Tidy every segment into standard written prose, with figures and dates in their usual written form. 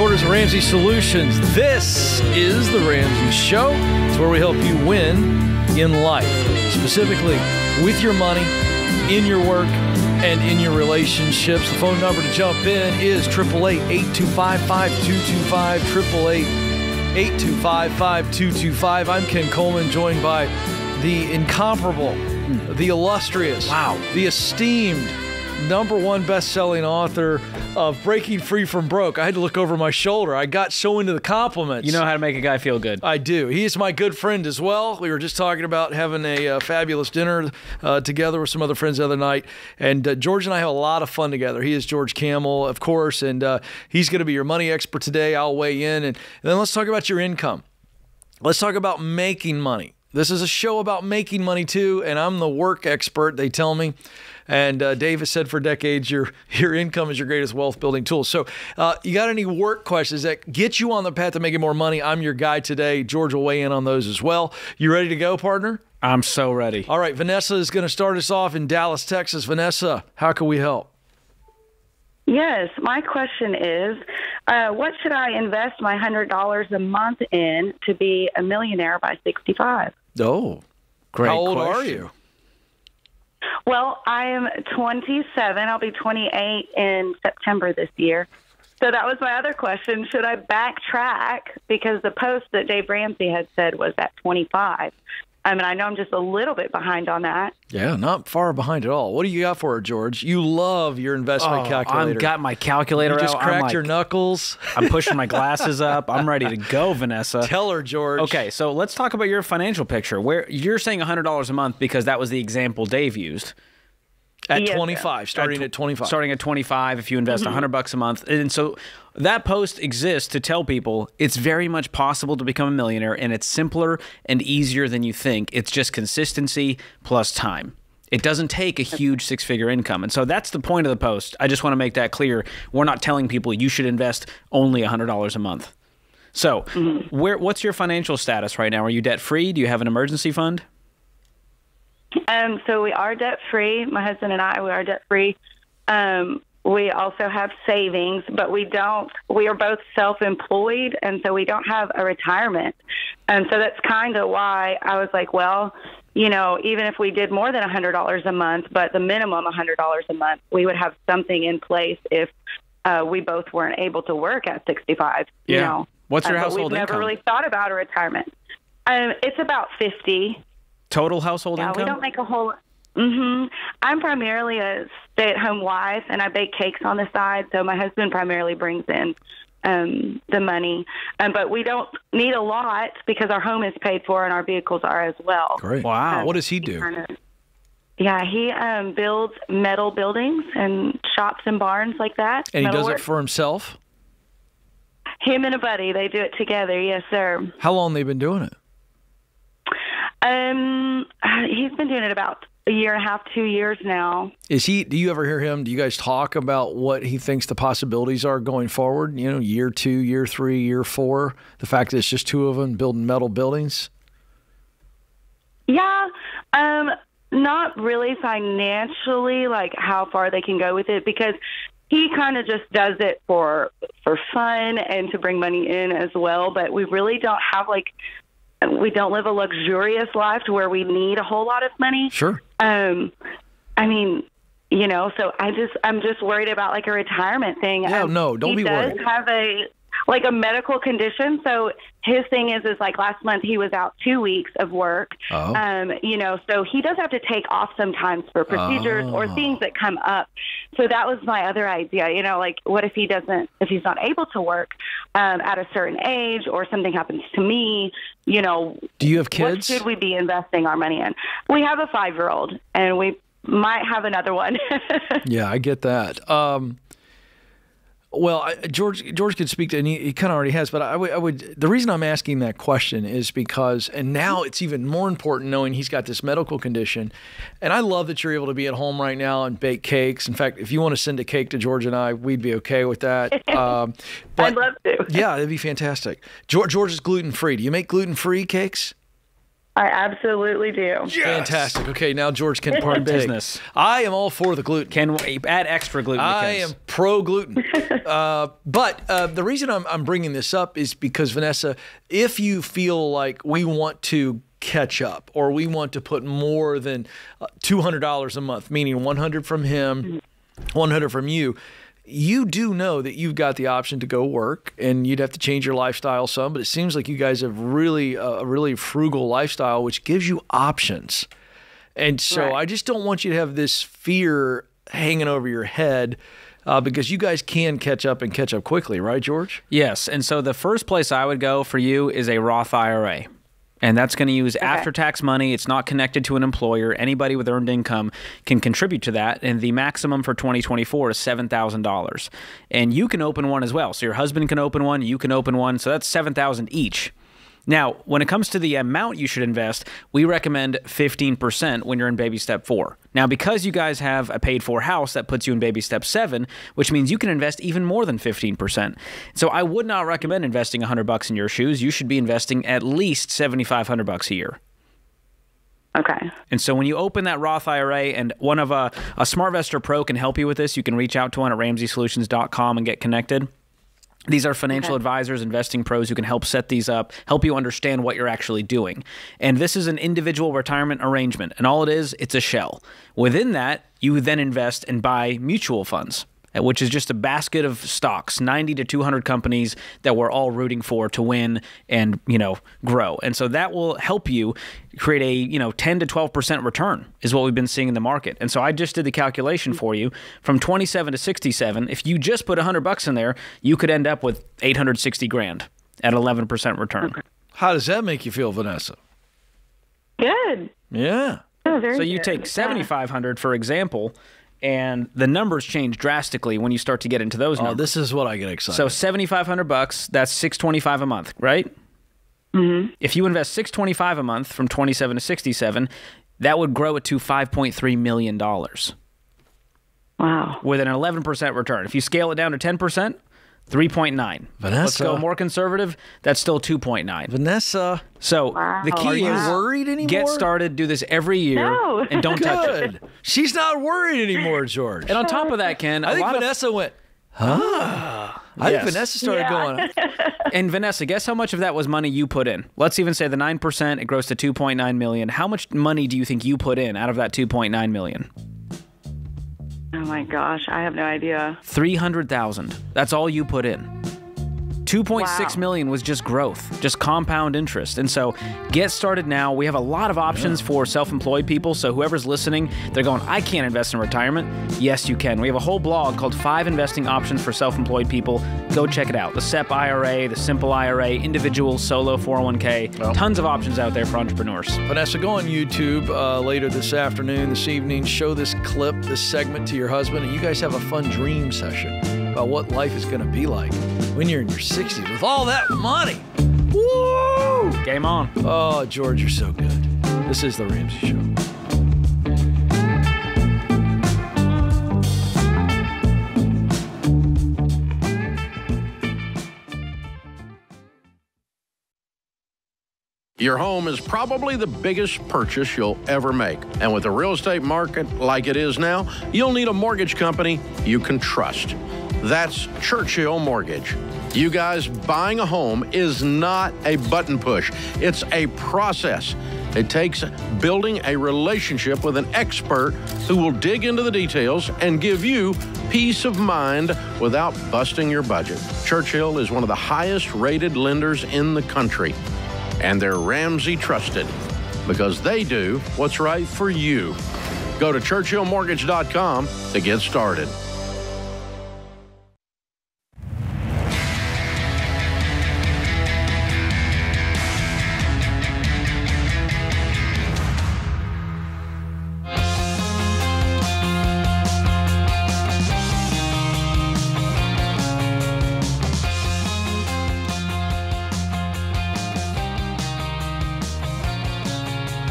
headquarters of Ramsey Solutions. This is The Ramsey Show. It's where we help you win in life, specifically with your money, in your work, and in your relationships. The phone number to jump in is 888-825-5225, 888-825-5225. I'm Ken Coleman, joined by the incomparable, the illustrious, the esteemed, #1 best-selling author of Breaking Free from Broke. I had to look over my shoulder. I got so into the compliments. You know how to make a guy feel good. I do. He is my good friend as well. We were just talking about having a fabulous dinner together with some other friends the other night, and George and I have a lot of fun together. He is George Campbell, of course, and he's going to be your money expert today. I'll weigh in, and then let's talk about your income. Let's talk about making money. This is a show about making money, too, and I'm the work expert, they tell me. And Dave has said for decades, your income is your greatest wealth-building tool. So you got any work questions that get you on the path to making more money? I'm your guy today. George will weigh in on those as well. You ready to go, partner? I'm so ready. All right, Vanessa is going to start us off in Dallas, Texas. Vanessa, how can we help? Yes, my question is, what should I invest my $100 a month in to be a millionaire by 65? Oh, great question. How old are you? Well, I am 27. I'll be 28 in September this year. So that was my other question. Should I backtrack? Because the post that Dave Ramsey had said was at 25. I mean, I know I'm just a little bit behind on that. Yeah, not far behind at all. What do you got for her, George? You love your investment calculator. I've got my calculator out. You just cracked your knuckles. I'm pushing my glasses up. I'm ready to go, Vanessa. Tell her, George. Okay, so let's talk about your financial picture. Where you're saying $100 a month because that was the example Dave used. At 25, starting at 25. Starting at 25 if you invest $100 a month. And so that post exists to tell people it's very much possible to become a millionaire, and it's simpler and easier than you think. It's just consistency plus time. It doesn't take a huge six-figure income. And so that's the point of the post. I just want to make that clear. We're not telling people you should invest only $100 a month. So what's your financial status right now? Are you debt-free? Do you have an emergency fund? So we are debt-free. My husband and I, we are debt-free. We also have savings, but we don't. We are both self-employed, and so we don't have a retirement. And so that's kind of why I was like, well, you know, even if we did more than $100 a month, but the minimum $100 a month, we would have something in place if we both weren't able to work at 65. Yeah. You know? What's your household income? We've never really thought about a retirement. It's about 50. Total household income? Yeah, we don't make a whole... I'm primarily a stay-at-home wife, and I bake cakes on the side, so my husband primarily brings in the money. But we don't need a lot because our home is paid for and our vehicles are as well. Great. Wow. What does he do? He builds metal buildings and shops and barns like that. And he does it for himself? Him and a buddy. They do it together. Yes, sir. How long have they been doing it? He's been doing it about a year and a half, 2 years now. Is he? Do you ever hear him? Do you guys talk about what he thinks the possibilities are going forward? You know, year two, year three, year four. The fact that it's just two of them building metal buildings. Yeah, not really financially, like how far they can go with it, because he kind of just does it for fun and to bring money in as well. But we really don't have like. We don't live a luxurious life to where we need a whole lot of money. Sure. I mean, you know, so I'm just worried about like a retirement thing. Yeah, no, don't be worried. He does have a medical condition. So his thing is like last month he was out 2 weeks of work. Oh. You know, so he does have to take off sometimes for procedures or things that come up. So that was my other idea. You know, like what if he doesn't, if he's not able to work at a certain age or something happens to me, you know. Do you have kids? What should we be investing our money in? We have a 5-year-old and we might have another one. Yeah, I get that. Well, George could speak to, and he kind of already has, but I would. The reason I'm asking that question is because, and now it's even more important knowing he's got this medical condition, and I love that you're able to be at home right now and bake cakes. In fact, if you want to send a cake to George and I, we'd be okay with that. I'd love to. Yeah, that'd be fantastic. George is gluten-free. Do you make gluten-free cakes? I absolutely do. Yes! Fantastic. Okay, now George can partake. Business. I am all for the gluten. Can we add extra gluten? I am pro gluten. but the reason I'm bringing this up is because, Vanessa, if you feel like we want to catch up or we want to put more than $200 a month, meaning 100 from him, 100 from you, you do know that you've got the option to go work, and you'd have to change your lifestyle some, but it seems like you guys have really a really frugal lifestyle, which gives you options. And so right. I just don't want you to have this fear hanging over your head because you guys can catch up quickly, right, George? Yes, and so the first place I would go for you is a Roth IRA. And that's going to use after-tax money. It's not connected to an employer. Anybody with earned income can contribute to that. And the maximum for 2024 is $7,000. And you can open one as well. So your husband can open one. You can open one. So that's $7,000 each. Now, when it comes to the amount you should invest, we recommend 15% when you're in Baby Step 4. Now, because you guys have a paid-for house, that puts you in Baby Step 7, which means you can invest even more than 15%. So I would not recommend investing $100 in your shoes. You should be investing at least $7,500 a year. Okay. And so when you open that Roth IRA, and one of a SmartVestor Pro can help you with this, you can reach out to one at RamseySolutions.com and get connected. These are financial advisors, investing pros who can help set these up, help you understand what you're actually doing. And this is an individual retirement arrangement. And all it is, it's a shell. Within that, you then invest and buy mutual funds, which is just a basket of stocks, 90 to 200 companies that we're all rooting for to win and, you know, grow. And so that will help you create a, you know, 10 to 12% return is what we've been seeing in the market. And so I just did the calculation for you. From 27 to 67, if you just put $100 in there, you could end up with 860 grand at 11% return. Okay. How does that make you feel, Vanessa? Good. Yeah. Oh, so you take 7,500 for example, and the numbers change drastically when you start to get into those numbers. Oh, this is what I get excited. So $7,500, that's $625 a month, right? Mm-hmm. If you invest $625 a month from 27 to 67, that would grow it to $5.3 million. Wow. With an 11% return. If you scale it down to 10%, 3.9. Vanessa. Let's go more conservative. That's still 2.9. Vanessa. So the key is worried anymore? Get started. Do this every year. No. And don't touch it. She's not worried anymore, George. And on top of that, Ken, I think Vanessa went, huh? I think Vanessa started going. And Vanessa, guess how much of that was money you put in? Let's even say the 9%, it grows to 2.9 million. How much money do you think you put in out of that 2.9 million? Oh my gosh, I have no idea. 300,000. That's all you put in. 2.6 million was just growth, just compound interest. And so get started now. We have a lot of options for self-employed people. So whoever's listening, they're going, I can't invest in retirement. Yes, you can. We have a whole blog called 5 Investing Options for Self-Employed People. Go check it out. The SEP IRA, the Simple IRA, Individual, Solo 401k. Tons of options out there for entrepreneurs. Vanessa, go on YouTube later this afternoon, this evening. Show this clip, this segment to your husband. And you guys have a fun dream session about what life is going to be like when you're in your 60s with all that money. Woo! Game on. Oh, George, you're so good. This is The Ramsey Show. Your home is probably the biggest purchase you'll ever make. And with the real estate market like it is now, you'll need a mortgage company you can trust. That's Churchill Mortgage. You guys, buying a home is not a button push. It's a process. It takes building a relationship with an expert who will dig into the details and give you peace of mind without busting your budget. Churchill is one of the highest rated lenders in the country. And they're Ramsey trusted because they do what's right for you. Go to ChurchillMortgage.com to get started.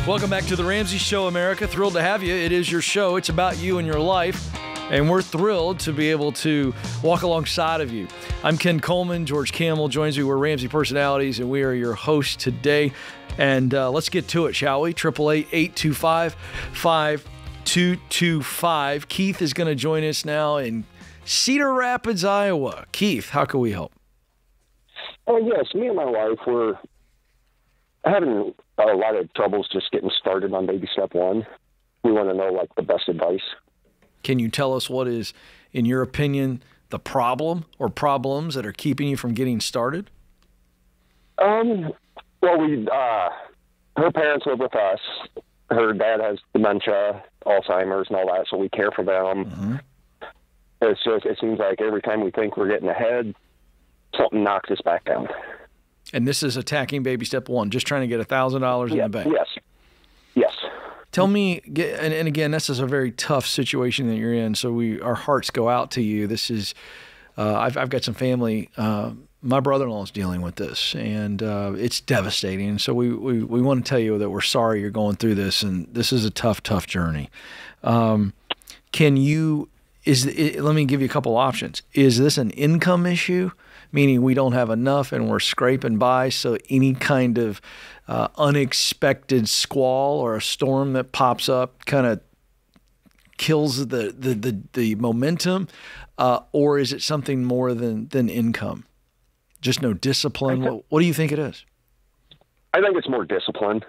Welcome back to The Ramsey Show, America. Thrilled to have you. It is your show. It's about you and your life, and we're thrilled to be able to walk alongside of you. I'm Ken Coleman. George Campbell joins me. We're Ramsey personalities, and we are your hosts today. And let's get to it, shall we? 888-825-5225. Keith is going to join us now in Cedar Rapids, Iowa. Keith, how can we help? Oh, yes. Me and my wife were having a lot of troubles just getting started on Baby Step 1. We want to know, like, the best advice. Can you tell us what is, in your opinion, the problem or problems that are keeping you from getting started? Well, her parents live with us. Her dad has dementia, Alzheimer's, and all that, so we care for them. Mm-hmm. It's just, it seems like every time we think we're getting ahead, something knocks us back down. And this is attacking Baby Step 1, just trying to get $1,000 in the bank. Yes. Yes. Tell me, and again, this is a very tough situation that you're in, so our hearts go out to you. This is, I've got some family, my brother-in-law is dealing with this, and it's devastating. So we want to tell you that we're sorry you're going through this, and this is a tough, tough journey. Let me give you a couple options. Is this an income issue, meaning we don't have enough and we're scraping by, so any kind of unexpected squall or a storm that pops up kind of kills the momentum? Or is it something more than income? Just no discipline. What do you think it is? I think it's more discipline,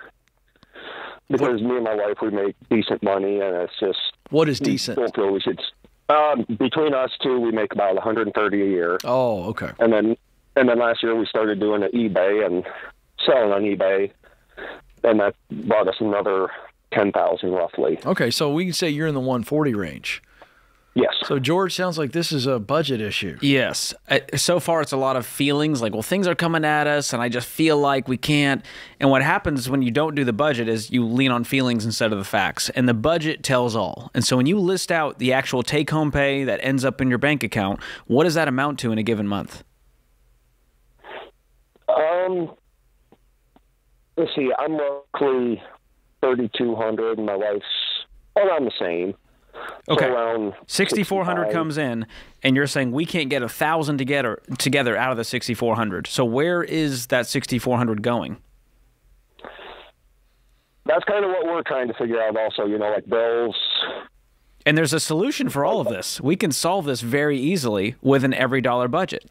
because me and my wife, we make decent money, and it's just, what is decent? Between us two, we make about $130 a year. Oh, okay. And then last year we started doing an eBay and selling on eBay, and that brought us another $10,000 roughly. Okay, so we can say you're in the $140 range. Yes. So, George, sounds like this is a budget issue. Yes. So far, it's a lot of feelings like, well, things are coming at us, and I just feel like we can't. And what happens when you don't do the budget is you lean on feelings instead of the facts, and the budget tells all. And so when you list out the actual take-home pay that ends up in your bank account, what does that amount to in a given month? Let's see. I'm roughly $3,200, and my wife's around the same. Okay, so 6,400 comes in, and you're saying we can't get $1,000 together out of the 6,400. So where is that 6,400 going? That's kind of what we're trying to figure out also, you know, like bills. And there's a solution for all of this. We can solve this very easily with an every dollar budget.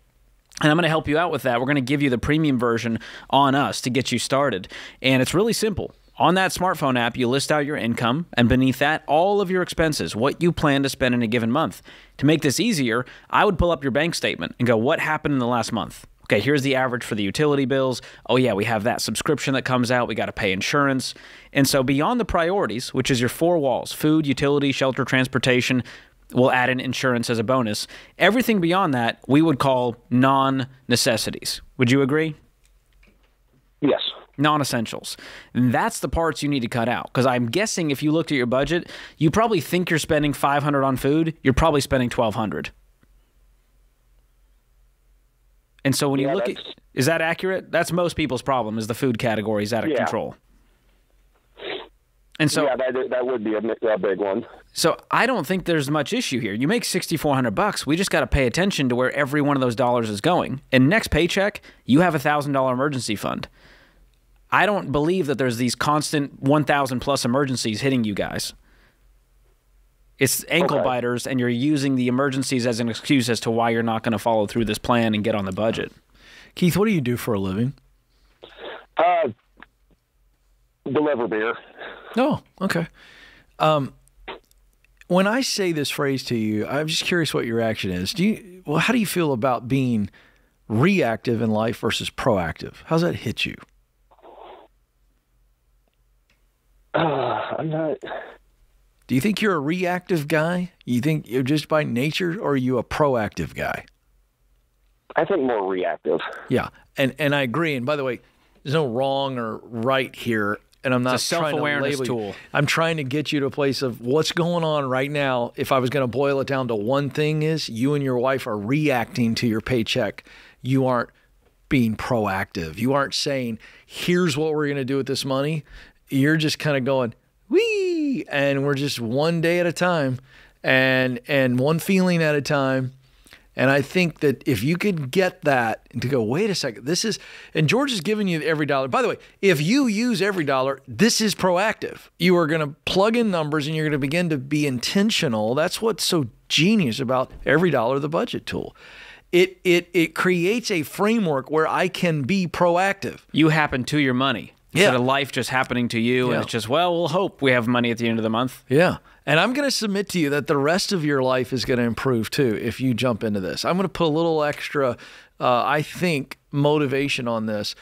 And I'm going to help you out with that. We're going to give you the premium version on us to get you started. And it's really simple. On that smartphone app, you list out your income, and beneath that, all of your expenses, what you plan to spend in a given month. To make this easier, I would pull up your bank statement and go, what happened in the last month? Okay, here's the average for the utility bills. Oh, yeah, we have that subscription that comes out. We got to pay insurance. And so beyond the priorities, which is your four walls, food, utility, shelter, transportation, we'll add in insurance as a bonus. Everything beyond that, we would call non-necessities. Would you agree? Yes. Non-essentials. That's the parts you need to cut out, because I'm guessing if you looked at your budget, you probably think you're spending $500 on food. You're probably spending $1,200. And so when you look at, is that accurate? That's most people's problem, is the food category is out of control. And so, yeah, that would be a big one. So I don't think there's much issue here. You make $6,400. We just got to pay attention to where every one of those dollars is going. And next paycheck, you have a $1,000 emergency fund. I don't believe that there's these constant 1,000-plus emergencies hitting you guys. It's ankle biters, and you're using the emergencies as an excuse as to why you're not going to follow through this plan and get on the budget. Keith, what do you do for a living? Deliver beer. Oh, okay. When I say this phrase to you, I'm just curious what your reaction is. How do you feel about being reactive in life versus proactive? How's that hit you? I'm not. Do you think you're a reactive guy? You think you're just by nature, or are you a proactive guy? I think more reactive. Yeah, and I agree. And by the way, there's no wrong or right here. And I'm not it's a self-awareness tool. I'm trying to get you to a place of what's going on right now. If I was going to boil it down to one thing, is you and your wife are reacting to your paycheck. You aren't being proactive. You aren't saying, "Here's what we're going to do with this money." You're just kind of going, whee, and we're just one day at a time and one feeling at a time. And I think that if you could get that to go, wait a second, this is, and George is giving you every dollar. By the way, if you use every dollar, this is proactive. You are going to plug in numbers and you're going to begin to be intentional. That's what's so genius about every dollar, the budget tool. It creates a framework where I can be proactive. You happen to your money. Instead of life just happening to you, and it's just, well, we'll hope we have money at the end of the month. Yeah. And I'm going to submit to you that the rest of your life is going to improve too if you jump into this. I'm going to put a little extra, I think, motivation on this.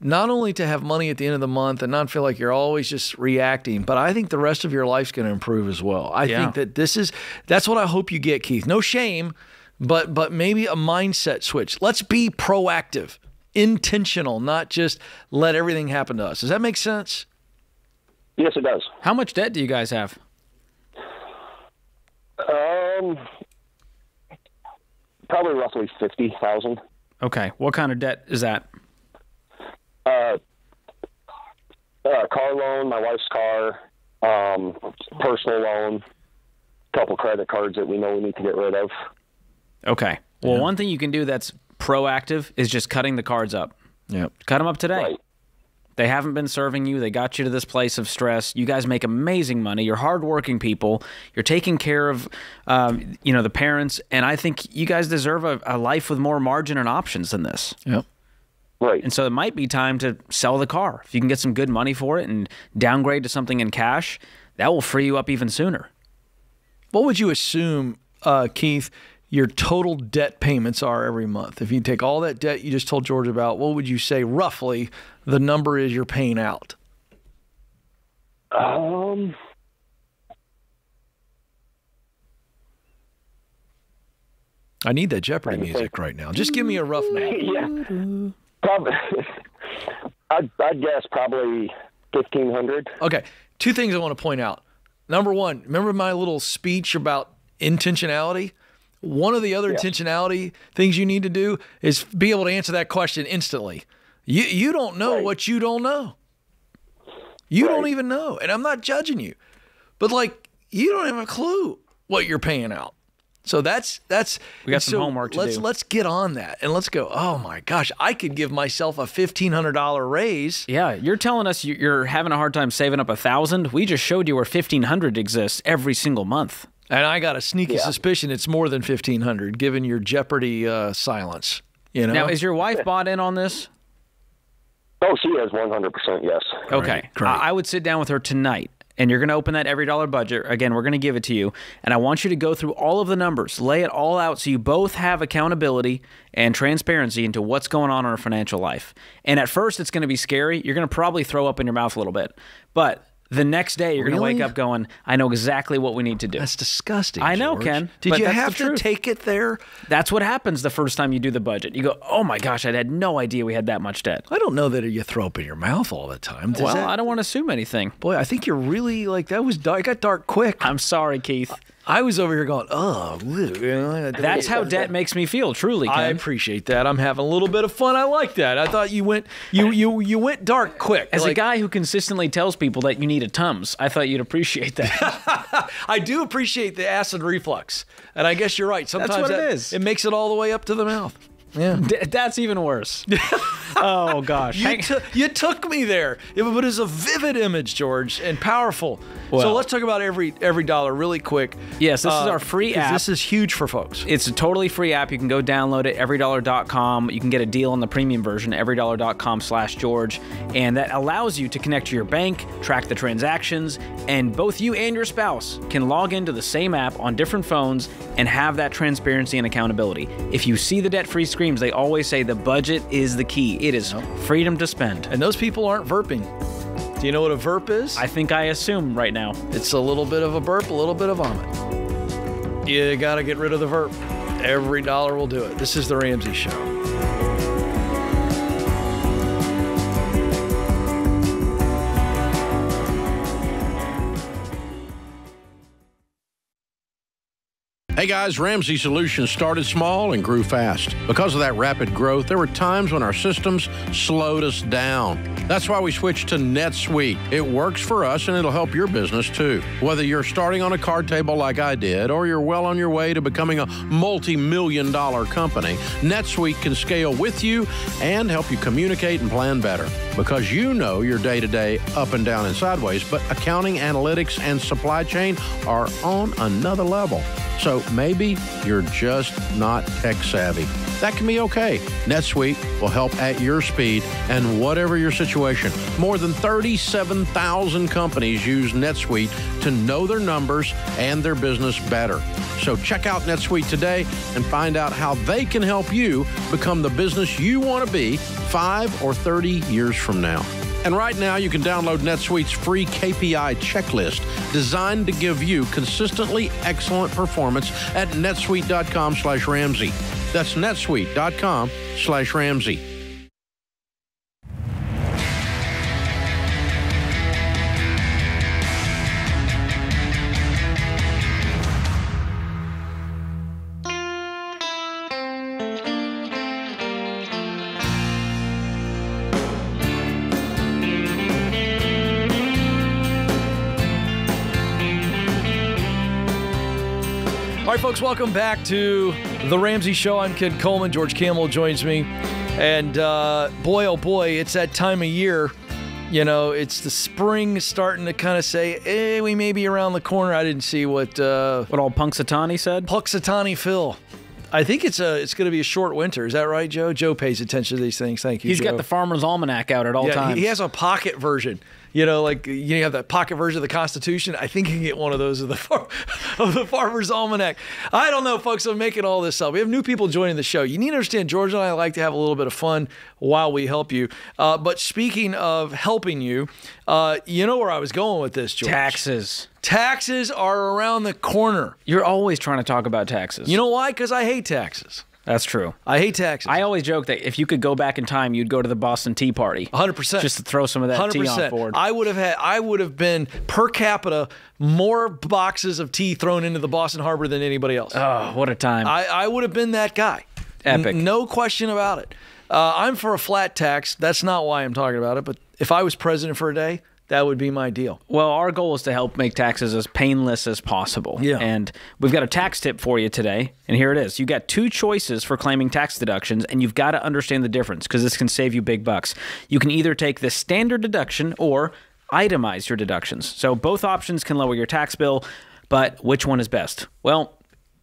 Not only to have money at the end of the month and not feel like you're always just reacting, but I think the rest of your life's going to improve as well. I think that this is, that's what I hope you get, Keith. No shame, but maybe a mindset switch. Let's be proactive. Intentional, not just let everything happen to us. Does that make sense? Yes, it does. How much debt do you guys have? Probably roughly 50,000. Okay. What kind of debt is that? Car loan, my wife's car, personal loan, a couple credit cards that we know we need to get rid of. Okay. Well, one thing you can do that's proactive is just cutting the cards up. Yep. Cut them up today. Right. They haven't been serving you. They got you to this place of stress. You guys make amazing money. You're hardworking people. You're taking care of, you know, the parents. And I think you guys deserve a life with more margin and options than this. Yep. Right. And so it might be time to sell the car. If you can get some good money for it and downgrade to something in cash, that will free you up even sooner. What would you assume, Keith, your total debt payments are every month? If you take all that debt you just told George about, what would you say roughly the number is you're paying out? I need that Jeopardy music right now. Just give me a rough number. Yeah. Probably, I'd guess probably 1,500. Okay. Two things I want to point out. Number one, remember my little speech about intentionality? One of the other intentionality things you need to do is be able to answer that question instantly. You don't know what you don't know. You don't even know. And I'm not judging you. But, like, you don't have a clue what you're paying out. So that's we got some homework to do. Let's get on that and let's go, oh my gosh, I could give myself a $1,500 raise. Yeah, you're telling us you're having a hard time saving up $1,000. We just showed you where $1,500 exists every single month. And I got a sneaky suspicion it's more than 1,500, given your Jeopardy silence. You know. Now, is your wife bought in on this? Oh, she is 100%. Yes. Okay. Great. I would sit down with her tonight, and you're going to open that every dollar budget. Again, we're going to give it to you, and I want you to go through all of the numbers, lay it all out, so you both have accountability and transparency into what's going on in our financial life. And at first, it's going to be scary. You're going to probably throw up in your mouth a little bit, but the next day, you're going to wake up going, I know exactly what we need to do. That's disgusting, I know, George. Ken. Did you have to take it there? That's what happens the first time you do the budget. You go, oh, my gosh, I had no idea we had that much debt. I don't know that you throw up in your mouth all the time. Well, I don't want to assume anything. Boy, I think you're really, like, that was dark. It got dark quick. I'm sorry, Keith. I was over here going, oh, that's how debt makes me feel, truly, Ken. I appreciate that. I'm having a little bit of fun. I like that. I thought you went dark quick. As like, a guy who consistently tells people that you need a Tums, I thought you'd appreciate that. I do appreciate the acid reflux, and I guess you're right. Sometimes that's what it is. It makes it all the way up to the mouth. Yeah, that's even worse. Oh gosh, you took me there. But it's a vivid image, George, and powerful. Well, so let's talk about every dollar really quick. Yes, this is our free app. This is huge for folks. It's a totally free app. You can go download it. Everydollar.com. You can get a deal on the premium version. Everydollar.com/George, and that allows you to connect to your bank, track the transactions, and both you and your spouse can log into the same app on different phones and have that transparency and accountability. If you see the debt-free screen, they always say the budget is the key. It is freedom to spend. And those people aren't burping. Do you know what a burp is? I think I assume right now. It's a little bit of a burp, a little bit of vomit. You got to get rid of the burp. Every dollar will do it. This is The Ramsey Show. Hey guys, Ramsey Solutions started small and grew fast. Because of that rapid growth, there were times when our systems slowed us down. That's why we switched to NetSuite. It works for us and it'll help your business too. Whether you're starting on a card table like I did, or you're well on your way to becoming a multi-million-dollar company, NetSuite can scale with you and help you communicate and plan better. Because you know your day-to-day up and down and sideways, but accounting, analytics, and supply chain are on another level. So maybe you're just not tech savvy. That can be okay. NetSuite will help at your speed and whatever your situation. More than 37,000 companies use NetSuite to know their numbers and their business better. So check out NetSuite today and find out how they can help you become the business you want to be 5 or 30 years from now. And right now, you can download NetSuite's free KPI checklist designed to give you consistently excellent performance at netsuite.com/Ramsey. That's netsuite.com/Ramsey. Folks, welcome back to The Ramsey Show. I'm Ken Coleman. George Campbell joins me. And boy, oh boy, it's that time of year. You know, it's the spring starting to kind of say, hey, we may be around the corner. I didn't see what old Punxsutawney said. Punxsutawney Phil. I think it's going to be a short winter. Is that right, Joe? Joe pays attention to these things. Thank you, Joe. He's got the Farmer's Almanac out at all times. He has a pocket version. You know, like you have that pocket version of the Constitution. I think you can get one of those of the Farmer's Almanac. I don't know, folks. I'm making all this up. We have new people joining the show. You need to understand, George and I like to have a little bit of fun while we help you. But speaking of helping you, you know where I was going with this, George. Taxes. Taxes are around the corner. You're always trying to talk about taxes. You know why? Because I hate taxes. That's true. I hate taxes. I always joke that if you could go back in time, you'd go to the Boston Tea Party. 100%. Just to throw some of that 100%. Tea on board. I would have been, per capita, more boxes of tea thrown into the Boston Harbor than anybody else. Oh, what a time. I would have been that guy. Epic. No question about it. I'm for a flat tax. That's not why I'm talking about it, but if I was president for a day, that would be my deal. Well, our goal is to help make taxes as painless as possible. Yeah. And we've got a tax tip for you today, and here it is. You've got two choices for claiming tax deductions, and you've got to understand the difference because this can save you big bucks. You can either take the standard deduction or itemize your deductions. So both options can lower your tax bill, but which one is best? Well,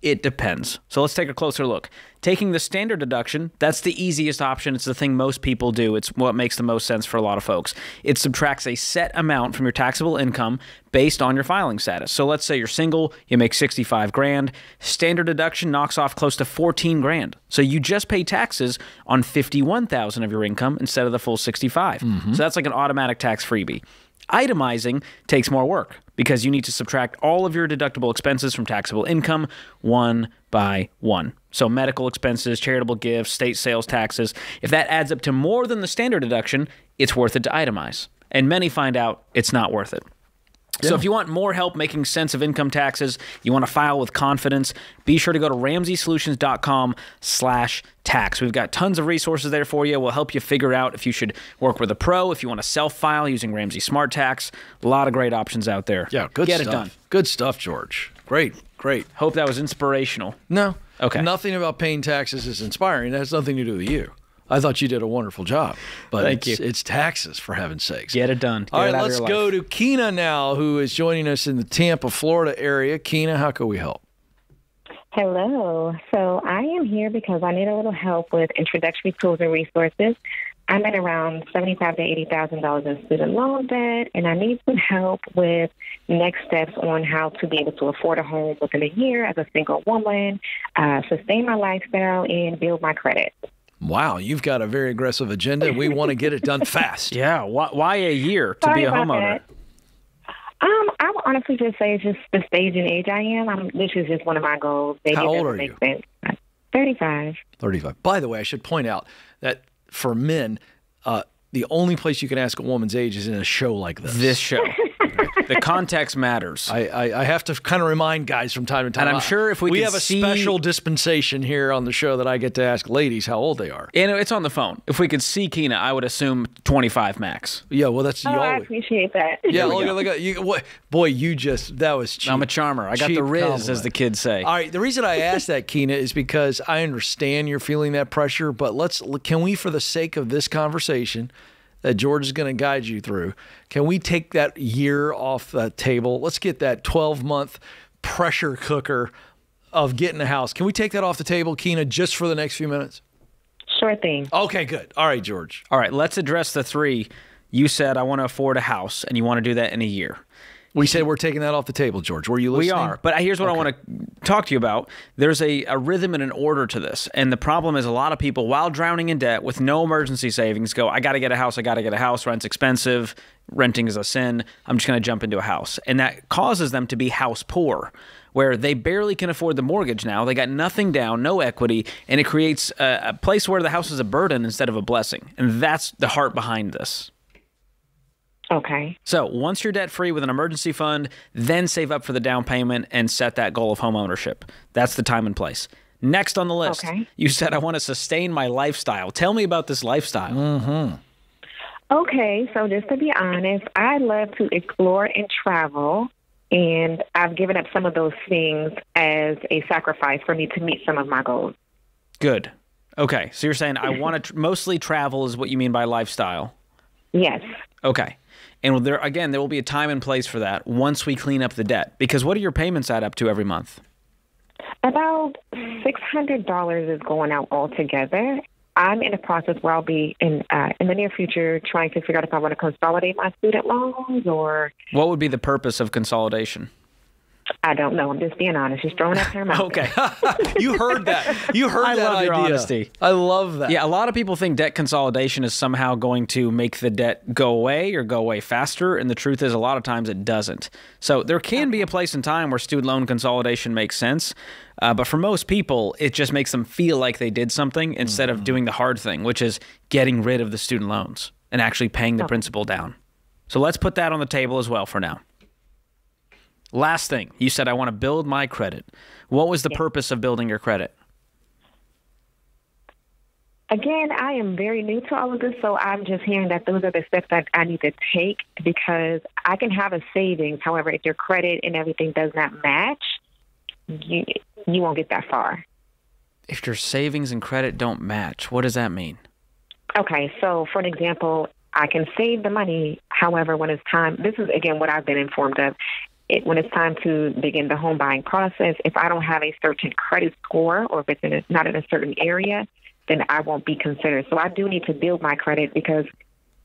it depends. So let's take a closer look. Taking the standard deduction, that's the easiest option. It's the thing most people do. It's what makes the most sense for a lot of folks. It subtracts a set amount from your taxable income based on your filing status. So let's say you're single, you make 65 grand. Standard deduction knocks off close to 14 grand. So you just pay taxes on 51,000 of your income instead of the full 65. So that's like an automatic tax freebie. Itemizing takes more work because you need to subtract all of your deductible expenses from taxable income one by one. So medical expenses, charitable gifts, state sales taxes. If that adds up to more than the standard deduction, it's worth it to itemize. And many find out it's not worth it. Yeah. So if you want more help making sense of income taxes, you want to file with confidence, be sure to go to ramseysolutions.com/tax. We've got tons of resources there for you. We'll help you figure out if you should work with a pro, if you want to self-file using Ramsey Smart Tax. A lot of great options out there. Yeah, good stuff. Get it done. Good stuff, George. Great, great. Hope that was inspirational. No. Okay. Nothing about paying taxes is inspiring. That has nothing to do with you. I thought you did a wonderful job, but it's taxes, for heaven's sakes. Get it done. All right, let's go to Keena now, who is joining us in the Tampa, Florida area. Keena, how can we help? Hello. So I am here because I need a little help with introductory tools and resources. I'm at around $75,000 to $80,000 in student loan debt, and I need some help with next steps on how to be able to afford a home within a year as a single woman, sustain my lifestyle, and build my credit. Wow, you've got a very aggressive agenda. We want to get it done fast. Yeah, why a year to be a homeowner? I would honestly just say it's just the stage and age I am. This is just one of my goals. How old are you? 35. 35. By the way, I should point out that for men, the only place you can ask a woman's age is in a show like this. This show. The context matters. I have to kind of remind guys from time to time. And I'm sure if we have a special dispensation here on the show that I get to ask ladies how old they are. And it's on the phone. If we could see Keena, I would assume 25 max. Yeah, well, that's you. I appreciate that. Yeah, look at you. What, boy, you just that was cheap. I'm a charmer. I got the riz, as the kids say. All right, the reason I asked that, Keena, is because I understand you're feeling that pressure, but can we, for the sake of this conversation that George is going to guide you through, can we take that year off the table? Let's get that 12-month pressure cooker of getting a house. Can we take that off the table, Keena, just for the next few minutes? Sure thing. Okay, good. All right, George. All right, let's address the three. You said, I want to afford a house, and you want to do that in a year. We said we're taking that off the table, George. Were you listening? We are, but here's what I want to talk to you about. There's a rhythm and an order to this, and the problem is a lot of people, while drowning in debt with no emergency savings, go, I got to get a house, I got to get a house, rent's expensive, renting is a sin, I'm just going to jump into a house. And that causes them to be house poor, where they barely can afford the mortgage now, they got nothing down, no equity, and it creates a place where the house is a burden instead of a blessing, and that's the heart behind this. Okay. So once you're debt-free with an emergency fund, then save up for the down payment and set that goal of home ownership. That's the time and place. Next on the list, you said, I want to sustain my lifestyle. Tell me about this lifestyle. Mm-hmm. Okay. So just to be honest, I love to explore and travel, and I've given up some of those things as a sacrifice for me to meet some of my goals. Good. Okay. So you're saying I want to mostly travel is what you mean by lifestyle? Yes. Okay. And there, again, there will be a time and place for that once we clean up the debt. Because what are your payments add up to every month? About $600 is going out altogether. I'm in a process where I'll be in the near future trying to figure out if I want to consolidate my student loans or... What would be the purpose of consolidation? I don't know. I'm just being honest. She's throwing out her mouth. Okay. You heard that. You heard that idea. I love your honesty. I love that. Yeah, a lot of people think debt consolidation is somehow going to make the debt go away or go away faster, and the truth is a lot of times it doesn't. So there can be a place and time where student loan consolidation makes sense, but for most people, it just makes them feel like they did something instead of doing the hard thing, which is getting rid of the student loans and actually paying the principal down. So let's put that on the table as well for now. Last thing, you said, I want to build my credit. What was the purpose of building your credit? Again, I am very new to all of this, so I'm just hearing that those are the steps that I need to take because I can have a savings. However, if your credit and everything does not match, you won't get that far. If your savings and credit don't match, what does that mean? Okay, so for an example, I can save the money. However, when it's time, this is, again, what I've been informed of. When it's time to begin the home buying process, if I don't have a certain credit score or if it's not in a certain area, then I won't be considered. So I do need to build my credit because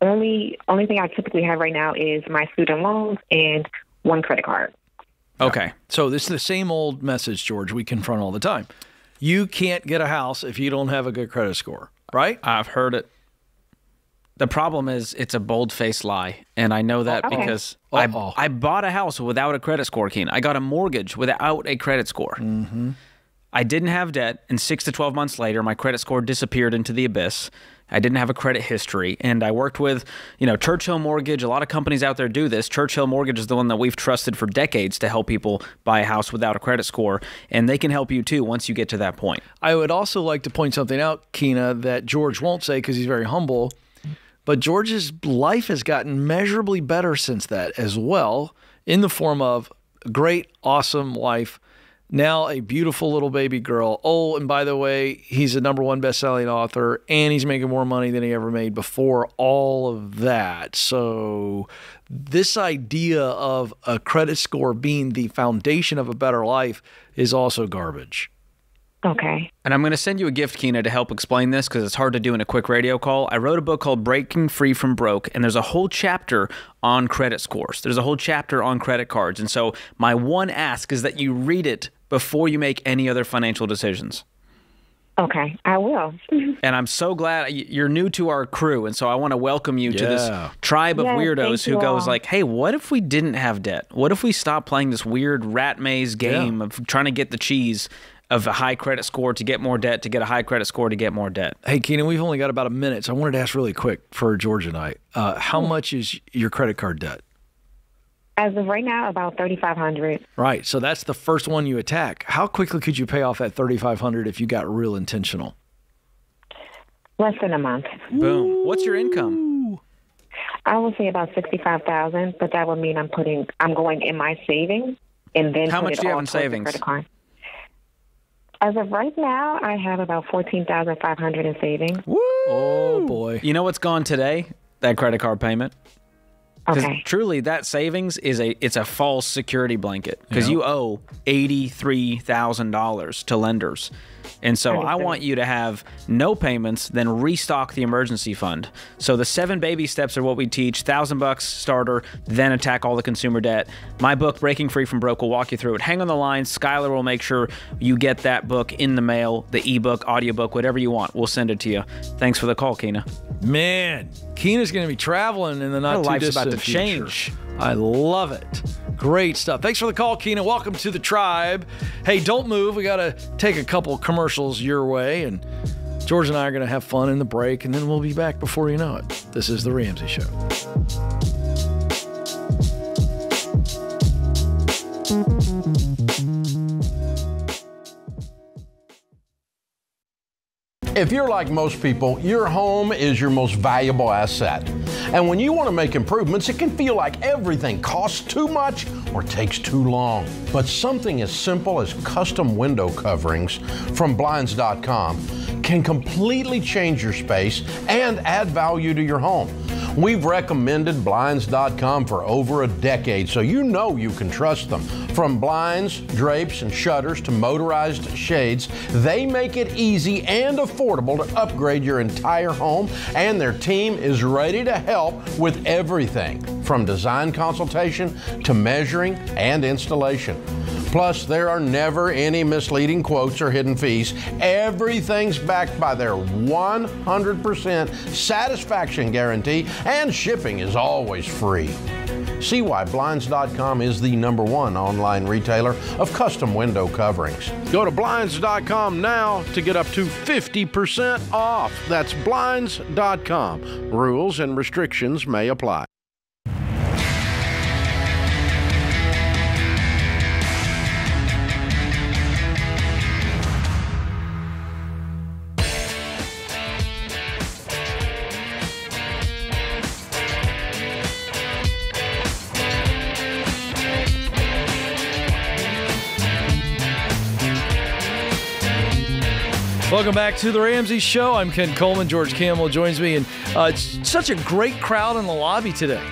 only thing I typically have right now is my student loans and one credit card. Okay. So this is the same old message, George, we confront all the time. You can't get a house if you don't have a good credit score, right? I've heard it. The problem is it's a bold-faced lie, and I know that because I bought a house without a credit score, Keena. I got a mortgage without a credit score. Mm-hmm. I didn't have debt, and 6 to 12 months later, my credit score disappeared into the abyss. I didn't have a credit history, and I worked with, you know, Churchill Mortgage. A lot of companies out there do this. Churchill Mortgage is the one that we've trusted for decades to help people buy a house without a credit score, and they can help you, too, once you get to that point. I would also like to point something out, Keena, that George won't say because he's very humble. But George's life has gotten measurably better since that as well, in the form of a great, awesome wife, now a beautiful little baby girl. Oh, and by the way, he's a #1 best-selling author, and he's making more money than he ever made before, all of that. So this idea of a credit score being the foundation of a better life is also garbage. Okay. And I'm going to send you a gift, Keena, to help explain this because it's hard to do in a quick radio call. I wrote a book called Breaking Free from Broke, and there's a whole chapter on credit scores. There's a whole chapter on credit cards. And so my one ask is that you read it before you make any other financial decisions. Okay, I will. And I'm so glad you're new to our crew, and so I want to welcome you to this tribe of weirdos who goes like, hey, what if we didn't have debt? What if we stopped playing this weird rat maze game of trying to get the cheese of a high credit score to get more debt, to get a high credit score to get more debt? Hey, Keena, we've only got about a minute, so I wanted to ask really quick for George and I, how much is your credit card debt? As of right now, about $3,500. Right. So that's the first one you attack. How quickly could you pay off that $3,500 if you got real intentional? Less than a month. Boom. What's your income? I would say about $65,000, but that would mean I'm going in my savings and then how much do you have in savings? As of right now, I have about $14,500 in savings. Woo! Oh boy. You know what's gone today? That credit card payment. Because truly, that savings is a false security blanket because you owe $83,000 to lenders. And so I want you to have no payments, then restock the emergency fund. So the 7 baby steps are what we teach. $1,000 starter, then attack all the consumer debt. My book, Breaking Free from Broke, will walk you through it. Hang on the line. Skylar will make sure you get that book in the mail, the ebook, audiobook, whatever you want. We'll send it to you. Thanks for the call, Keena. Man, Keena's going to be traveling in the not too distant future. Life's about to change. I love it. Great stuff. Thanks for the call, Keena. Welcome to the tribe. Hey, don't move. We got to take a couple commercials your way, and George and I are going to have fun in the break, and then we'll be back before you know it. This is The Ramsey Show. If you're like most people, your home is your most valuable asset. And when you want to make improvements, it can feel like everything costs too much or takes too long. But something as simple as custom window coverings from Blinds.com can completely change your space and add value to your home. We've recommended Blinds.com for over a decade, so you know you can trust them. From blinds, drapes, and shutters to motorized shades, they make it easy and affordable to upgrade your entire home, and their team is ready to help with everything from design consultation to measuring and installation. Plus, there are never any misleading quotes or hidden fees. Everything's backed by their 100% satisfaction guarantee, and shipping is always free. See why Blinds.com is the #1 online retailer of custom window coverings. Go to Blinds.com now to get up to 50% off. That's Blinds.com. Rules and restrictions may apply. Welcome back to The Ramsey Show. I'm Ken Coleman. George Campbell joins me, and it's such a great crowd in the lobby today.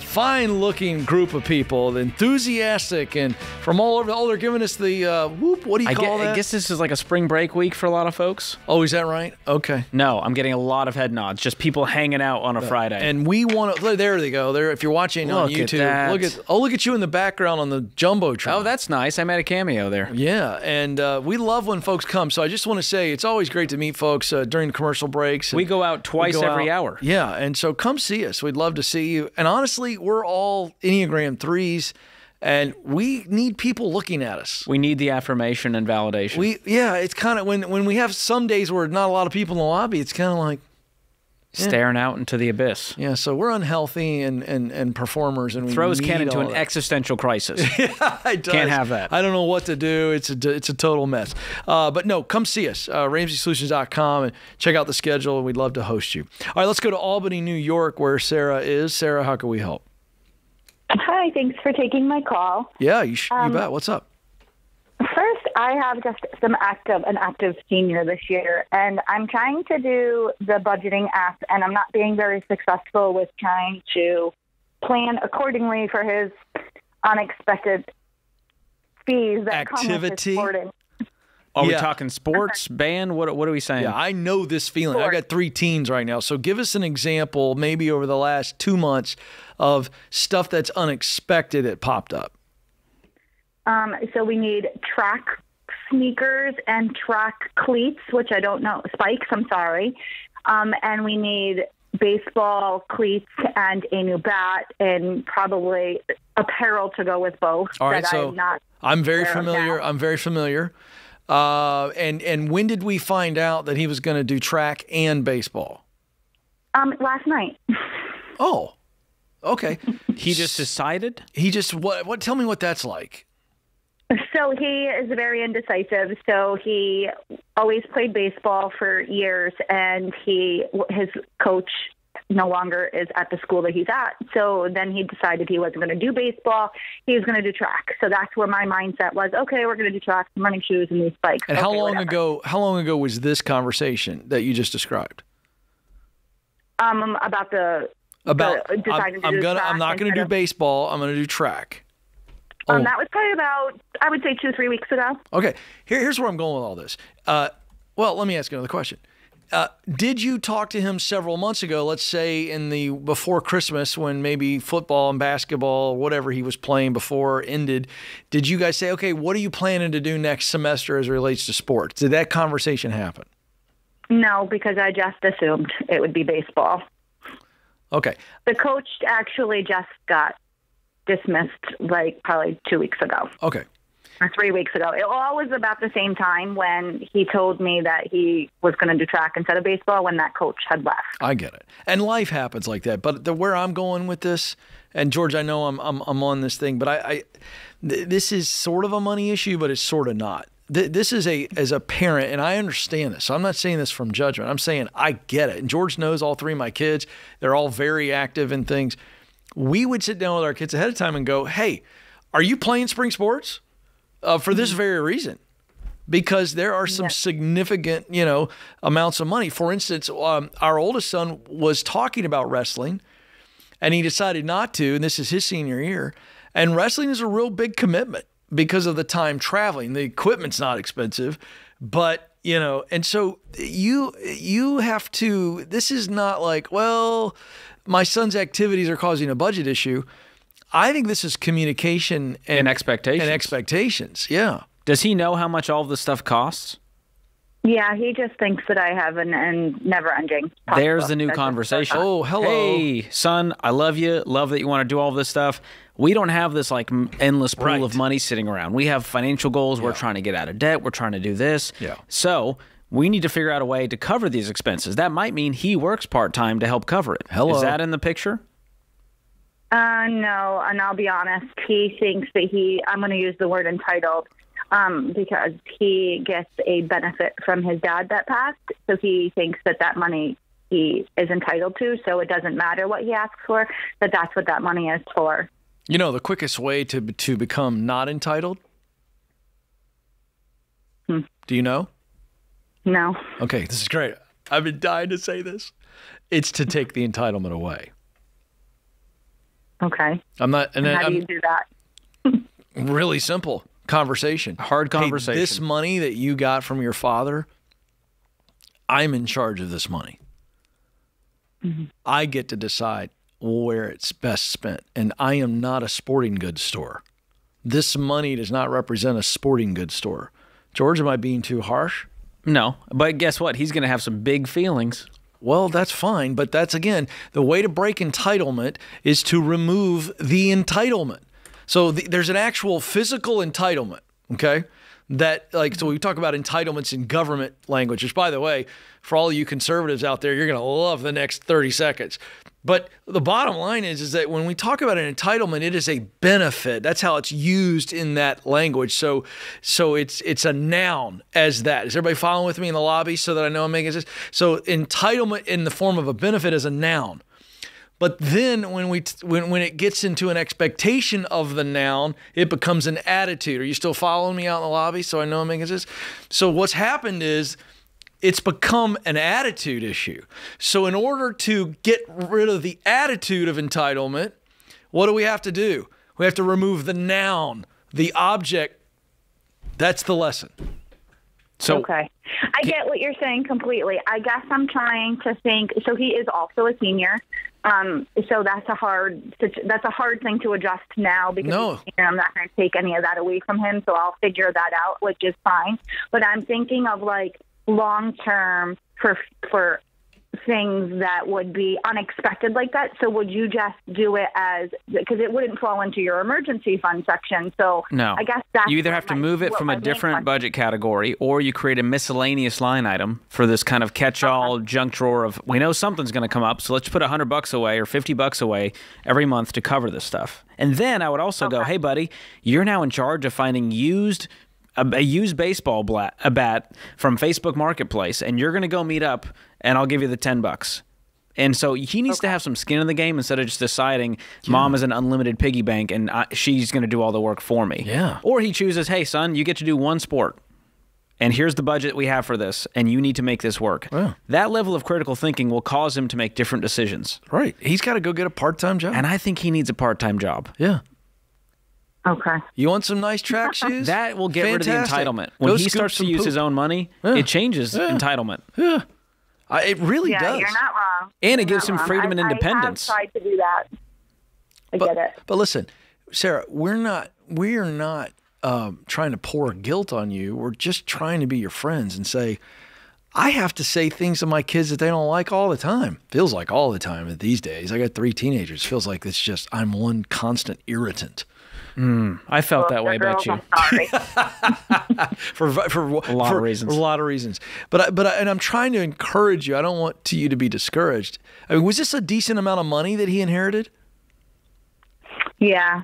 Fine-looking group of people, enthusiastic, and from all over. Oh, they're giving us the what do you call that? I guess this is like a spring break week for a lot of folks. Oh, is that right? Okay. No, I'm getting a lot of head nods. Just people hanging out on a Friday. And we want to. There they go. There, if you're watching on YouTube, look at you in the background on the jumbotron. Oh, that's nice. I made a cameo there. Yeah, and we love when folks come. So I just want to say it's always great to meet folks during commercial breaks. We go out twice every hour. Yeah, and so come see us. We'd love to see you. And honestly, we're all Enneagram 3s, and we need people looking at us. We need the affirmation and validation. It's kind of when we have some days where not a lot of people in the lobby, it's kind of like staring out into the abyss. Yeah, so we're unhealthy and performers, and throws Ken into an existential crisis. Yeah, it does. Can't have that. I don't know what to do. It's a total mess. But no, come see us, RamseySolutions.com, and check out the schedule. We'd love to host you. All right, let's go to Albany, New York, where Sarah is. Sarah, how can we help? Hi, thanks for taking my call. Yeah, you bet. What's up? First, I have just an active senior this year, and I'm trying to do the budgeting app, and I'm not being very successful with trying to plan accordingly for his unexpected fees that come with his boarding. Are we talking sports, band? What are we saying? Yeah, I know this feeling. Sports. I got 3 teens right now. So give us an example, maybe over the last 2 months, of stuff that's unexpected that popped up. So we need track sneakers and track cleats, which I don't know, spikes, I'm sorry. And we need baseball cleats and a new bat and probably apparel to go with both. All right, so I'm very familiar. I'm very familiar. And when did we find out that he was going to do track and baseball? Last night. Oh. Okay. He just decided? He just, what, tell me what that's like. So he is very indecisive. So he always played baseball for years, and his coach no longer is at the school that he's at. So then he decided he wasn't going to do baseball. He was going to do track. So that's where my mindset was. Okay, we're going to do track, running shoes, and these bikes. And okay, how long ago was this conversation that you just described? I'm not going to do baseball. I'm going to do track. Oh. That was probably about, I would say, 2 or 3 weeks ago. Okay. Here's where I'm going with all this. Well, let me ask another question. Did you talk to him several months ago, let's say before Christmas, when maybe football and basketball, or whatever he was playing before ended, did you guys say, okay, what are you planning to do next semester as it relates to sports? Did that conversation happen? No, because I just assumed it would be baseball. Okay. The coach actually just got dismissed like probably 2 weeks ago. Okay. Or 3 weeks ago. It all was about the same time when he told me that he was going to do track instead of baseball when that coach had left. I get it. And life happens like that. But where I'm going with this, and George, I know I'm on this thing, but this is sort of a money issue, but it's sort of not. This is as a parent, and I understand this. So I'm not saying this from judgment. I'm saying I get it. And George knows all three of my kids. They're all very active in things. We would sit down with our kids ahead of time and go, hey, are you playing spring sports? For this very reason, because there are some significant, amounts of money. For instance, our oldest son was talking about wrestling, and he decided not to, and this is his senior year. And wrestling is a real big commitment because of the time traveling. The equipment's not expensive, but, and so you have to, this is not like, well, my son's activities are causing a budget issue. I think this is communication and expectations. And expectations, yeah. Does he know how much all of this stuff costs? Yeah, he just thinks that I have an never-ending. There's the new conversation. Oh, hello. Hey, son, I love you. Love that you want to do all this stuff. We don't have this, like, endless pool of money sitting around. We have financial goals. Yeah. We're trying to get out of debt. We're trying to do this. Yeah. So we need to figure out a way to cover these expenses. That might mean he works part-time to help cover it. Hello. Is that in the picture? No, and I'll be honest, he thinks that I'm going to use the word entitled, because he gets a benefit from his dad that passed, so he thinks that money he is entitled to, so it doesn't matter what he asks for, that's what that money is for. You know, the quickest way to become not entitled? Do you know? No. Okay, this is great. I've been dying to say this. It's to take the entitlement away. Okay. I'm not. And how do you do that? Really simple conversation. Hard conversation. Hey, this money that you got from your father, I'm in charge of this money. Mm-hmm. I get to decide where it's best spent. And I am not a sporting goods store. This money does not represent a sporting goods store. George, am I being too harsh? No. But guess what? He's going to have some big feelings. Well, that's fine, but that's, again, the way to break entitlement is to remove the entitlement. So there's an actual physical entitlement, okay? That, like, so we talk about entitlements in government language, which, by the way, for all you conservatives out there, you're going to love the next 30 seconds. But the bottom line is that when we talk about an entitlement, it is a benefit. That's how it's used in that language. So it's a noun as that. Is everybody following with me in the lobby so that I know I'm making sense? So entitlement in the form of a benefit is a noun. But then when it gets into an expectation of the noun, it becomes an attitude. Are you still following me out in the lobby so I know I'm making sense? So what's happened is it's become an attitude issue. So in order to get rid of the attitude of entitlement, what do we have to do? We have to remove the noun, the object. That's the lesson. So, okay. I get what you're saying completely. I guess I'm trying to think. So he is also a senior. So that's a hard thing to adjust now because I'm not going to take any of that away from him. So I'll figure that out, which is fine. But I'm thinking of, like, long term for things that would be unexpected like that. So would you just do it as, because it wouldn't fall into your emergency fund section. So no. I guess that's you either have to move it from a different budget category, or you create a miscellaneous line item for this kind of catch-all junk drawer of, we know something's going to come up, so let's put $100 away or $50 away every month to cover this stuff. And then I would also go, hey, buddy, you're now in charge of finding a used baseball bat from Facebook Marketplace, and you're going to go meet up, and I'll give you the $10. And so he needs to have some skin in the game instead of just deciding Mom is an unlimited piggy bank and she's going to do all the work for me. Yeah. Or he chooses, hey, son, you get to do one sport, and here's the budget we have for this, and you need to make this work. Yeah. That level of critical thinking will cause him to make different decisions. Right. He's got to go get a part-time job. And I think he needs a part-time job. Yeah. Okay. You want some nice track shoes? That will get rid of the entitlement. When he starts to use his own money, it changes entitlement. Yeah. It really does. You're not wrong. And it gives him freedom and independence. I have tried to do that. I get it. But listen, Sarah, we're not trying to pour guilt on you. We're just trying to be your friends and say, I have to say things to my kids that they don't like all the time. Feels like all the time these days. I got 3 teenagers. Feels like it's just, I'm one constant irritant. I felt that way about you. Sorry. for a lot of reasons. But I'm trying to encourage you. I don't want you to be discouraged. I mean, was this a decent amount of money that he inherited? Yeah.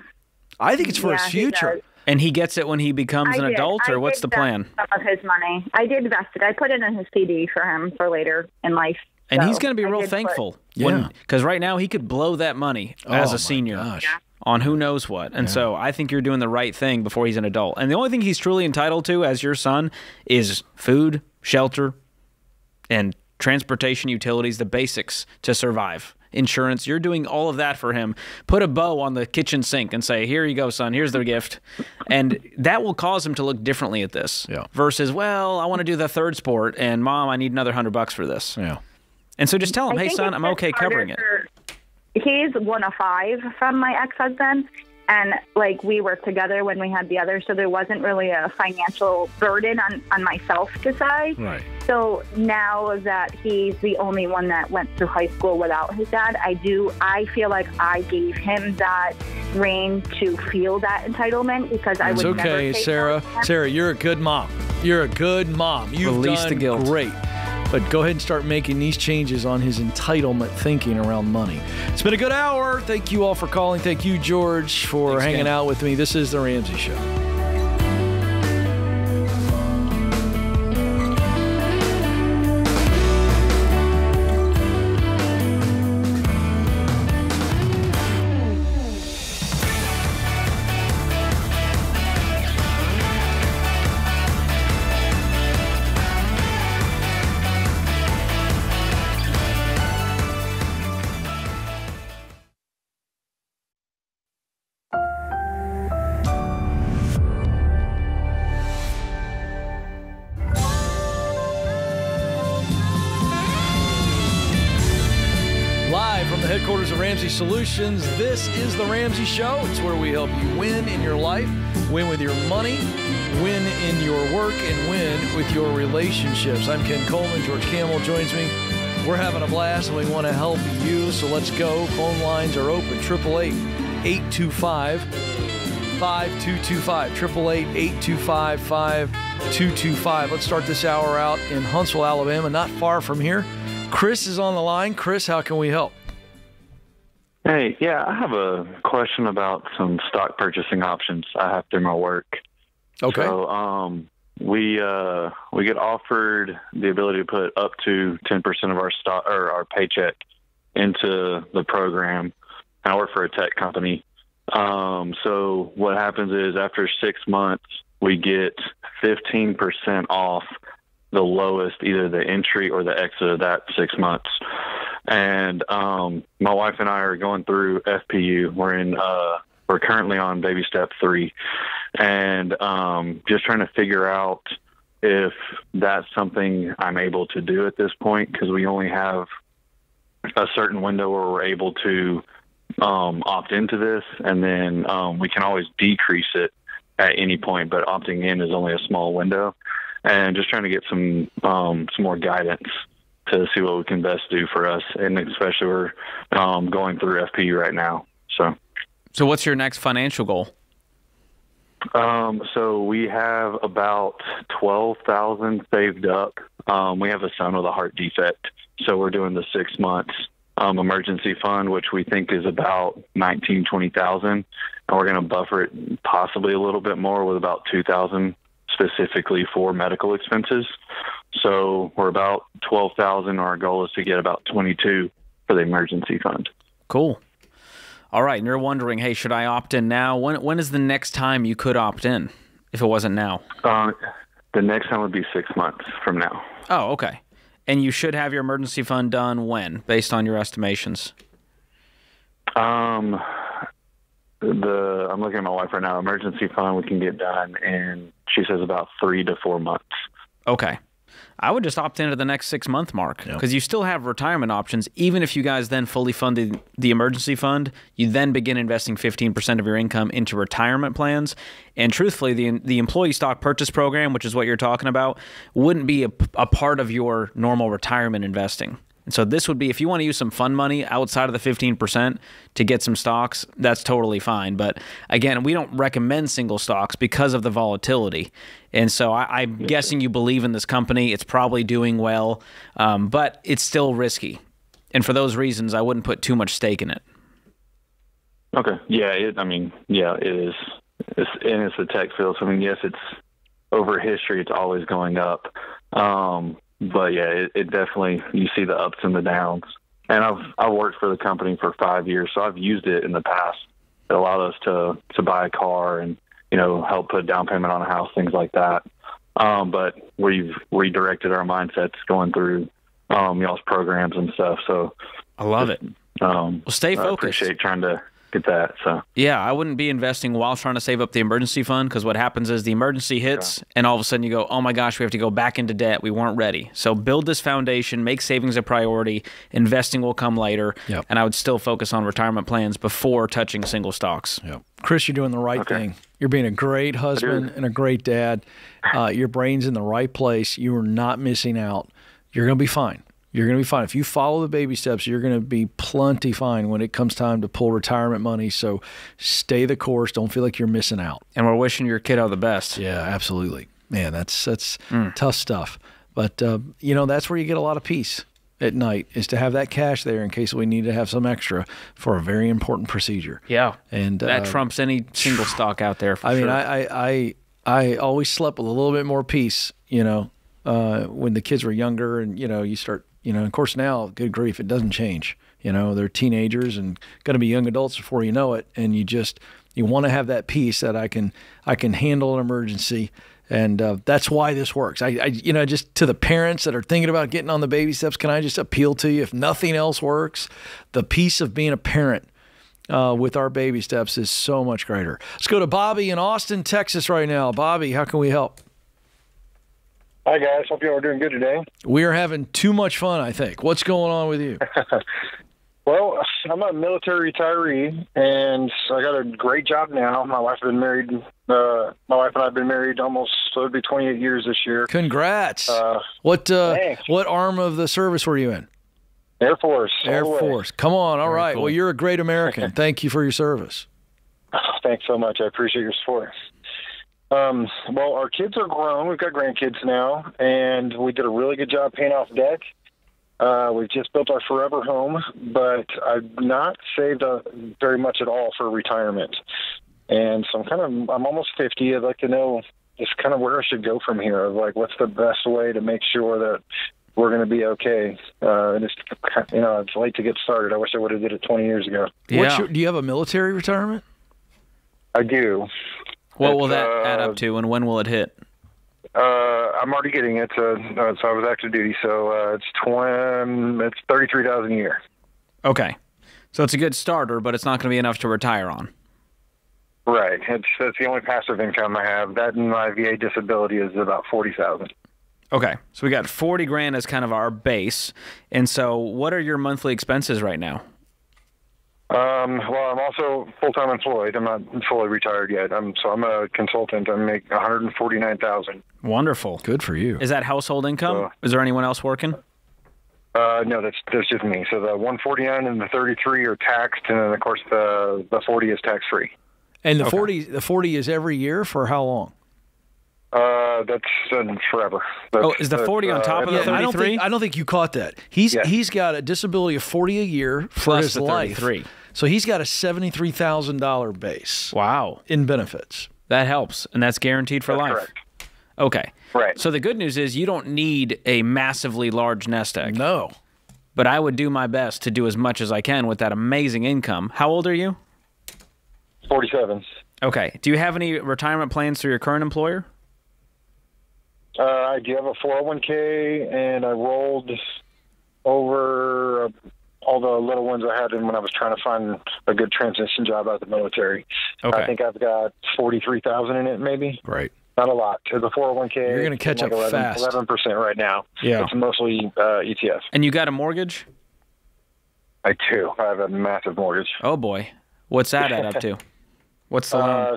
I think it's for his future. And he gets it when he becomes an adult, or what's the plan? Some of his money. I did invest it. I put it in his CD for him for later in life. And he's going to be real thankful. Yeah. Because right now he could blow that money as a senior. Gosh. Yeah. On who knows what. And so I think you're doing the right thing before he's an adult. And the only thing he's truly entitled to as your son is food, shelter, and transportation, utilities, the basics to survive. Insurance, you're doing all of that for him. Put a bow on the kitchen sink and say, here you go, son, here's the gift. And that will cause him to look differently at this versus, well, I want to do the third sport, and Mom, I need another $100 for this. Yeah. And so just tell him, hey, son, I'm okay covering it. He's 1 of 5 from my ex-husband, and like we worked together when we had the other, so there wasn't really a financial burden on myself to say. Right. So now that he's the only one that went through high school without his dad, I feel like I gave him that reign to feel that entitlement, because I was never take Sarah. Sarah, you're a good mom. You're a good mom. You've released the guilt. Great. But go ahead and start making these changes on his entitlement thinking around money. It's been a good hour. Thank you all for calling. Thank you, George, for hanging out with me. This is The Ramsey Show. Solutions. This is The Ramsey Show. It's where we help you win in your life, win with your money, win in your work, and win with your relationships. I'm Ken Coleman. George Campbell joins me. We're having a blast, and we want to help you, so let's go. Phone lines are open. 888-825-5225. 888-825-5225. Let's start this hour out in Huntsville, Alabama, not far from here. Chris is on the line. Chris, how can we help? Hey, yeah, I have a question about some stock purchasing options I have through my work. Okay. So we get offered the ability to put up to 10% of our stock or our paycheck into the program. I work for a tech company. So what happens is after 6 months, we get 15% off the lowest, either the entry or the exit of that 6 months. And my wife and I are going through FPU. We're currently on Baby Step 3, and just trying to figure out if that's something I'm able to do at this point, because we only have a certain window where we're able to opt into this, and then we can always decrease it at any point, but opting in is only a small window. And just trying to get some more guidance to see what we can best do for us, and especially we're going through FP right now. So what's your next financial goal? So we have about $12,000 saved up. We have a son with a heart defect, so we're doing the 6 months emergency fund, which we think is about $19,000-$20,000, and we're going to buffer it possibly a little bit more with about $2,000 specifically for medical expenses. So we're about $12,000. Our goal is to get about $22,000 for the emergency fund. Cool. All right, and you're wondering, hey, should I opt in now? When is the next time you could opt in if it wasn't now? The next time would be 6 months from now. Oh, okay. And you should have your emergency fund done when, based on your estimations? I'm looking at my wife right now. Emergency fund we can get done, and she says about 3 to 4 months. Okay. I would just opt into the next 6 month mark, because you still have retirement options. Even if you guys then fully funded the emergency fund, you then begin investing 15% of your income into retirement plans. And truthfully, the employee stock purchase program, which is what you're talking about, wouldn't be a part of your normal retirement investing. And so this would be, if you want to use some fund money outside of the 15% to get some stocks, that's totally fine. But again, we don't recommend single stocks because of the volatility. And so I'm guessing you believe in this company. It's probably doing well, but it's still risky. And for those reasons, I wouldn't put too much stake in it. Okay. Yeah. It is. And it's the tech field. So, yes, it's over history. It's always going up. But yeah, it definitely, you see the ups and the downs. And I worked for the company for 5 years, so I've used it in the past. It allowed us to buy a car and, help put a down payment on a house, things like that. But we've redirected our mindsets going through y'all's programs and stuff. So I love it. Well, stay focused. I appreciate trying to get that. So yeah, I wouldn't be investing while trying to save up the emergency fund, because what happens is the emergency hits and all of a sudden you go, oh my gosh, we have to go back into debt. We weren't ready. So build this foundation, make savings a priority. Investing will come later. Yep. And I would still focus on retirement plans before touching single stocks. Yep. Chris, you're doing the right thing. You're being a great husband and a great dad. Your brain's in the right place. You are not missing out. You're going to be fine. You're going to be fine. If you follow the baby steps, you're going to be plenty fine when it comes time to pull retirement money. So stay the course. Don't feel like you're missing out. And we're wishing your kid all the best. Yeah, absolutely. Man, that's tough stuff. But, that's where you get a lot of peace at night, is to have that cash there in case we need to have some extra for a very important procedure. Yeah. And that trumps any single stock out there. For sure. I always slept with a little bit more peace, when the kids were younger, and, you start... of course now, good grief, it doesn't change. They're teenagers and going to be young adults before you know it. And you want to have that peace that I can handle an emergency. And that's why this works. Just to the parents that are thinking about getting on the baby steps, can I just appeal to you, if nothing else works, the peace of being a parent with our baby steps is so much greater. Let's go to Bobby in Austin, Texas right now. Bobby, how can we help? Hi, guys. Hope you all are doing good today. We are having too much fun, I think. What's going on with you? Well, I'm a military retiree, and I got a great job now. My wife and I have been married almost, so it'd be 28 years this year. Congrats. What arm of the service were you in? Air Force. Air Force. Come on. All right. Cool. Well, you're a great American. Thank you for your service. Thanks so much. I appreciate your support. Well, our kids are grown. We've got grandkids now, and we did a really good job paying off debt. We've just built our forever home, but I've not saved very much at all for retirement. And so I'm almost 50. I'd like to know just kind of where I should go from here. Like, what's the best way to make sure that we're going to be okay? And it's late to get started. I wish I would have did it 20 years ago. Yeah. Do you have a military retirement? I do. What will that add up to, and when will it hit? I'm already getting it. So I was active duty, so it's $33,000 a year. Okay, so it's a good starter, but it's not going to be enough to retire on. Right. That's the only passive income I have. That and my VA disability is about $40,000. Okay, so we got $40,000 as kind of our base. And so, what are your monthly expenses right now? Well, I'm also full-time employed. I'm not fully retired yet. I'm a consultant. I make $149,000. Wonderful. Good for you. Is that household income? Is there anyone else working? No, that's just me. So the 149 and the 33 are taxed, and then of course the 40 is tax free. And the 40 is every year for how long? That's forever. Oh, is the 40 on top of the 33? I don't think you caught that. He's got a disability of 40 a year for his life. So he's got a $73,000 base. Wow. In benefits. That helps, and that's guaranteed for life. Correct. Okay. Right. So the good news is you don't need a massively large nest egg. No. But I would do my best to do as much as I can with that amazing income. How old are you? 47. Okay. Do you have any retirement plans through your current employer? I do have a 401k, and I rolled over all the little ones I had in when I was trying to find a good transition job out of the military. Okay. I think I've got 43,000 in it, maybe. Right. Not a lot. The 401k. You're going to catch up fast. 11% right now. Yeah. It's mostly ETF. And you got a mortgage? I do. I have a massive mortgage. Oh boy, what's that add up to? What's the loan?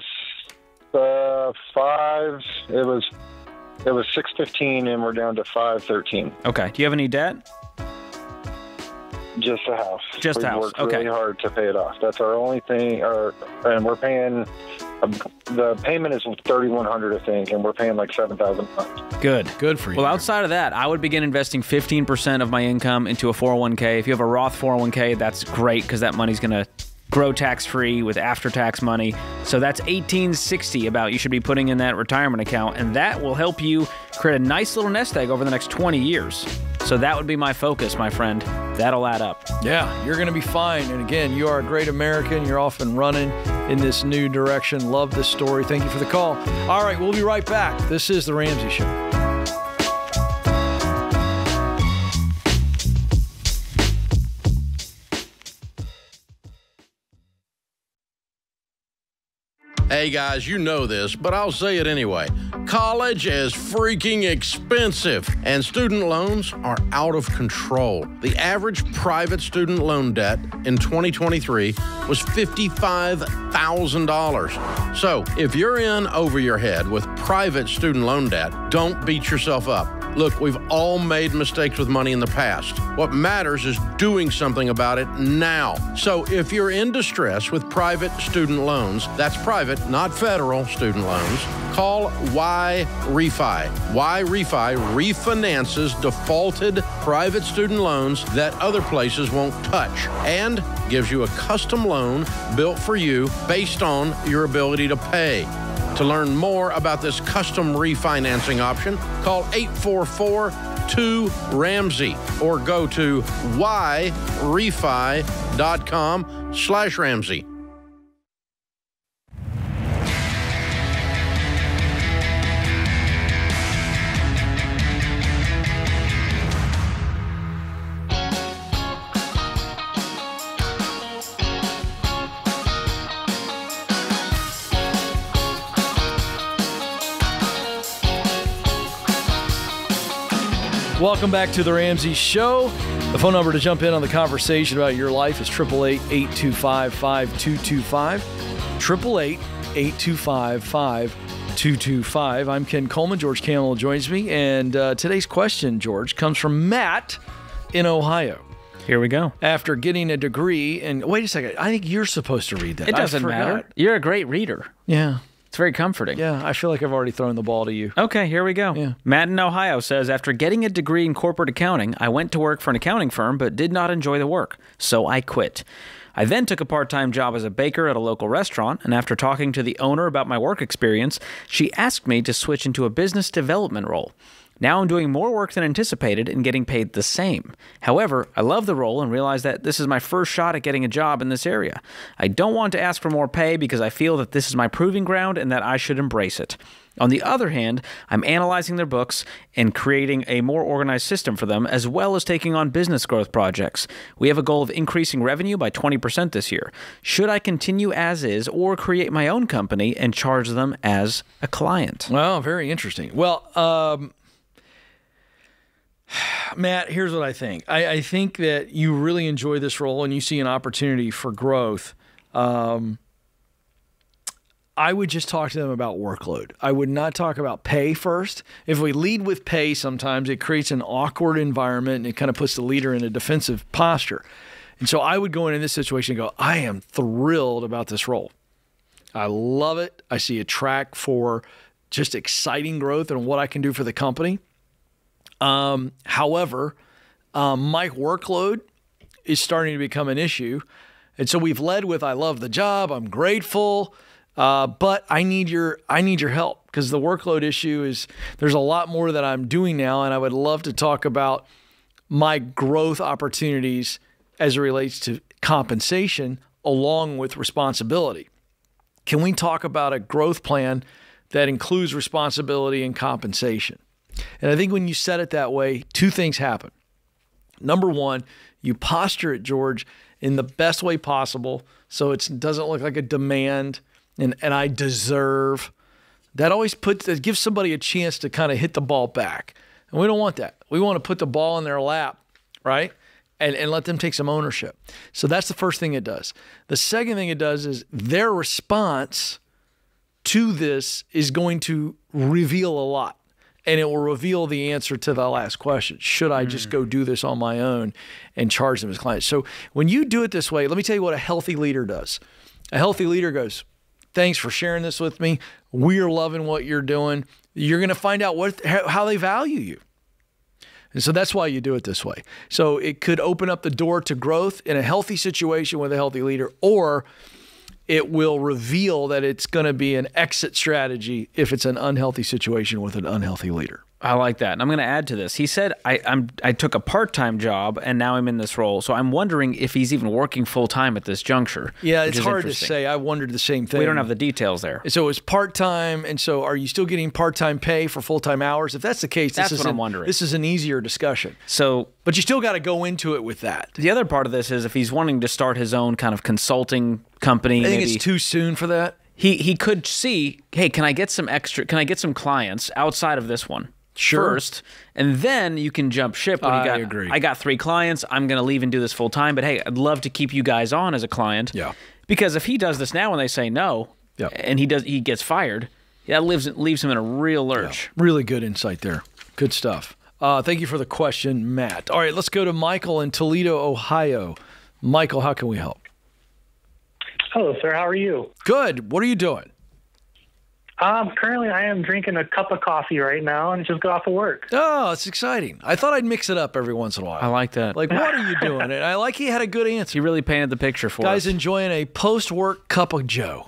It was 615, and we're down to 513. Okay. Do you have any debt? Just a house. Just a house. Worked really hard to pay it off. That's our only thing. And we're paying. The payment is $3,100, I think, and we're paying like $7,000 a month. Good. Good for you. Well, outside of that, I would begin investing 15% of my income into a 401k. If you have a Roth 401k, that's great because that money's going to grow tax-free with after-tax money. So that's $1,860 about you should be putting in that retirement account, and that will help you create a nice little nest egg over the next 20 years. So that would be my focus, my friend. That'll add up. Yeah, you're going to be fine. And again, you are a great American. You're off and running in this new direction. Love this story. Thank you for the call. All right, we'll be right back. This is The Ramsey Show. Hey guys, you know this, but I'll say it anyway. College is freaking expensive, and student loans are out of control. The average private student loan debt in 2023 was $55,000. So if you're in over your head with private student loan debt, don't beat yourself up. Look, we've all made mistakes with money in the past. What matters is doing something about it now. So if you're in distress with private student loans, that's private, not federal student loans, call Yrefy. Yrefy refinances defaulted private student loans that other places won't touch and gives you a custom loan built for you based on your ability to pay. To learn more about this custom refinancing option, call 844-2-RAMSEY or go to yrefy.com/Ramsey. Welcome back to The Ramsey Show. The phone number to jump in on the conversation about your life is 888-825-5225. 888-825-5225. I'm Ken Coleman. George Campbell joins me. And today's question, George, comes from Matt in Ohio. Here we go. After getting a degree and... Wait a second. I think you're supposed to read that. It doesn't matter. You're a great reader. Yeah. It's very comforting. Yeah, I feel like I've already thrown the ball to you. Okay, here we go. Yeah. Matt in Ohio says, after getting a degree in corporate accounting, I went to work for an accounting firm but did not enjoy the work, so I quit. I then took a part-time job as a baker at a local restaurant, and after talking to the owner about my work experience, she asked me to switch into a business development role. Now I'm doing more work than anticipated and getting paid the same. However, I love the role and realize that this is my first shot at getting a job in this area. I don't want to ask for more pay because I feel that this is my proving ground and that I should embrace it. On the other hand, I'm analyzing their books and creating a more organized system for them, as well as taking on business growth projects. We have a goal of increasing revenue by 20% this year. Should I continue as is or create my own company and charge them as a client? Well, very interesting. Well, Matt, here's what I think. I think that you really enjoy this role and you see an opportunity for growth. I would just talk to them about workload. I would not talk about pay first. If we lead with pay, sometimes it creates an awkward environment and it kind of puts the leader in a defensive posture. And so I would go in this situation and go, I am thrilled about this role. I love it. I see a track for just exciting growth and what I can do for the company. However, my workload is starting to become an issue. And so we've led with, I love the job. I'm grateful. But I need your help, because the workload issue is, there's a lot more that I'm doing now. And I would love to talk about my growth opportunities as it relates to compensation along with responsibility. Can we talk about a growth plan that includes responsibility and compensation? And I think when you set it that way, two things happen. Number one, you posture it, George, in the best way possible, so it doesn't look like a demand and I deserve. That always gives somebody a chance to kind of hit the ball back. And we don't want that. We want to put the ball in their lap, right? And let them take some ownership. So that's the first thing it does. The second thing it does is their response to this is going to reveal a lot. And it will reveal the answer to the last question. Should I just go do this on my own and charge them as clients? So when you do it this way, let me tell you what a healthy leader does. A healthy leader goes, thanks for sharing this with me. We're loving what you're doing. You're going to find out how they value you. And so that's why you do it this way. So it could open up the door to growth in a healthy situation with a healthy leader, or it will reveal that it's going to be an exit strategy if it's an unhealthy situation with an unhealthy leader. I like that. And I'm going to add to this. He said, I took a part-time job and now I'm in this role. So I'm wondering if he's even working full-time at this juncture. Yeah, it's hard to say. I wondered the same thing. We don't have the details there. So it's part-time. And so are you still getting part-time pay for full-time hours? If that's the case, that's what I'm wondering. This is an easier discussion. So, but you still got to go into it with that. The other part of this is if he's wanting to start his own kind of consulting company. I think maybe it's too soon for that. He could see, hey, can I get some clients outside of this one? Sure. First, and then you can jump ship. I agree. I got 3 clients. I'm going to leave and do this full time, but hey, I'd love to keep you guys on as a client. Yeah. Because if he does this now and they say no, yeah, and he gets fired, that leaves him in a real lurch. Yeah. Really good insight there. Good stuff. Thank you for the question, Matt. All right, let's go to Michael in Toledo, Ohio. Michael, how can we help? Hello, sir. How are you? Good. What are you doing? Currently, I am drinking a cup of coffee right now and just got off of work. Oh, it's exciting. I thought I'd mix it up every once in a while. I like that. Like, what are you doing? And I like he had a good answer. He really painted the picture for us. Guys enjoying a post-work cup of joe.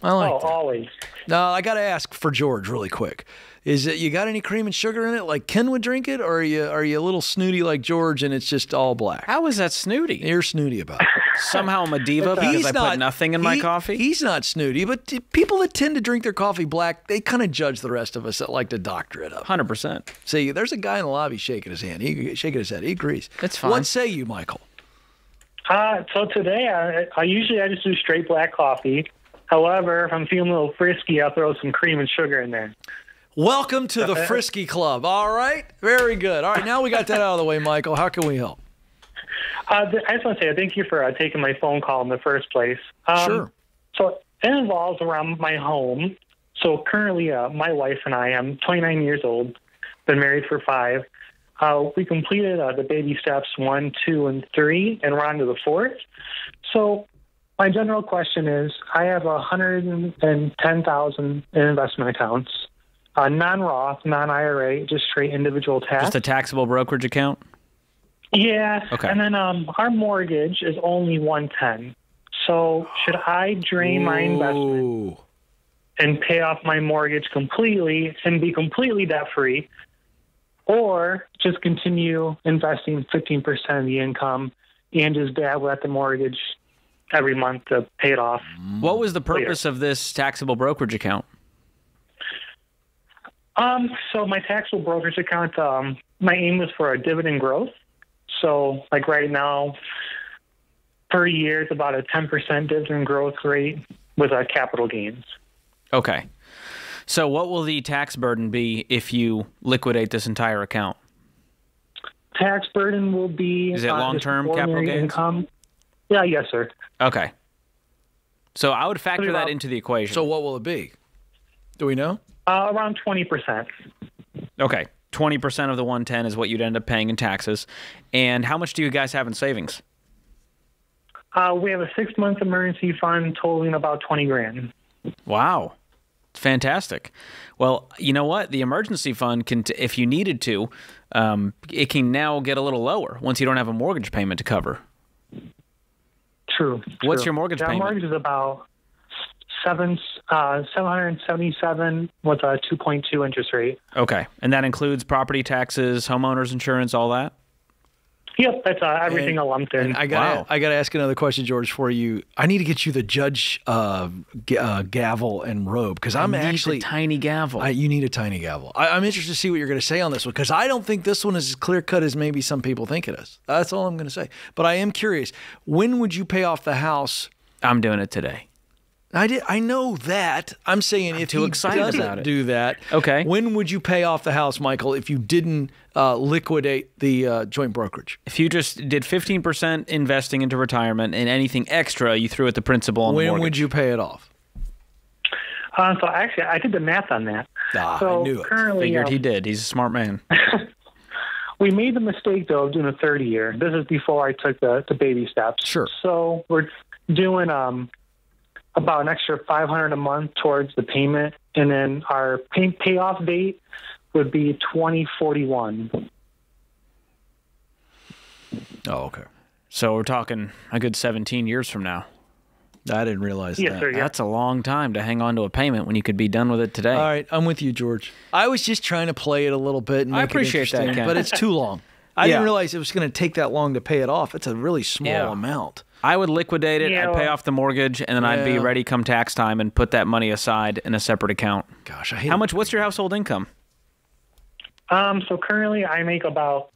I like that. Oh, always. Now, I got to ask for George really quick. Is it, you got any cream and sugar in it like Ken would drink it? Or are you a little snooty like George and it's just all black? How is that snooty? You're snooty about it. Somehow I'm a diva because I put nothing in my coffee. He's not snooty, but people that tend to drink their coffee black, they kind of judge the rest of us that like to doctor it up. 100%. See, there's a guy in the lobby shaking his hand. He shaking his head. He agrees. That's fine. What say you, Michael? So today, I usually just do straight black coffee. However, if I'm feeling a little frisky, I'll throw some cream and sugar in there. Welcome to the Frisky Club. All right. Very good. All right. Now we got that out of the way, Michael. How can we help? I just want to say thank you for taking my phone call in the first place. Sure. So it involves around my home. So currently my wife and I, I'm 29 years old, been married for 5. We completed the baby steps 1, 2, and 3, and we're on to the 4th. So my general question is, I have $110,000 in investment accounts. Non-Roth, non-IRA, just straight individual tax. Just a taxable brokerage account? Yeah. Okay. And then our mortgage is only $110,000. So should I drain my investment and pay off my mortgage completely and be completely debt-free, or just continue investing 15% of the income and just dabble at the mortgage every month to pay it off? What was the purpose of this taxable brokerage account? So my taxable brokerage account, my aim was for a dividend growth. So like right now, per year, it's about a 10% dividend growth rate with capital gains. Okay. So what will the tax burden be if you liquidate this entire account? Tax burden will be... Is it long-term capital gains? Income. Yeah, yes, sir. Okay. So I would factor that into the equation. So what will it be? Do we know? Around 20%. Okay. 20% of the 110 is what you'd end up paying in taxes. And how much do you guys have in savings? We have a 6-month emergency fund totaling about $20,000. Wow. Fantastic. Well, you know what? The emergency fund can, if you needed to, it can now get a little lower once you don't have a mortgage payment to cover. True. What's your mortgage payment? Our mortgage is about $777 with a 2.2 interest rate. Okay, and that includes property taxes, homeowners insurance, all that. Yep, that's everything lumped in. I gotta ask another question, George, for you. I need to get you the judge gavel and robe because I'm actually a tiny gavel. You need a tiny gavel. I'm interested to see what you're going to say on this one because I don't think this one is as clear cut as maybe some people think it is. That's all I'm going to say. But I am curious. When would you pay off the house? I'm doing it today. I know that. I'm saying if he doesn't do that, okay. When would you pay off the house, Michael, if you didn't liquidate the joint brokerage? If you just did 15% investing into retirement and anything extra you threw at the principal on the mortgage. When would you pay it off? So actually, I did the math on that. So I knew it. Figured he did. He's a smart man. We made the mistake, though, of doing a 30-year. This is before I took the baby steps. Sure. So we're doing... about an extra $500 a month towards the payment, and then our payoff date would be 2041. Oh, okay. So we're talking a good 17 years from now. I didn't realize that. Sir, yeah. That's a long time to hang on to a payment when you could be done with it today. All right, I'm with you, George. I was just trying to play it a little bit. And make I appreciate it that, Ken. But it's too long. I didn't realize it was going to take that long to pay it off. It's a really small amount. I would liquidate it, I'd pay off the mortgage, and then I'd be ready come tax time and put that money aside in a separate account. Gosh, I hate How much? What's your household income? So currently I make about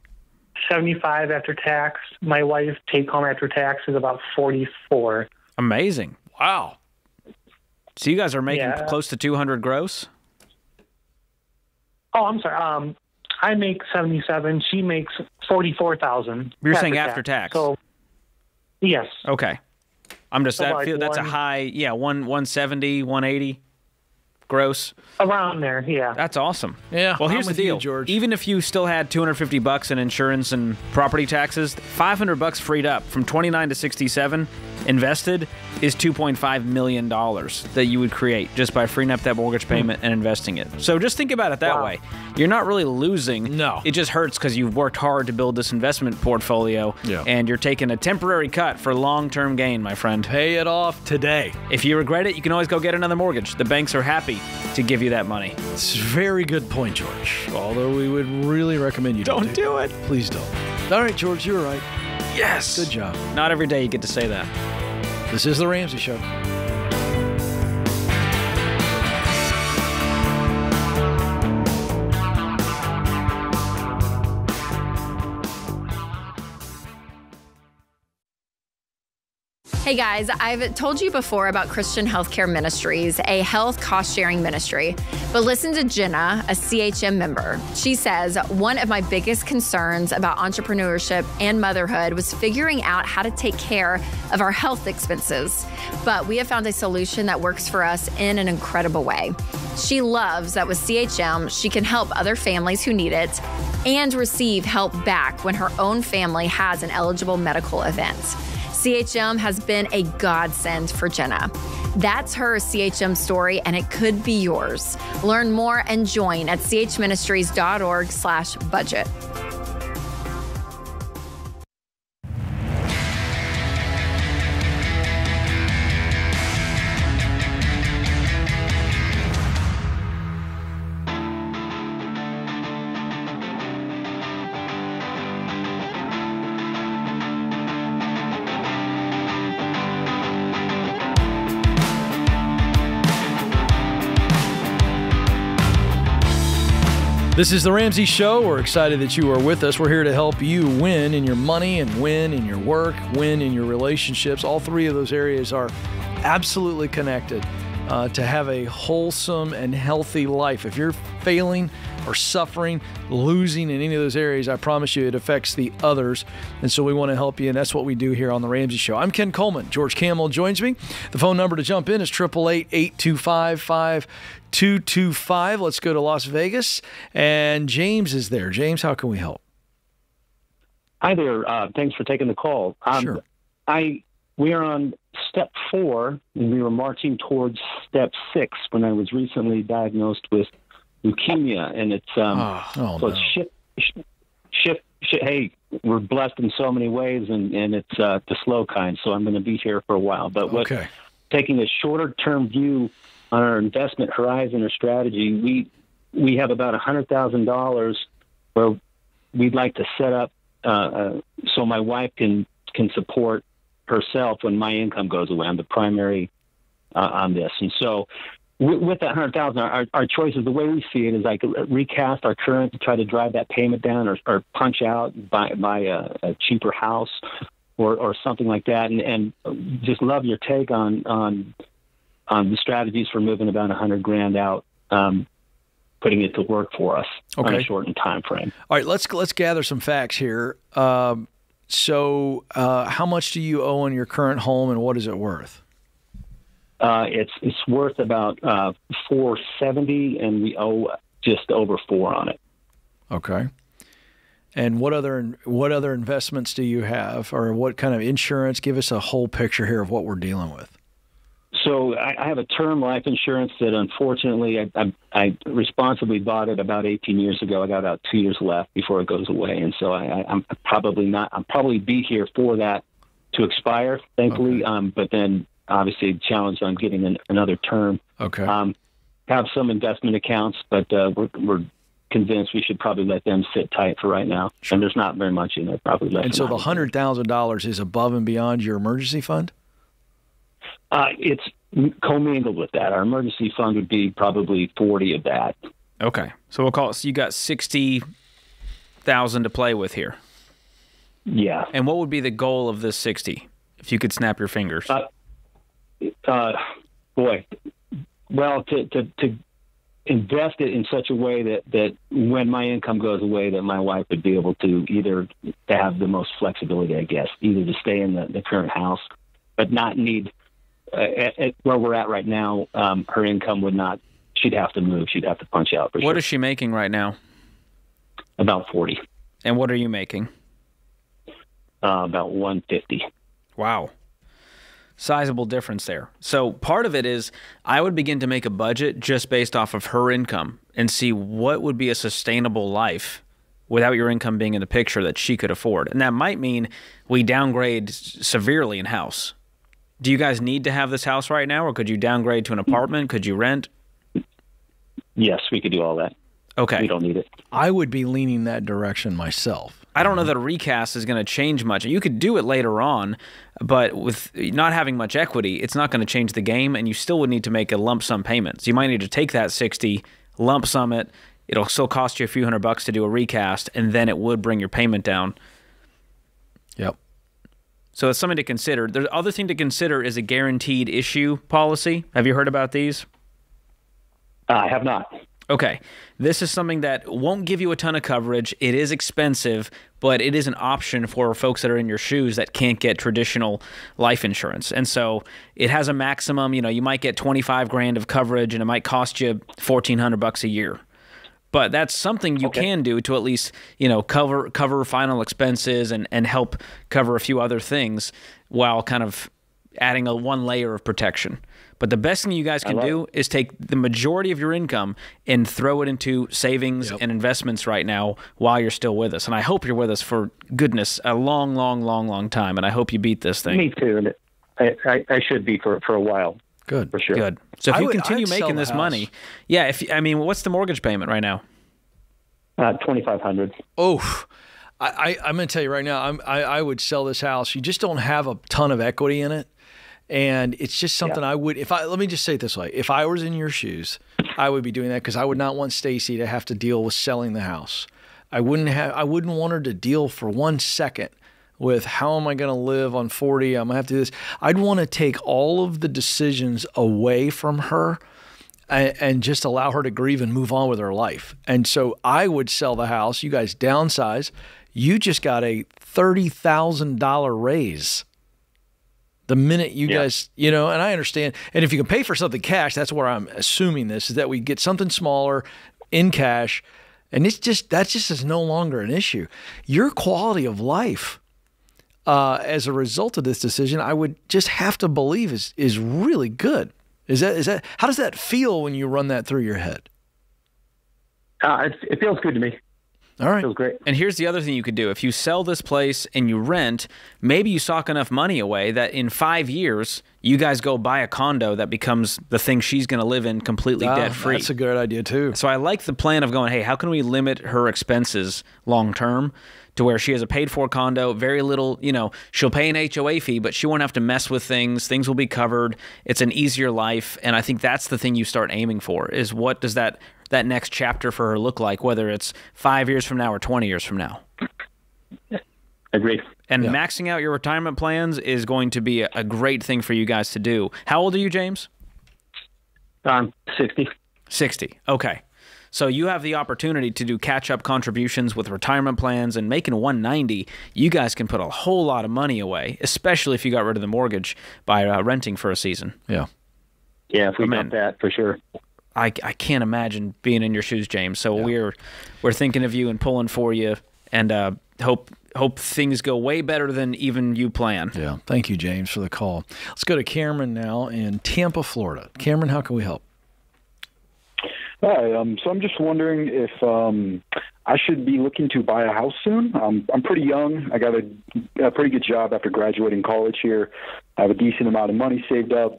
$75,000 after tax. My wife take home after tax is about $44,000. Amazing. Wow. So you guys are making close to $200,000 gross? Oh, I'm sorry. I make $77,000. She makes $44,000. You're saying after tax. So yes. Okay. I'm just, so that like that's a high, 170, 180 gross. Around there, yeah. That's awesome. Yeah. Well, here's the deal, George. Even if you still had $250 in insurance and property taxes, $500 freed up from 29 to 67 invested is $2.5 million that you would create just by freeing up that mortgage payment and investing it. So just think about it that way. You're not really losing. No. It just hurts because you've worked hard to build this investment portfolio, and you're taking a temporary cut for long-term gain, my friend. Pay it off today. If you regret it, you can always go get another mortgage. The banks are happy to give you that money. It's a very good point, George. Although we would really recommend you don't do it. Please don't. All right, George, you were right. Yes. Good job. Not every day you get to say that. This is The Ramsey Show. Hey guys, I've told you before about Christian Healthcare Ministries, a health cost-sharing ministry. But listen to Jenna, a CHM member. She says, one of my biggest concerns about entrepreneurship and motherhood was figuring out how to take care of our health expenses. But we have found a solution that works for us in an incredible way. She loves that with CHM, she can help other families who need it and receive help back when her own family has an eligible medical event. CHM has been a godsend for Jenna. That's her CHM story, and it could be yours. Learn more and join at chministries.org/budget. This is The Ramsey Show. We're excited that you are with us. We're here to help you win in your money and win in your work, win in your relationships. All three of those areas are absolutely connected. to have a wholesome and healthy life. If you're failing or suffering, losing in any of those areas, I promise you it affects the others. And so we want to help you, and that's what we do here on The Ramsey Show. I'm Ken Coleman. George Campbell joins me. The phone number to jump in is 888-825-5225. Let's go to Las Vegas, and James is there. James, how can we help? Hi there. Thanks for taking the call. Sure. We are on step 4, and we were marching towards step 6 when I was recently diagnosed with leukemia, and it's shift. Hey, we're blessed in so many ways, and it's the slow kind. So I'm going to be here for a while. But taking a shorter term view on our investment horizon or strategy, we have about $100,000 where we'd like to set up so my wife can support herself when my income goes away. I'm the primary on this, and so with that $100,000, our choices, the way we see it, is like recast our current to try to drive that payment down, or punch out, buy a cheaper house, or something like that. And just love your take on the strategies for moving about $100,000 out, putting it to work for us on a shortened time frame. All right, let's gather some facts here. So how much do you owe on your current home, and what is it worth? It's worth about $470,000, and we owe just over $4 million on it. Okay. And what other investments do you have, or what kind of insurance? Give us a whole picture here of what we're dealing with. So I have a term life insurance that, unfortunately, I responsibly bought it about 18 years ago. I got about 2 years left before it goes away, and so I'm probably be here for that to expire, thankfully. But then, obviously, challenged on getting another term. Okay. Have some investment accounts, but we're convinced we should probably let them sit tight for right now. Sure. And there's not very much in there, probably less. And so the $100,000 is above and beyond your emergency fund? It's commingled with that. Our emergency fund would be probably 40 of that. Okay. So we'll call it, so you got $60,000 to play with here. Yeah. And what would be the goal of this 60, if you could snap your fingers? To invest it in such a way that when my income goes away, that my wife would be able to either have the most flexibility, I guess, either to stay in the current house, but not need, at where we're at right now, her income would not, she'd have to move, she'd have to punch out. For what is she making right now? About 40. And what are you making? About 150. Wow. Sizable difference there. So part of it is I would begin to make a budget just based off of her income and see what would be a sustainable life without your income being in the picture that she could afford. And that might mean we downgrade severely in house. Do you guys need to have this house right now, or could you downgrade to an apartment? Could you rent? Yes, we could do all that. Okay. We don't need it. I would be leaning that direction myself. I don't know that a recast is going to change much. You could do it later on, but with not having much equity, it's not going to change the game, and you still would need to make a lump sum payment. So you might need to take that 60, lump sum it. It'll still cost you a few $100 to do a recast, and then it would bring your payment down. Yep. So it's something to consider. The other thing to consider is a guaranteed issue policy. Have you heard about these? I have not. Okay, this is something that won't give you a ton of coverage. It is expensive, but it is an option for folks that are in your shoes that can't get traditional life insurance. And so it has a maximum, you know, you might get $25,000 of coverage, and it might cost you $1,400 a year. But that's something you can do to at least, you know, cover final expenses and help cover a few other things while kind of adding one layer of protection. But the best thing you guys can do is take the majority of your income and throw it into savings and investments right now while you're still with us. And I hope you're with us for, goodness, a long, long, long, long time. And I hope you beat this thing. Me too. And I should be for a while. Good. For sure. Good. So if you continue making this money, yeah, what's the mortgage payment right now? $2,500. Oh, I'm going to tell you right now, I would sell this house. You just don't have a ton of equity in it. And it's just something I would, let me just say it this way. If I was in your shoes, I would be doing that, because I would not want Stacy to have to deal with selling the house. I wouldn't want her to deal for 1 second with how am I going to live on 40? I'm going to have to do this. I'd want to take all of the decisions away from her and just allow her to grieve and move on with her life. And so I would sell the house. You guys downsize. You just got a $30,000 raise the minute you guys, you know, and I understand. And if you can pay for something cash, that's where I'm assuming this, is that we get something smaller in cash. And it's just, that just is no longer an issue. Your quality of life as a result of this decision, I would just have to believe is really good. Is that, how does that feel when you run that through your head? It feels good to me. All right. Feels great. And here's the other thing you could do. If you sell this place and you rent, maybe you sock enough money away that in 5 years, you guys go buy a condo that becomes the thing she's going to live in completely debt-free. That's a good idea, too. So I like the plan of going, hey, how can we limit her expenses long-term to where she has a paid-for condo, very little, you know, she'll pay an HOA fee, but she won't have to mess with things. Things will be covered. It's an easier life. And I think that's the thing you start aiming for is what does that next chapter for her look like, whether it's 5 years from now or 20 years from now. Agreed. And maxing out your retirement plans is going to be a great thing for you guys to do. How old are you, James? I'm 60. 60. Okay. So you have the opportunity to do catch-up contributions with retirement plans, and making 190, you guys can put a whole lot of money away, especially if you got rid of the mortgage by renting for a season. Yeah. Yeah, if we got that, for sure. I can't imagine being in your shoes, James. So we're thinking of you and pulling for you, and hope things go way better than even you plan. Yeah. Thank you, James, for the call. Let's go to Cameron now in Tampa, Florida. Cameron, how can we help? Hi. So I'm just wondering if I should be looking to buy a house soon. I'm pretty young. I got a pretty good job after graduating college here. I have a decent amount of money saved up.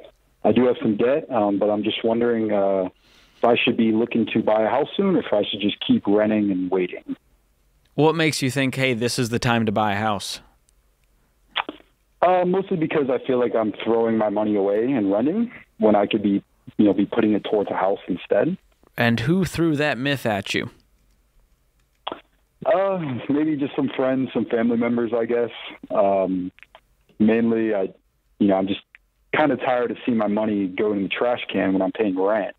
I do have some debt, but I'm just wondering if I should be looking to buy a house soon, or if I should just keep renting and waiting. What makes you think, hey, this is the time to buy a house? Mostly because I feel like I'm throwing my money away and renting when I could be, you know, be putting it towards a house instead. And who threw that myth at you? Maybe just some friends, some family members, I guess. Mainly, I'm just kind of tired of seeing my money go in the trash can when I'm paying rent.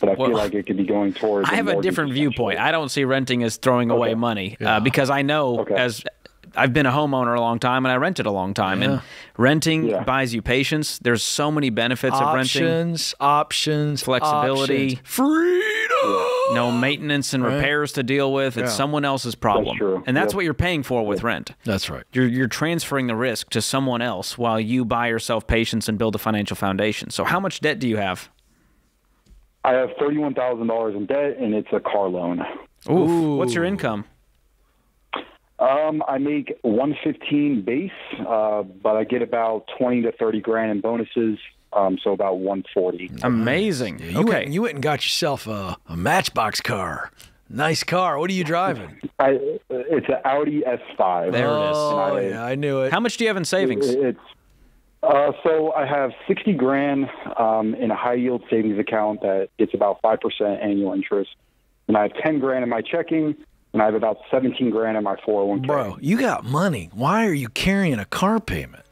But I feel like it could be going towards... I have a different viewpoint. I don't see renting as throwing away money because I know as... I've been a homeowner a long time, and I rented a long time. And renting buys you patience. There's so many benefits of renting. Options, flexibility. Freedom! No maintenance and repairs to deal with. It's someone else's problem. That's true. And that's what you're paying for with rent. That's right. You're transferring the risk to someone else while you buy yourself patience and build a financial foundation. So how much debt do you have? I have $31,000 in debt, and it's a car loan. Ooh. What's your income? I make 115 base, but I get about 20 to 30 grand in bonuses, so about 140. Amazing. Yeah, you went and got yourself a Matchbox car. Nice car. What are you driving? It's an Audi S5. There it is. Oh, yeah, I knew it. How much do you have in savings? So I have 60 grand in a high-yield savings account that gets about 5% annual interest, and I have 10 grand in my checking. And I have about 17 grand in my 401k. Bro, you got money. Why are you carrying a car payment?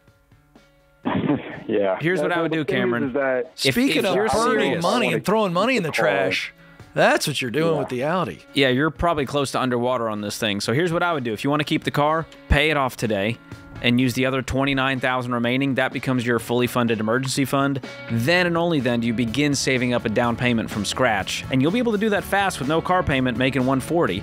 Here's what I would do, Cameron. Speaking of burning money and throwing money in the trash, that's what you're doing with the Audi. Yeah, you're probably close to underwater on this thing. So here's what I would do. If you want to keep the car, pay it off today and use the other $29,000 remaining. That becomes your fully funded emergency fund. Then and only then do you begin saving up a down payment from scratch. And you'll be able to do that fast with no car payment, making 140.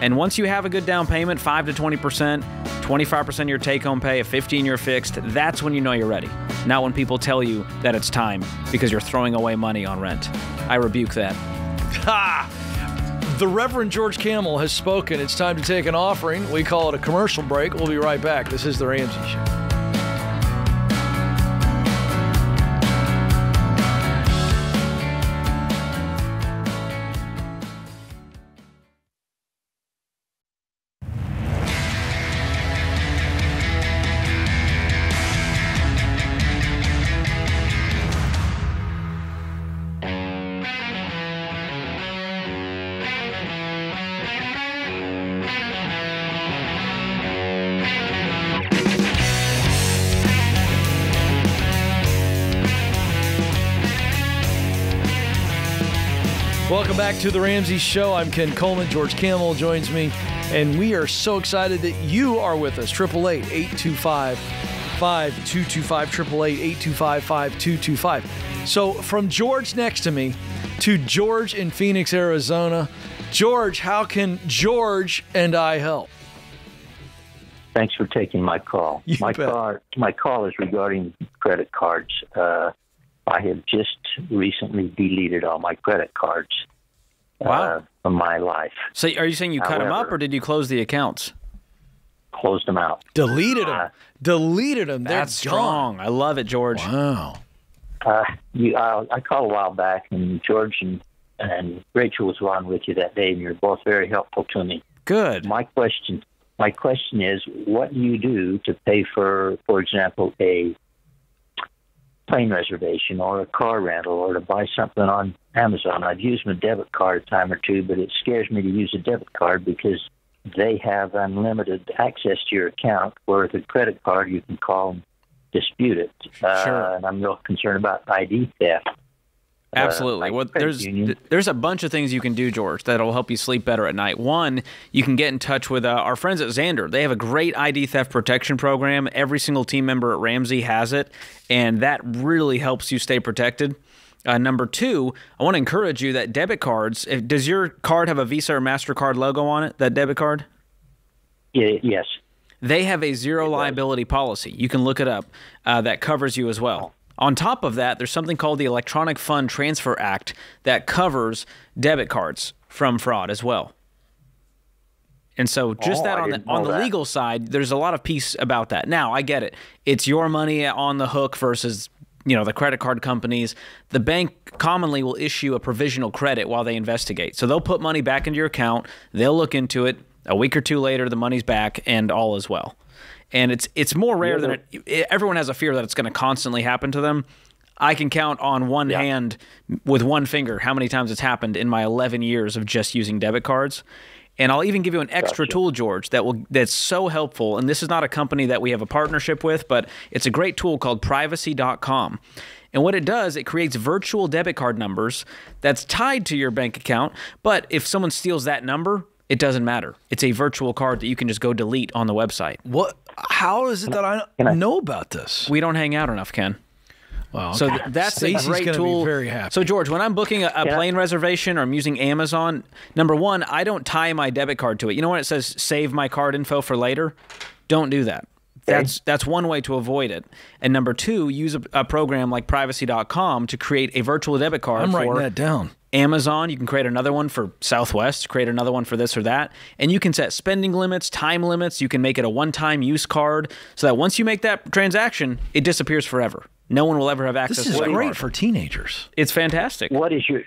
And once you have a good down payment, 5 to 20%, 25% of your take-home pay, a 15-year fixed, that's when you know you're ready. Not when people tell you that it's time because you're throwing away money on rent. I rebuke that. Ha! The Reverend George Campbell has spoken. It's time to take an offering. We call it a commercial break. We'll be right back. This is The Ramsey Show. Welcome back to The Ramsey Show. I'm Ken Coleman. George Campbell joins me, and we are so excited that you are with us. 888-825-5225, 888-825-5225. So from George next to me to George in Phoenix, Arizona. George, how can George and I help? Thanks for taking my call. My call is regarding credit cards. I have just recently deleted all my credit cards from my life. So are you saying you cut them up, or did you close the accounts? Closed them out. Deleted them. Deleted them. That's strong. I love it, George. Wow. I called a while back, and George and Rachel was on with you that day, and you're both very helpful to me. Good. My question is, what do you do to pay for example, a plane reservation or a car rental or to buy something on Amazon? I've used my debit card a time or two, but it scares me to use a debit card because they have unlimited access to your account, where with a credit card you can call and dispute it. Sure. And I'm real concerned about ID theft. Absolutely. Well, there's a bunch of things you can do, George, that'll help you sleep better at night. One, you can get in touch with our friends at Xander. They have a great ID theft protection program. Every single team member at Ramsey has it, and that really helps you stay protected. Number two, I want to encourage you that debit cards, does your card have a Visa or MasterCard logo on it, that debit card? Yeah, yes. They have a zero liability policy. You can look it up. That covers you as well. On top of that, there's something called the Electronic Fund Transfer Act that covers debit cards from fraud as well. And so just on the legal side, there's a lot of peace about that. Now, I get it. It's your money on the hook versus, the credit card companies. The bank commonly will issue a provisional credit while they investigate. So they'll put money back into your account. They'll look into it. A week or two later, the money's back and all is well. And it's more rare than everyone has a fear that it's going to constantly happen to them. I can count on one hand with one finger how many times it's happened in my 11 years of just using debit cards. And I'll even give you an extra tool, George, that's so helpful. And this is not a company that we have a partnership with, but it's a great tool called privacy.com. And what it does, it creates virtual debit card numbers that's tied to your bank account. But if someone steals that number, it doesn't matter. It's a virtual card that you can just go delete on the website. What? How is it that I know about this? We don't hang out enough, Ken. Wow. So that's a great tool. Be very happy. So, George, when I'm booking a plane reservation or I'm using Amazon, number one, I don't tie my debit card to it. You know when it says save my card info for later? Don't do that. That's one way to avoid it. And number two, use a program like privacy.com to create a virtual debit card. I'm writing that down. Amazon, you can create another one for Southwest, create another one for this or that, and you can set spending limits, time limits. You can make it a one-time use card so that once you make that transaction, it disappears forever. No one will ever have access to it. This is great for teenagers. It's fantastic. What is your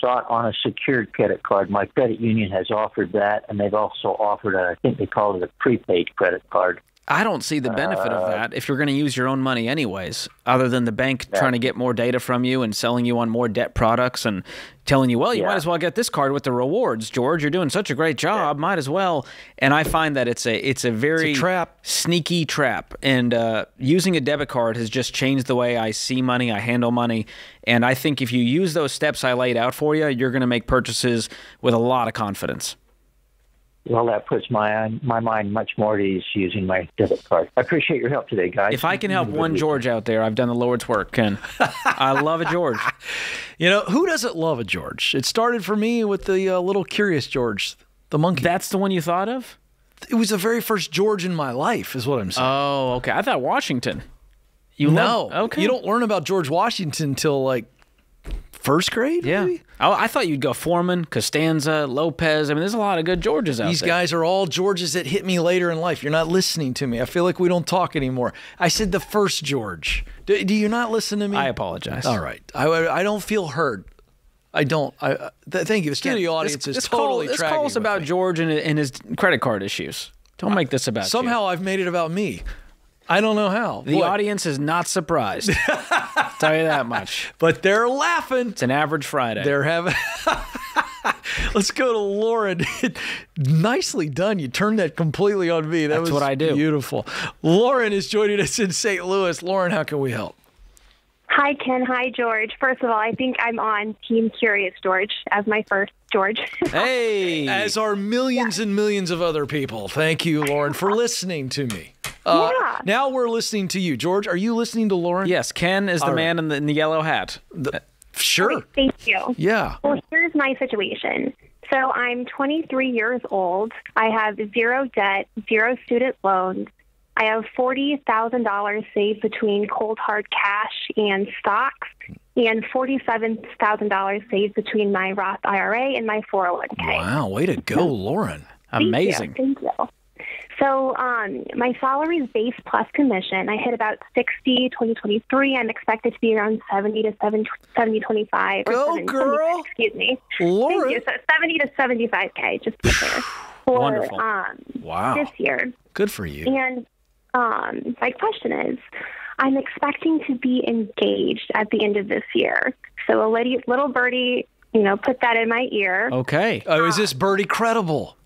thought on a secured credit card? My credit union has offered that, and they've also offered, I think they call it a prepaid credit card. I don't see the benefit of that if you're going to use your own money anyways, other than the bank trying to get more data from you and selling you on more debt products and telling you, well, you might as well get this card with the rewards, George. You're doing such a great job. Might as well. And I find that it's a very sneaky trap. And using a debit card has just changed the way I see money, I handle money. And I think if you use those steps I laid out for you, you're going to make purchases with a lot of confidence. Well, that puts my mind much more at ease using my debit card. I appreciate your help today, guys. If I can help one George out there, I've done the Lord's work, Ken. I love a George. Who doesn't love a George? It started for me with the little curious George, the monkey. That's the one you thought of? It was the very first George in my life is what I'm saying. Oh, okay. I thought Washington. You don't learn about George Washington until like first grade, maybe? I thought you'd go Foreman, Costanza, Lopez. I mean, there's a lot of good Georges out there. These guys are all Georges that hit me later in life. You're not listening to me. I feel like we don't talk anymore. I said the first George. Do you not listen to me? I apologize. All right. I don't feel heard. I don't. Thank you. The studio audience is totally tracking with me. This call is about George and his credit card issues. Don't make this about you. Somehow I've made it about me. I don't know how. The audience is not surprised. I'll tell you that much. But they're laughing. It's an average Friday. They're having... Let's go to Lauren. Nicely done. You turned that completely on me. That's what I do. Beautiful. Lauren is joining us in St. Louis. Lauren, how can we help? Hi, Ken. Hi, George. First of all, I think I'm on Team Curious George as my first George. Hey! As are millions and millions of other people. Thank you, Lauren, for listening to me. Yeah. Now we're listening to you. George, are you listening to Lauren? Yes, Ken is the man in the yellow hat. Sure. Okay, thank you. Yeah. Well, here's my situation. So I'm 23 years old. I have zero debt, zero student loans. I have $40,000 saved between cold hard cash and stocks, and $47,000 saved between my Roth IRA and my 401k. Wow, way to go, Lauren. Amazing. Thank you. Thank you. So my salary is base plus commission. I hit about 60 2023. I'm expected to be around 70 to 70, 25. Go, 70, girl. 70, excuse me. Lauren. Thank you. So 70 to 75K, just to be clear, for wonderful. This year. Good for you. And my question is, I'm expecting to be engaged at the end of this year. So a little birdie, you know, put that in my ear. Okay. Oh, is this birdie credible?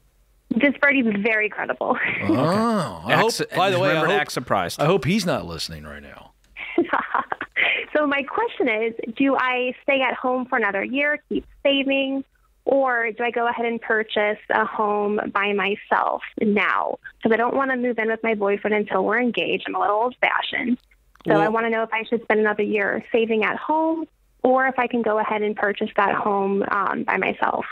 This birdie's very credible. Oh, okay. By the way, I hope surprised. I hope he's not listening right now. So my question is, do I stay at home for another year, keep saving, or do I go ahead and purchase a home by myself now? Because I don't want to move in with my boyfriend until we're engaged. I'm a little old-fashioned. So I want to know if I should spend another year saving at home or if I can go ahead and purchase that home by myself.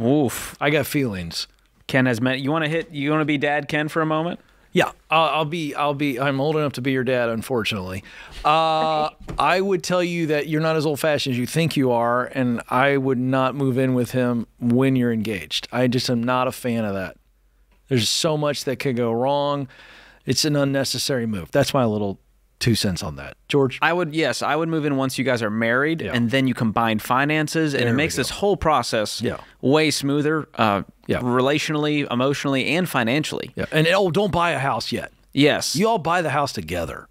Oof. I got feelings. Ken has met. You want to be dad, Ken, for a moment? Yeah, I'm old enough to be your dad, unfortunately. I would tell you that you're not as old-fashioned as you think you are, and I would not move in with him when you're engaged. I just am not a fan of that. There's so much that could go wrong. It's an unnecessary move. That's my little 2 cents on that. George? I would move in once you guys are married, and then you combine finances, and it makes this whole process way smoother, relationally, emotionally, and financially. Yeah. And don't buy a house yet. Yes. You all buy the house together.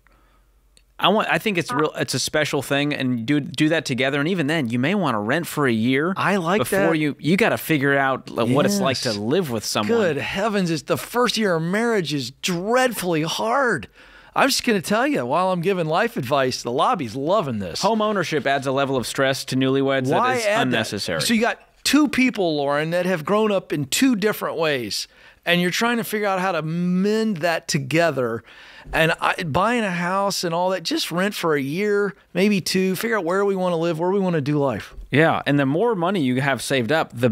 I think it's real. It's a special thing, and do that together. And even then, you may want to rent for a year. I like before that. You got to figure out what it's like to live with someone. Good heavens! It's the first year of marriage is dreadfully hard. I'm just going to tell you, while I'm giving life advice, the lobby's loving this. Home ownership adds a level of stress to newlyweds that is unnecessary. So you got two people, Lauren, that have grown up in two different ways, and you're trying to figure out how to mend that together. And buying a house and all that, just rent for a year, maybe two, figure out where we want to live, where we want to do life. Yeah, and the more money you have saved up, the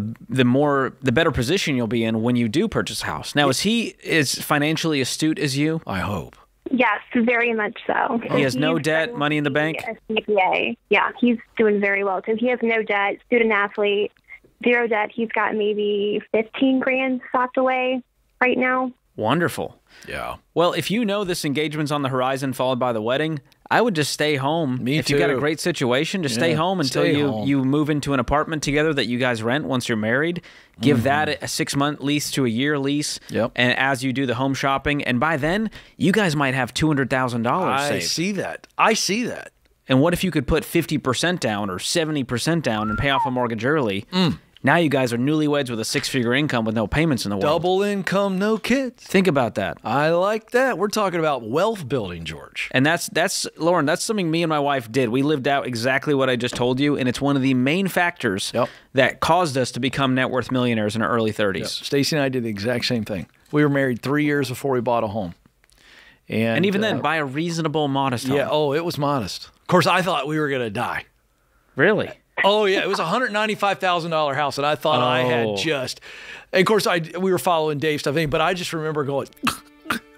better position you'll be in when you do purchase a house. Now, is he as financially astute as you? I hope. Yes, very much so. He has no debt, money in the bank? CPA. Yeah, he's doing very well too. He has no debt, student-athlete, zero debt. He's got maybe 15 grand stocked away right now. Wonderful. Yeah. Well, if you know this engagement's on the horizon followed by the wedding, I would just stay home. Me too. If you've got a great situation, just stay home until you move into an apartment together that you guys rent once you're married. Give that a 6-month lease to a year lease. Yep. And as you do the home shopping, and by then, you guys might have $200,000 saved. I see that. I see that. And what if you could put 50% down or 70% down and pay off a mortgage early? Mm. Now you guys are newlyweds with a 6-figure income with no payments in the world. Double income, no kids. Think about that. I like that. We're talking about wealth building, George. And that's Lauren, that's something me and my wife did. We lived out exactly what I just told you, and it's one of the main factors that caused us to become net worth millionaires in our early 30s. Yep. Stacy and I did the exact same thing. We were married 3 years before we bought a home. And even then, buy a reasonable, modest home. Yeah, it was modest. Of course, I thought we were going to die. Really? Oh, yeah. It was a $195,000 house, and I thought I had just... And of course, we were following Dave's stuff, but I just remember going...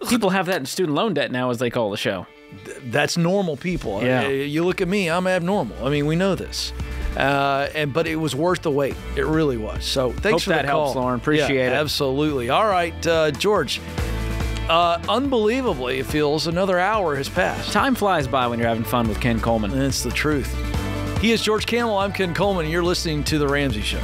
People have that in student loan debt now, as they call the show. That's normal people. Yeah. You look at me, I'm abnormal. I mean, we know this. But it was worth the wait. It really was. So thanks for the call. Hope that helps, Lauren. Appreciate it. Absolutely. All right, George. Unbelievably, it feels another hour has passed. Time flies by when you're having fun with Ken Coleman. That's the truth. He is George Campbell. I'm Ken Coleman. You're listening to The Ramsey Show.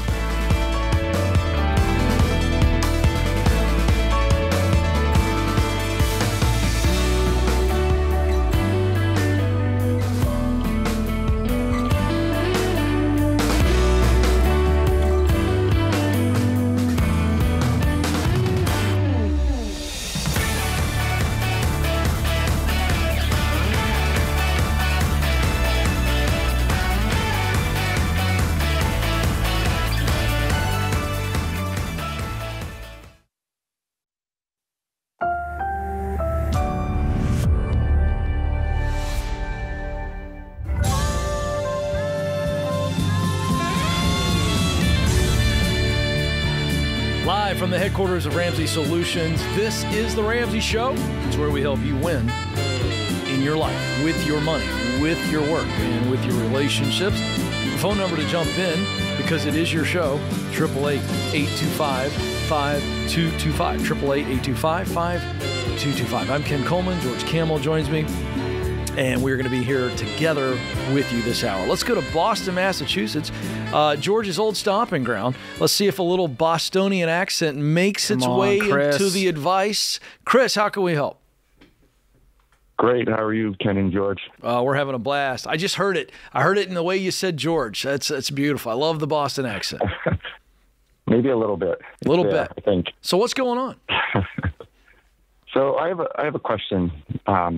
Live from the headquarters of Ramsey Solutions, this is The Ramsey Show. It's where we help you win in your life, with your money, with your work, and with your relationships. The phone number to jump in, because it is your show, 888-825-5225, 888-825-5225. I'm Ken Coleman. George Campbell joins me, and we're going to be here together with you this hour. Let's go to Boston, Massachusetts, George's old stomping ground. Let's see if a little Bostonian accent makes its way into the advice. Chris, how can we help? Great. How are you, Ken and George? We're having a blast. I just heard it. I heard it in the way you said George. That's beautiful. I love the Boston accent. Maybe a little bit. A little bit, I think. So what's going on? So I have a question. I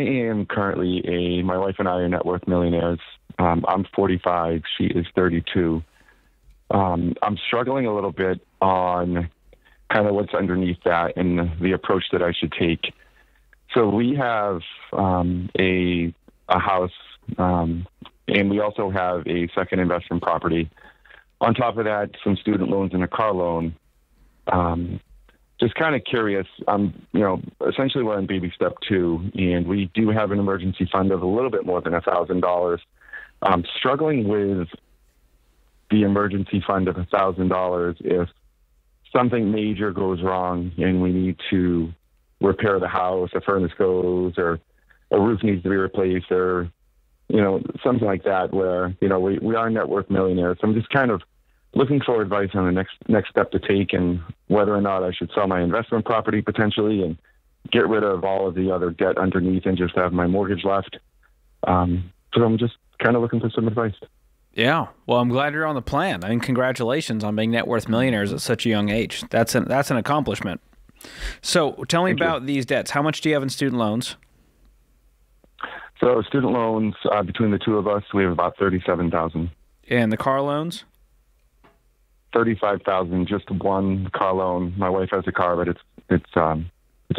am currently my wife and I are net worth millionaires. I'm 45. She is 32. I'm struggling a little bit on kind of what's underneath that and the approach that I should take. So we have a house, and we also have a second investment property. On top of that, some student loans and a car loan. Just kind of curious, essentially we're on Baby Step 2, and we do have an emergency fund of a little bit more than $1,000. I'm struggling with the emergency fund of $1,000 if something major goes wrong and we need to repair the house, a furnace goes, or a roof needs to be replaced, or, something like that where, we are net worth millionaires. So I'm just kind of looking for advice on the next step to take and whether or not I should sell my investment property potentially and get rid of all of the other debt underneath and just have my mortgage left. So I'm just kind of looking for some advice. Yeah. Well, I'm glad you're on the plan. I mean, congratulations on being net worth millionaires at such a young age. That's an accomplishment. So tell me about these debts. How much do you have in student loans? So student loans, between the two of us, we have about $37,000. And the car loans? $35,000, just one car loan. My wife has a car, but it's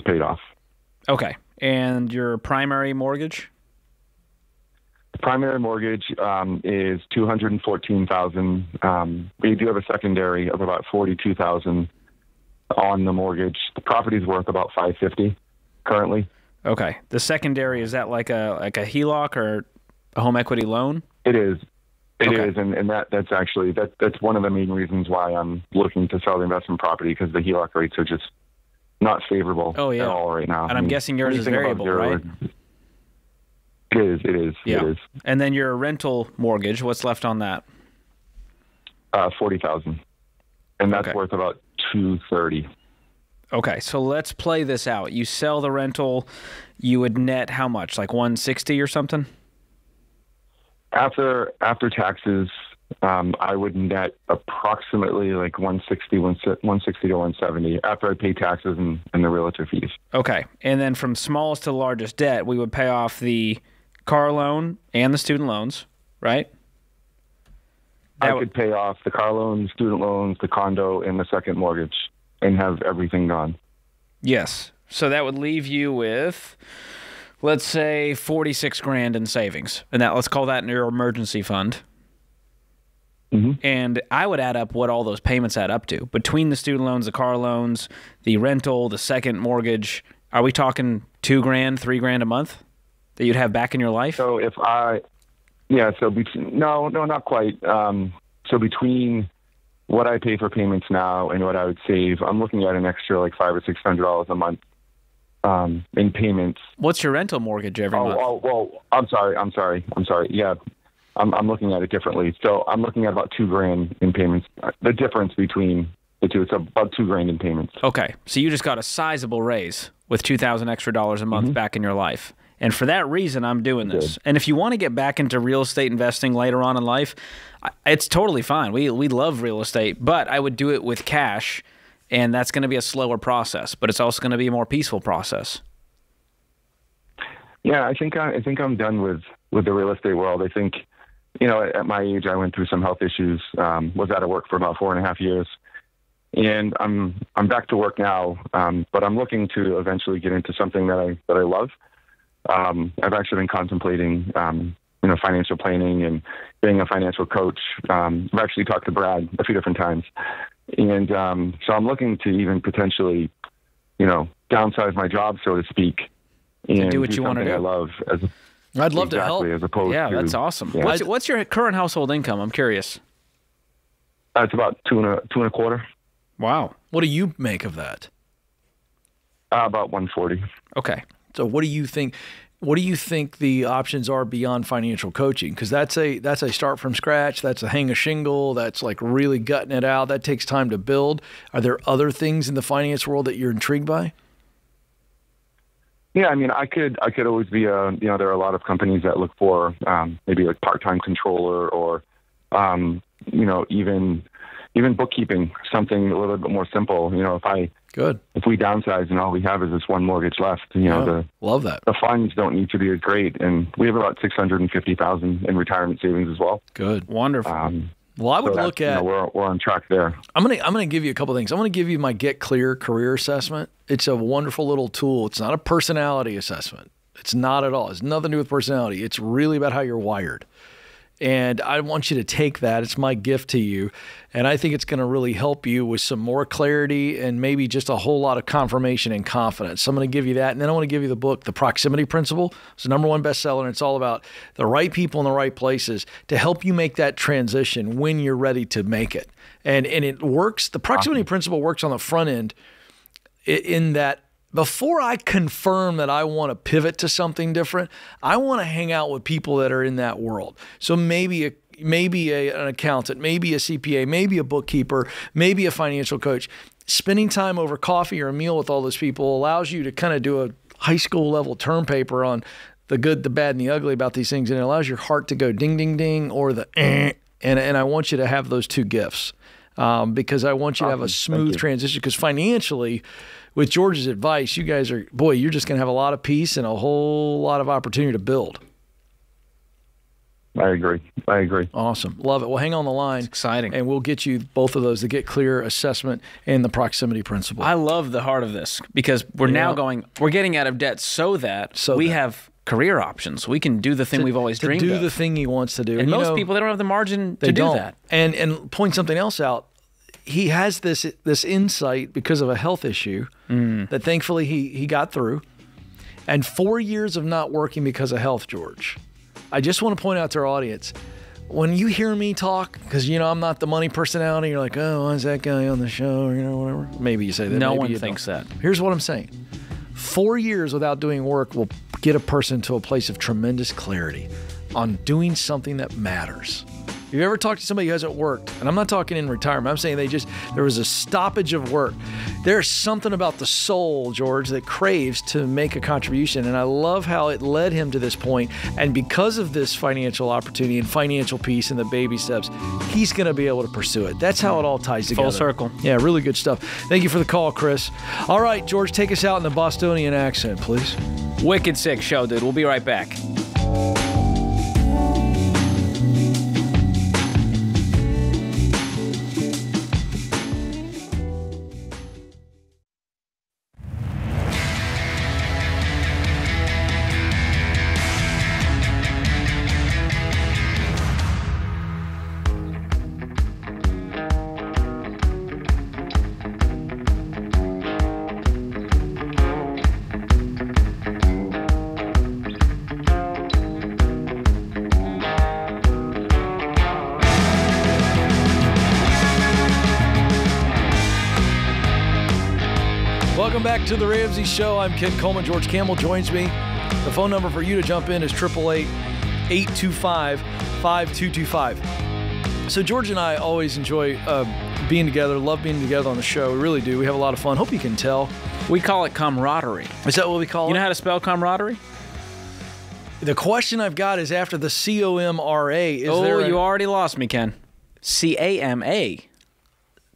paid off. Okay. And your primary mortgage? The primary mortgage is $214,000. We do have a secondary of about $42,000 on the mortgage. The property's worth about $550,000 currently. Okay. The secondary, is that like a HELOC or a home equity loan? It is. It is, and that's actually that's one of the main reasons why I'm looking to sell the investment property, because the HELOC rates are just not favorable at all right now. And I'm guessing yours is variable, right? It is. And then your rental mortgage, what's left on that? $40,000, and that's worth about $230,000. Okay, so let's play this out. You sell the rental, you would net how much? Like $160,000 or something? After taxes, I would net approximately like $160 to $170 after I pay taxes and the realtor fees. Okay, and then from smallest to largest debt, we would pay off the car loan and the student loans, right? I could pay off the car loan, student loans, the condo, and the second mortgage, and have everything gone. Yes, so that would leave you with, let's say, $46,000 in savings, and let's call that your emergency fund. Mm-hmm. And I would add up what all those payments add up to between the student loans, the car loans, the rental, the second mortgage. Are we talking $2,000, $3,000 a month that you'd have back in your life? So if no, not quite. So between what I pay for payments now and what I would save, I'm looking at an extra like $500 or $600 a month in payments. What's your rental mortgage every month? Oh, well, I'm sorry. Yeah, I'm looking at it differently. So I'm looking at about $2,000 in payments. The difference between the two, it's about $2,000 in payments. Okay, so you just got a sizable raise with $2,000 extra a month back in your life. And for that reason, I'm doing this. Good. And if you want to get back into real estate investing later on in life, it's totally fine. We love real estate, but I would do it with cash, and that's going to be a slower process, but it's also going to be a more peaceful process. Yeah, I think I'm done with the real estate world. I think, at my age, I went through some health issues, was out of work for about 4.5 years, and I'm back to work now, but I'm looking to eventually get into something that I love. I've actually been contemplating, financial planning and being a financial coach. I've actually talked to Brad a few different times. And so I'm looking to even potentially, you know, downsize my job, so to speak, and do what you want to do. I love. I'd love to help. As opposed to, that's awesome. Yeah. What's your current household income? I'm curious. It's about two and a quarter. Wow. What do you make of that? About 140. Okay. So what do you think? What do you think the options are beyond financial coaching? Because that's a start from scratch. That's a hang a shingle. That's like really gutting it out. That takes time to build. Are there other things in the finance world that you're intrigued by? Yeah, I mean, I could always be a, you know, there are a lot of companies that look for maybe like part-time controller or, you know, even bookkeeping, something a little bit more simple. You know, if we downsize and all we have is this one mortgage left, you know, love that. The funds don't need to be great, and we have about $650,000 in retirement savings as well. Good, wonderful. Well, I would look at. You know, we're on track there. I'm gonna give you a couple things. I'm gonna give you my Get Clear career assessment. It's a wonderful little tool. It's not a personality assessment. It's not at all. It's nothing to do with personality. It's really about how you're wired. And I want you to take that. It's my gift to you. And I think it's going to really help you with some more clarity and maybe just a whole lot of confirmation and confidence. So I'm going to give you that. And then I want to give you the book, The Proximity Principle. It's the #1 bestseller. And it's all about the right people in the right places to help you make that transition when you're ready to make it. And it works. The Proximity Principle works on the front end in that before I confirm that I want to pivot to something different, I want to hang out with people that are in that world. So maybe an accountant, maybe a CPA, maybe a bookkeeper, maybe a financial coach. Spending time over coffee or a meal with all those people allows you to kind of do a high school level term paper on the good, the bad, and the ugly about these things, and it allows your heart to go ding, ding, ding, or the and I want you to have those two gifts. Because I want you to have a smooth transition, because financially, with George's advice, you guys are, boy, you're just going to have a lot of peace and a whole lot of opportunity to build. I agree. Awesome. Love it. Well, hang on the line. It's exciting. And we'll get you both of those, the Get Clear assessment and the Proximity Principle. I love the heart of this, because we're now going, we're getting out of debt so that we have career options. We can do the thing we've always dreamed of. To do the thing he wants to do. And most people, they don't have the margin to do that. And point something else out. He has this insight because of a health issue that thankfully he got through, and 4 years of not working because of health, George. I just want to point out to our audience, when you hear me talk, because, you know, I'm not the money personality, you're like, oh, why is that guy on the show, or, you know, whatever. Maybe you say that. No one thinks that. Here's what I'm saying. 4 years without doing work will get a person to a place of tremendous clarity on doing something that matters. If you've ever talked to somebody who hasn't worked, and I'm not talking in retirement, I'm saying there was a stoppage of work. There's something about the soul, George, that craves to make a contribution, and I love how it led him to this point. And because of this financial opportunity and financial peace and the baby steps, he's going to be able to pursue it. That's how it all ties together. Full circle. Yeah, really good stuff. Thank you for the call, Chris. All right, George, take us out in the Bostonian accent, please. Wicked sick show, dude. We'll be right back. To the Ramsey Show. I'm Ken Coleman. George Campbell joins me. The phone number for you to jump in is 888-825-5225. So George and I always enjoy being together, love being together on the show. We really do. We have a lot of fun. Hope you can tell. We call it camaraderie. Is that what we call it? You know how to spell camaraderie? The question I've got is after the C-O-M-R-A. You already lost me, Ken. C-A-M-A.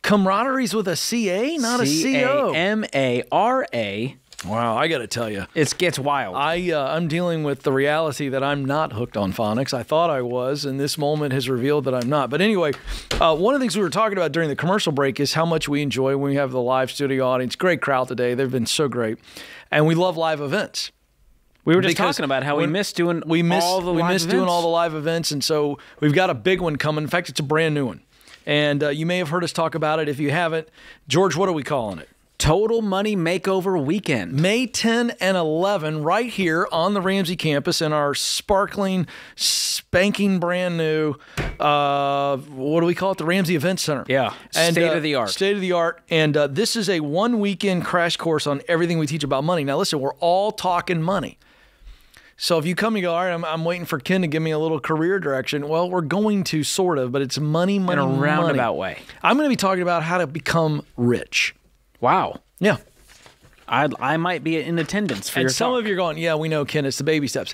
Camaraderie's with a C-A, not a C-O. C-A-M-A-R-A. Wow, I got to tell you. It gets wild. I'm dealing with the reality that I'm not hooked on phonics. I thought I was, and this moment has revealed that I'm not. But anyway, one of the things we were talking about during the commercial break is how much we enjoy when we have the live studio audience. Great crowd today. They've been so great. And we love live events. We were just talking about how we miss doing all the live events, and so we've got a big one coming. In fact, it's a brand new one. And you may have heard us talk about it. If you haven't, George, what are we calling it? Total Money Makeover Weekend. May 10 and 11, right here on the Ramsey campus in our sparkling, spanking brand new, what do we call it? The Ramsey Events Center. Yeah, and, state of the art. State of the art. And this is a one-weekend crash course on everything we teach about money. Now, listen, we're all talking money. So if you come and go, all right, I'm waiting for Ken to give me a little career direction. Well, we're going to, sort of, but it's money, money, in a roundabout way. I'm going to be talking about how to become rich. Wow. Yeah. I might be in attendance for your talk. And some of you are going, yeah, we know, Ken, it's the baby steps.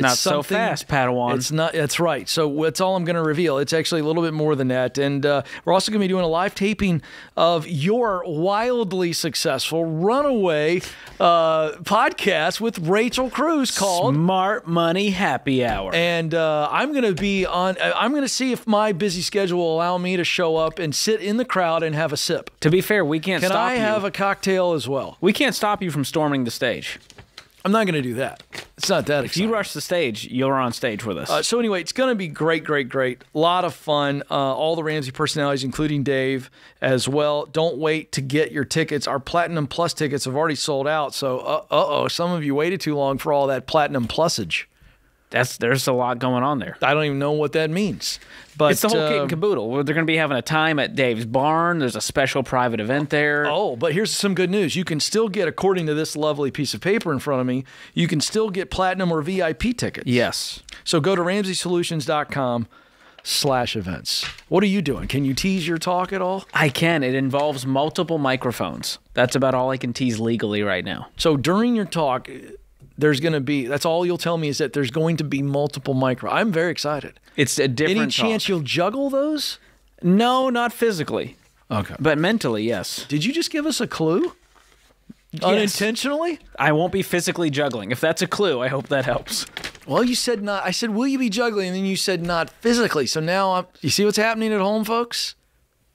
Not so fast, Padawan. It's not. That's right. So that's all I'm going to reveal. It's actually a little bit more than that. And we're also going to be doing a live taping of your wildly successful runaway podcast with Rachel Cruz called Smart Money Happy Hour. And I'm going to be on. I'm going to see if my busy schedule will allow me to show up and sit in the crowd and have a sip. To be fair, we can't stop you. Can I have a cocktail as well? We can't stop you from storming the stage. I'm not going to do that. It's not that exciting. If you rush the stage, you're on stage with us. So anyway, it's going to be great, great, great. A lot of fun. All the Ramsey personalities, including Dave as well. Don't wait to get your tickets. Our Platinum Plus tickets have already sold out. So, uh-oh, some of you waited too long for all that Platinum Plusage. There's a lot going on there. I don't even know what that means. But it's the whole kit and caboodle. They're going to be having a time at Dave's barn. There's a special private event there. Oh, but here's some good news. You can still get, according to this lovely piece of paper in front of me, you can still get platinum or VIP tickets. Yes. So go to RamseySolutions.com/events. What are you doing? Can you tease your talk at all? I can. It involves multiple microphones. That's about all I can tease legally right now. So during your talk... There's going to be, that's all you'll tell me is that there's going to be multiple micro. I'm very excited. It's a different Any chance talk. You'll juggle those? No, not physically. Okay. But mentally, yes. Did you just give us a clue? Yes. Unintentionally? I won't be physically juggling. If that's a clue, I hope that helps. Well, you said not, I said, will you be juggling? And then you said not physically. So now, you see what's happening at home, folks?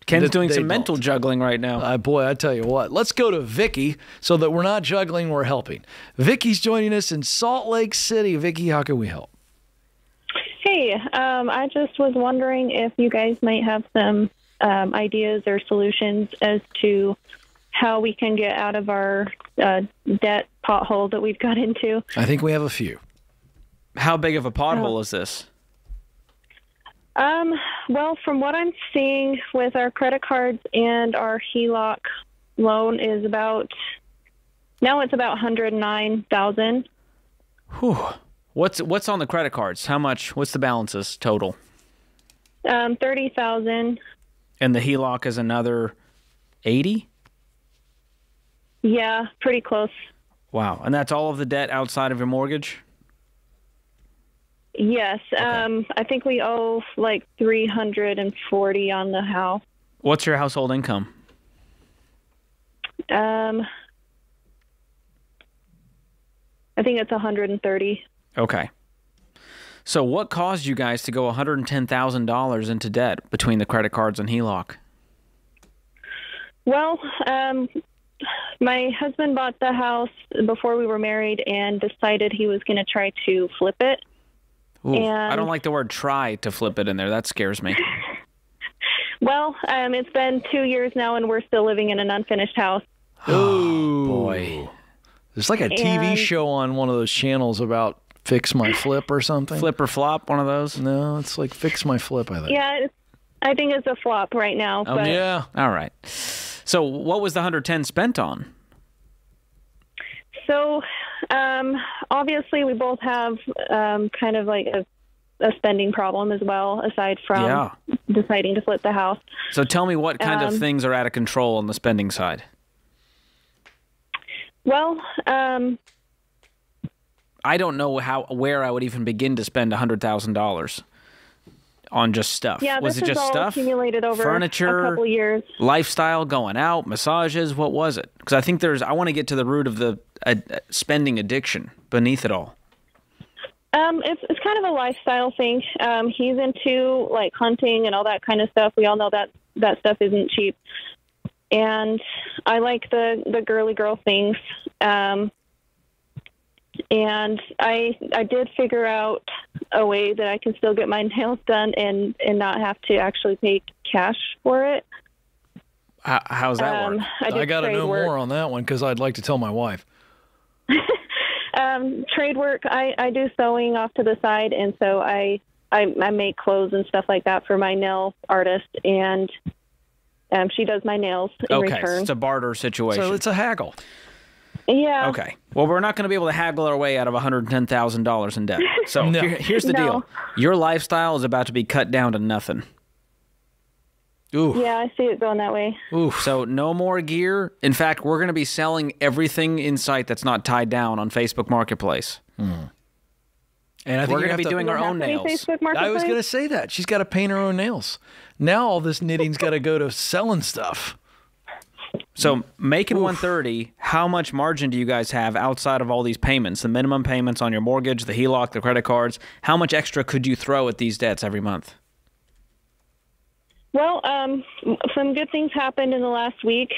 Ken's doing some mental juggling right now. Boy, I tell you what. Let's go to Vicky so that we're not juggling, we're helping. Vicky's joining us in Salt Lake City. Vicky, how can we help? Hey, I just was wondering if you guys might have some ideas or solutions as to how we can get out of our debt pothole that we've got into. I think we have a few. How big of a pothole is this? Well, from what I'm seeing with our credit cards and our HELOC loan is about, now it's about $109,000. Whew. What's on the credit cards? How much? What's the balances total? 30,000. And the HELOC is another 80? Yeah, pretty close. Wow. And that's all of the debt outside of your mortgage? Yes, okay. I think we owe like $340 on the house. What's your household income? I think it's $130. Okay. So what caused you guys to go $110,000 into debt between the credit cards and HELOC? Well, my husband bought the house before we were married and decided he was going to try to flip it. Ooh, I don't like the word try to flip it in there. That scares me. Well, it's been 2 years now, and we're still living in an unfinished house. Oh, boy. There's like a TV show on one of those channels about Fix My Flip or something. Flip or Flop, one of those? No, it's like Fix My Flip, I think. Yeah, I think it's a flop right now. Oh, but... yeah. All right. So what was the $110 spent on? So... obviously we both have, kind of like a spending problem as well, aside from deciding to flip the house. So tell me what kind of things are out of control on the spending side. Well, I don't know where I would even begin to spend $100,000 on just stuff. Yeah, was it just stuff? Accumulated over furniture, a couple years. Lifestyle, going out, massages. What was it? Because I think I want to get to the root of the spending addiction beneath it all. It's kind of a lifestyle thing. He's into like hunting and all that kind of stuff. We all know that that stuff isn't cheap. And I like the girly girl things. And I did figure out a way that I can still get my nails done and not have to actually pay cash for it. How's that work? I got to know more on that one because I'd like to tell my wife. Trade work, I do sewing off to the side, and so I make clothes and stuff like that for my nail artist, and she does my nails in return. Okay, it's a barter situation. So it's a haggle. Yeah. Okay. Well, we're not going to be able to haggle our way out of $110,000 in debt. So no. Here's the deal. Your lifestyle is about to be cut down to nothing. Oof. Yeah, I see it going that way. Oof. So no more gear. In fact, we're going to be selling everything in sight that's not tied down on Facebook Marketplace. Mm. And I think we're going to be doing our own nails. I was going to say that. She's got to paint her own nails. Now all this knitting's got to go to selling stuff. So making $130, how much margin do you guys have outside of all these payments, the minimum payments on your mortgage, the HELOC, the credit cards? How much extra could you throw at these debts every month? Well, some good things happened in the last week.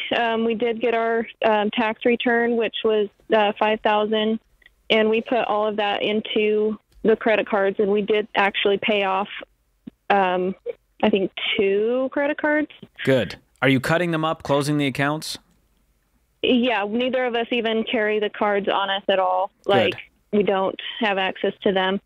We did get our tax return, which was $5,000, and we put all of that into the credit cards, and we did actually pay off, I think, 2 credit cards. Good. Are you cutting them up, closing the accounts? Yeah, neither of us even carry the cards on us at all. Like, we don't have access to them.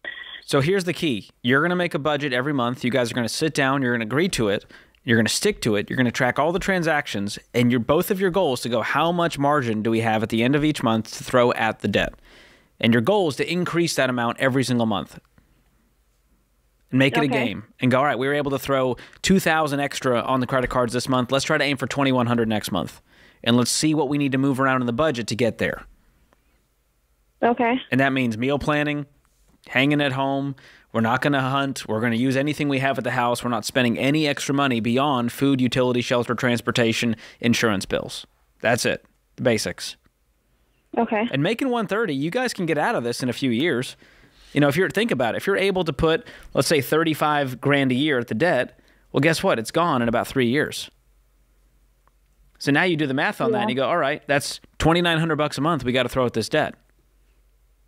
So here's the key. You're going to make a budget every month. You guys are going to sit down. You're going to agree to it. You're going to stick to it. You're going to track all the transactions. And both of your goals to go, how much margin do we have at the end of each month to throw at the debt? And your goal is to increase that amount every single month. And make it a game. And go, all right, we were able to throw $2,000 extra on the credit cards this month. Let's try to aim for $2,100 next month. And let's see what we need to move around in the budget to get there. Okay. And that means meal planning. Hanging at home. We're not going to hunt. We're going to use anything we have at the house. We're not spending any extra money beyond food, utility, shelter, transportation, insurance bills. That's it. The basics. Okay. And making 130, you guys can get out of this in a few years. You know, if you're think about it, if you're able to put, let's say, $35,000 a year at the debt, well, guess what? It's gone in about 3 years. So now you do the math on that and you go, all right, that's $2,900 a month we got to throw at this debt.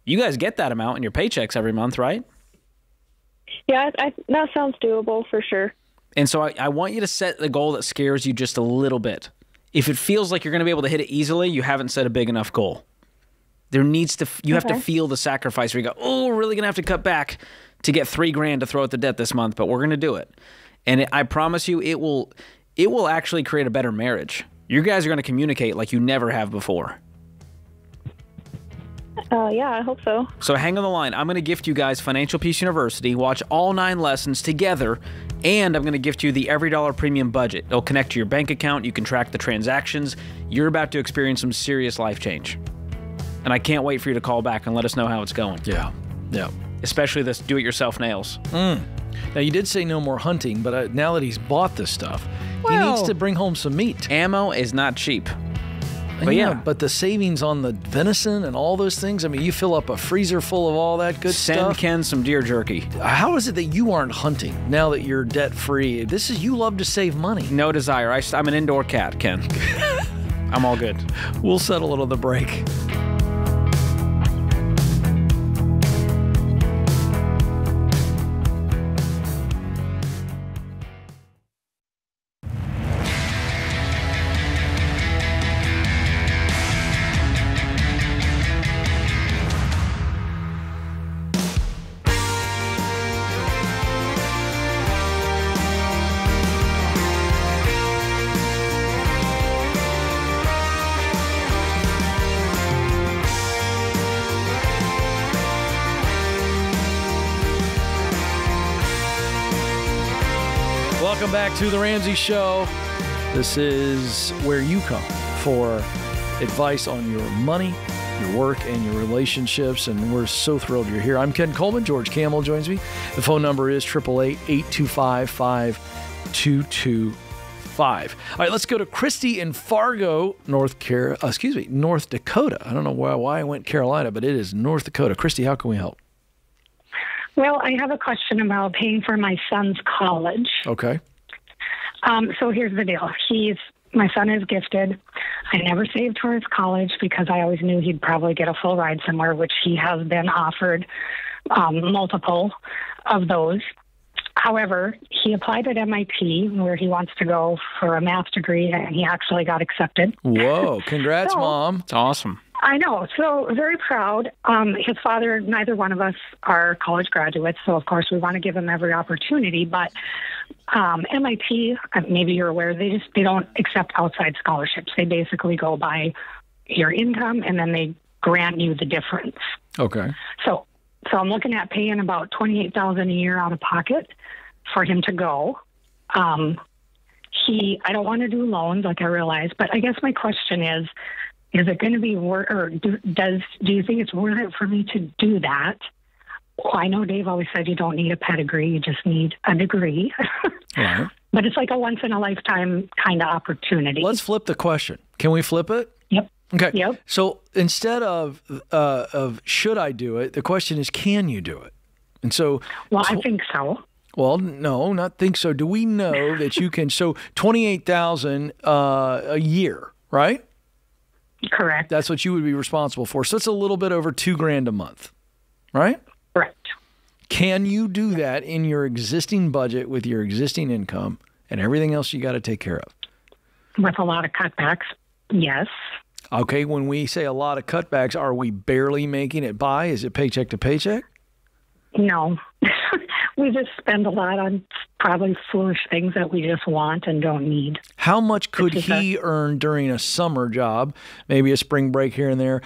You guys get that amount in your paychecks every month, right? Yeah, that sounds doable for sure. And so I want you to set the goal that scares you just a little bit. If it feels like you're going to be able to hit it easily, you haven't set a big enough goal. There needs to you have to feel the sacrifice where you go, oh, we're really going to have to cut back to get $3,000 to throw at the debt this month, but we're going to do it. And I promise you, it will actually create a better marriage. You guys are going to communicate like you never have before. Yeah, I hope so. So hang on the line. I'm going to gift you guys Financial Peace University. Watch all 9 lessons together, and I'm going to gift you the Every Dollar Premium Budget. It'll connect to your bank account. You can track the transactions. You're about to experience some serious life change. And I can't wait for you to call back and let us know how it's going. Yeah, yeah. Especially this do-it-yourself nails. Mm. Now, you did say no more hunting, but now that he's bought this stuff, well, he needs to bring home some meat. Ammo is not cheap. But yeah, but the savings on the venison and all those things, I mean, you fill up a freezer full of all that good stuff. Send Ken some deer jerky. How is it that you aren't hunting now that you're debt-free? This is, you love to save money. No desire. I'm an indoor cat, Ken. I'm all good. We'll settle it on the break. Welcome back to The Ramsey Show. This is where you come for advice on your money, your work, and your relationships, and we're so thrilled you're here. I'm Ken Coleman. George Campbell joins me. The phone number is 888-825-5225. All right, let's go to Christy in Fargo, North Dakota. I don't know why I went Carolina, but it is North Dakota. Christy, how can we help? Well, I have a question about paying for my son's college. Okay. So here's the deal. My son is gifted. I never saved towards college because I always knew he'd probably get a full ride somewhere, which he has been offered multiple of those. However, he applied at MIT where he wants to go for a math degree, and he actually got accepted. Whoa. Congrats, so, Mom. That's awesome. I know. So very proud. His father, neither one of us are college graduates, so of course we want to give him every opportunity. But MIT, maybe you're aware, they don't accept outside scholarships. They basically go by your income, and then they grant you the difference. Okay. So I'm looking at paying about $28,000 a year out of pocket for him to go. I don't want to do loans, like I realize, but I guess my question is it going to be worth, or do you think it's worth it for me to do that? Well, I know Dave always said you don't need a pedigree, you just need a degree. Yeah. But it's like a once in a lifetime kind of opportunity. Let's flip the question. Can we flip it? Yep. Okay. Yep. So instead of should I do it, the question is, can you do it? And so, well, I think so. Well, no, not think so. Do we know that you can? So $28,000 a year, right? Correct. That's what you would be responsible for. So it's a little bit over $2,000 a month, right? Correct. Can you do that in your existing budget with your existing income and everything else you got to take care of? With a lot of cutbacks, yes. Okay, when we say a lot of cutbacks, are we barely making it by? Is it paycheck to paycheck? No. We just spend a lot on probably foolish things that we just want and don't need. How much could he earn during a summer job, maybe a spring break here and there?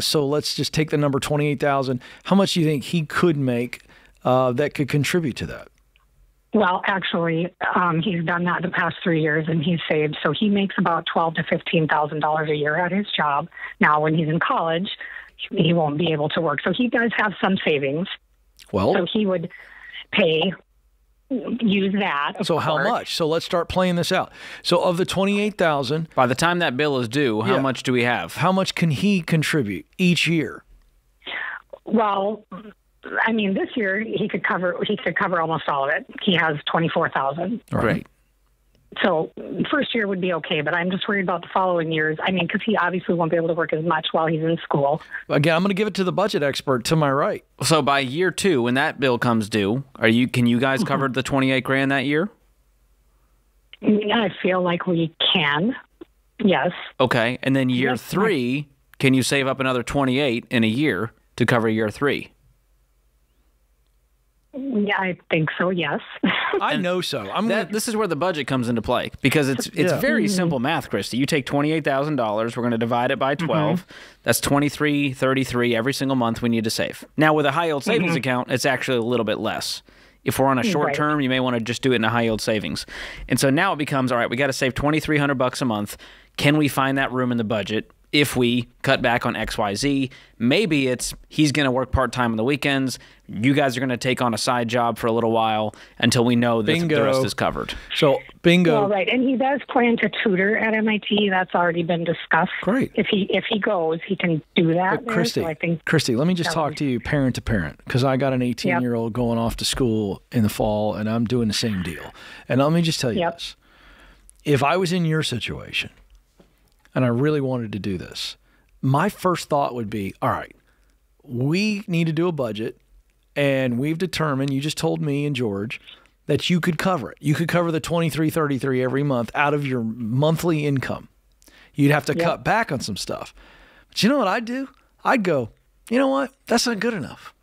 So let's just take the number $28,000. How much do you think he could make that could contribute to that? Well, actually, he's done that the past 3 years, and he's saved. So he makes about $12,000 to $15,000 a year at his job. Now, when he's in college, he won't be able to work. So he does have some savings. Well, so he would use that. So how much? So let's start playing this out. So of the $28,000, by the time that bill is due, how much do we have? How much can he contribute each year? Well, I mean, this year he could cover almost all of it. He has $24,000. Right. So first year would be okay, but I'm just worried about the following years. I mean, because he obviously won't be able to work as much while he's in school. Again, I'm going to give it to the budget expert to my right. So by year two, when that bill comes due, can you guys cover the $28,000 that year? I feel like we can. Yes. Okay, and then year three, can you save up another $28,000 in a year to cover year three? Yeah, I think so, yes. I know so. This is where the budget comes into play, because it's very simple math, Christy. You take $28,000, we're going to divide it by 12. That's $23.33 every single month we need to save. Now, with a high-yield savings account, it's actually a little bit less. If we're on a short term, you may want to just do it in a high-yield savings. And so now it becomes, all right, we got to save $2,300 a month. Can we find that room in the budget? If we cut back on XYZ, maybe it's he's going to work part-time on the weekends. You guys are going to take on a side job for a little while until we know that the rest is covered. So, bingo. Well, right, and he does plan to tutor at MIT. That's already been discussed. Great. If he goes, he can do that. But Christy, so I think let me just talk to you parent to parent, because I got an 18-year-old going off to school in the fall, and I'm doing the same deal. And let me just tell you this. If I was in your situation and I really wanted to do this, my first thought would be, all right, we need to do a budget, and we've determined, you just told me and George, that you could cover it. You could cover the $23.33 every month out of your monthly income. You'd have to cut back on some stuff. But you know what I'd do? I'd go, you know what? That's not good enough.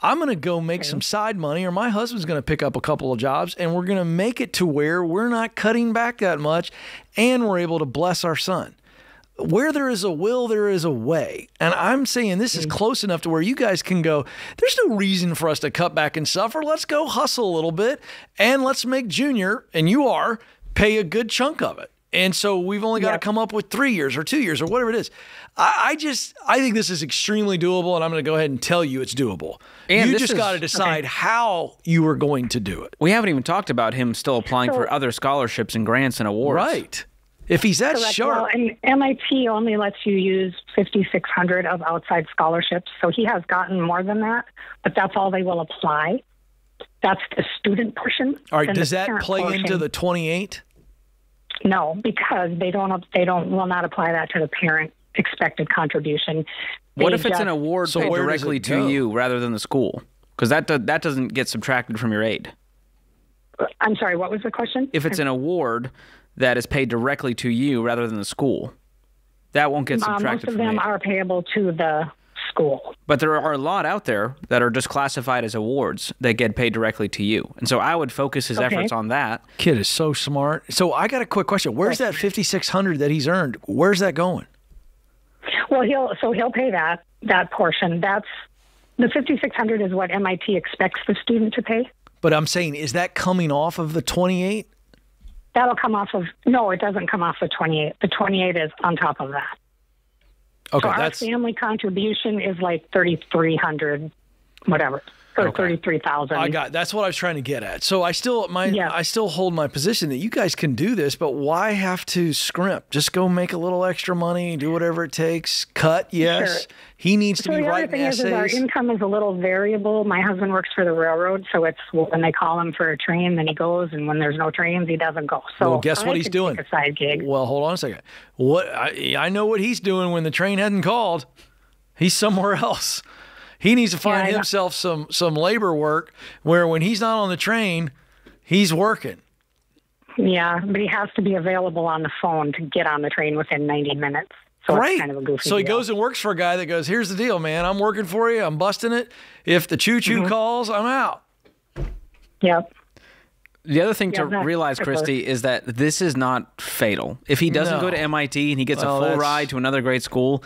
I'm going to go make some side money, or my husband's going to pick up a couple of jobs, and we're going to make it to where we're not cutting back that much, and we're able to bless our son. Where there is a will, there is a way. And I'm saying this is close enough to where you guys can go, there's no reason for us to cut back and suffer. Let's go hustle a little bit, and let's make Junior, and you are, pay a good chunk of it. And so we've only got to come up with 3 years or 2 years or whatever it is. I think this is extremely doable, and I'm going to go ahead and tell you it's doable. And you just got to decide how you are going to do it. We haven't even talked about him still applying for other scholarships and grants and awards. Right. If he's that sharp. Well, and MIT only lets you use 5,600 of outside scholarships. So he has gotten more than that, but that's all they will apply. That's the student portion. All right. Does that play into the 28? No, because they will not apply that to the parent expected contribution. What if it's an award paid directly to you rather than the school? Because that doesn't get subtracted from your aid. I'm sorry, what was the question? If it's an award that is paid directly to you rather than the school, that won't get subtracted from aid. Most of them are payable to the school. But there are a lot out there that are just classified as awards that get paid directly to you. And so I would focus his efforts on that. Kid is so smart. So I got a quick question. Where's that $5,600 that he's earned? Where's that going? Well, he'll pay that portion. That's the $5,600 is what MIT expects the student to pay. But I'm saying, is that coming off of the 28? That'll come off of, no, it doesn't come off the 28. The 28 is on top of that. Okay, so our family contribution is like $3,300, whatever, or $33,000. I got that's what I was trying to get at. So I still I still hold my position that you guys can do this, but why have to scrimp? Just go make a little extra money, do whatever it takes. Cut, yes. Sure. He needs to be writing essays. So the other thing is our income is a little variable. My husband works for the railroad, so it's when they call him for a train, then he goes, and when there's no trains, he doesn't go. So well, guess what he's doing? Take a side gig. Well, hold on a second. I know what he's doing when the train hasn't called. He's somewhere else. He needs to find himself some labor work where when he's not on the train, he's working. Yeah, but he has to be available on the phone to get on the train within 90 minutes. So it's kind of a goofy deal. He goes and works for a guy that goes, here's the deal, man. I'm working for you. I'm busting it. If the choo-choo calls, I'm out. Yep. The other thing to realize, Christy, is that this is not fatal. If he doesn't go to MIT and he gets a full ride to another great school,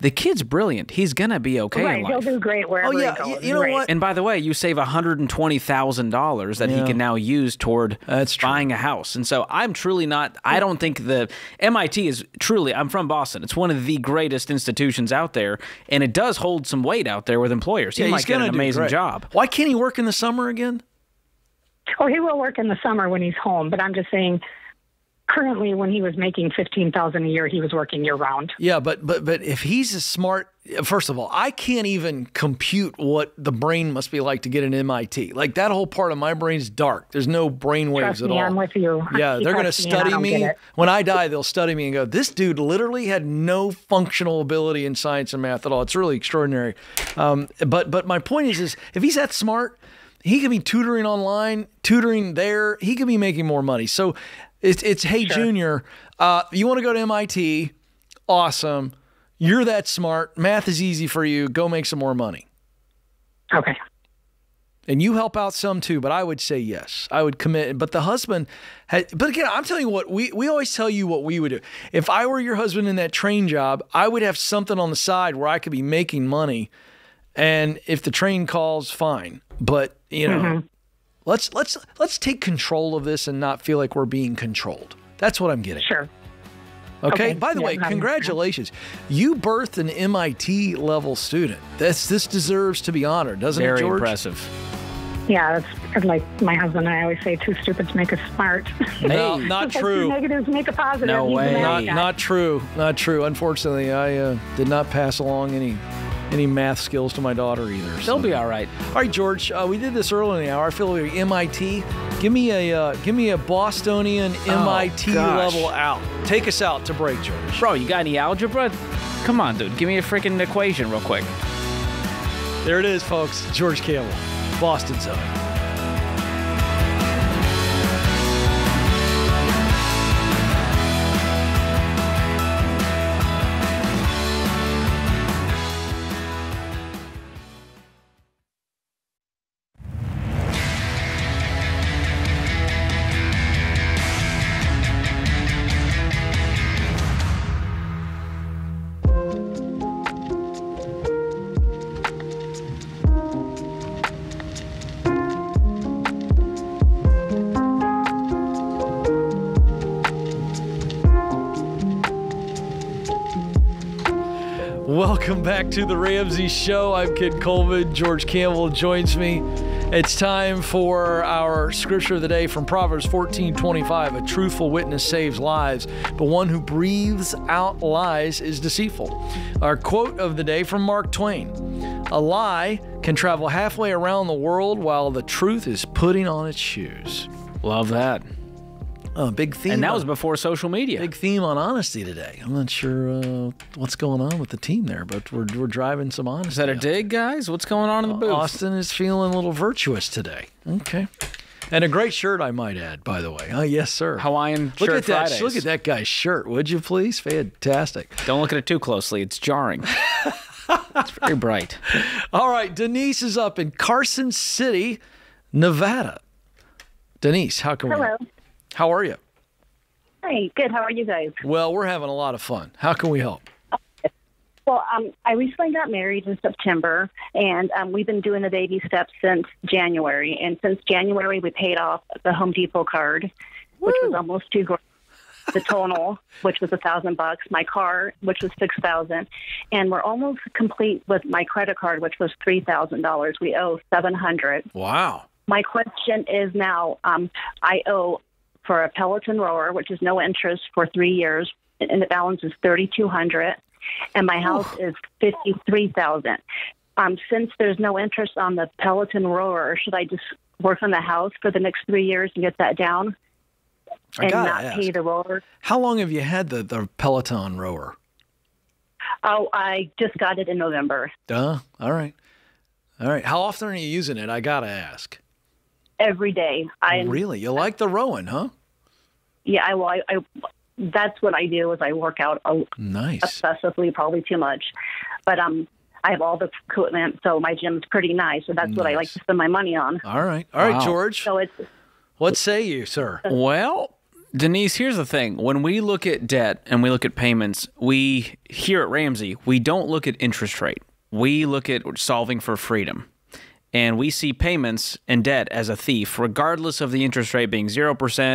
the kid's brilliant. He's going to be okay in life. He'll do great wherever he goes. You know what? And by the way, you save $120,000 that he can now use toward buying a house. And so I'm truly not – I don't think the – MIT is truly – I'm from Boston. It's one of the greatest institutions out there, and it does hold some weight out there with employers. He might get an amazing job. Why can't he work in the summer again? Oh, he will work in the summer when he's home, but I'm just saying currently when he was making $15,000 a year, he was working year-round. Yeah, but if he's as smart – first of all, I can't even compute what the brain must be like to get an MIT. Like that whole part of my brain's dark. There's no brain waves at all. I'm with you. Yeah, they're going to study me. When I die, they'll study me and go, this dude literally had no functional ability in science and math at all. It's really extraordinary. But my point is if he's that smart – he could be tutoring online, tutoring there. He could be making more money. So it's hey, Junior, you want to go to MIT? Awesome. You're that smart. Math is easy for you. Go make some more money. Okay. And you help out some too, but I would say yes. I would commit. But the husband – but again, I'm telling you what, we always tell you what we would do. If I were your husband in that train job, I would have something on the side where I could be making money. And if the train calls, fine. But you know, let's take control of this and not feel like we're being controlled. That's what I'm getting. Sure. Okay. By the way, congratulations. You birthed an MIT level student. This deserves to be honored, doesn't it, George? Very impressive. Yeah, that's like my husband and I always say, too stupid to make us smart. No, not true. Two negatives make a positive. No way. Not true. Not true. Unfortunately, I did not pass along any math skills to my daughter either. So. They'll be all right. All right, George, we did this early in the hour. I feel like MIT. Give me a Bostonian MIT level out. Take us out to break, George. Bro, you got any algebra? Come on, dude. Give me a freaking equation real quick. There it is, folks. George Campbell, Boston Zone. Welcome back to The Ramsey Show. I'm Ken Coleman. George Campbell joins me. It's time for our scripture of the day from Proverbs 14:25. A truthful witness saves lives, but one who breathes out lies is deceitful. Our quote of the day from Mark Twain. A lie can travel halfway around the world while the truth is putting on its shoes. Love that. Big theme. And that was before social media. Big theme on honesty today. I'm not sure what's going on with the team there, but we're driving some honesty. Is that a dig, guys? What's going on in the booth? Austin is feeling a little virtuous today. Okay. And a great shirt, I might add, by the way. Oh, yes, sir. Hawaiian shirt. Look at that. Fridays. Look at that guy's shirt, would you please? Fantastic. Don't look at it too closely. It's jarring. It's very bright. All right. Denise is up in Carson City, Nevada. Denise, Hello. How are you? Hey, good. How are you guys? Well, we're having a lot of fun. How can we help? Well, I recently got married in September, and we've been doing the baby steps since January. And since January, we paid off the Home Depot card, which was almost $2,000. The tonal, which was $1,000, my car, which was $6,000, and we're almost complete with my credit card, which was $3,000. We owe $700. Wow. My question is now, I owe for a Peloton rower, which is no interest, for 3 years, and the balance is $3,200, and my house is $53,000. Since there's no interest on the Peloton rower, should I just work on the house for the next 3 years and get that down? And not pay the rower. How long have you had the Peloton rower? Oh, I just got it in November. All right. All right. How often are you using it? I got to ask. Every day. Really? You like the rowing, huh? Yeah, well, that's what I do is I work out obsessively, probably too much. But I have all the equipment, so my gym's pretty nice, so that's what I like to spend my money on. All right. All right, George. So it's... What say you, sir? Well, Denise, here's the thing. When we look at debt and we look at payments, we here at Ramsey, we don't look at interest rate. We look at solving for freedom. And we see payments and debt as a thief, regardless of the interest rate being 0%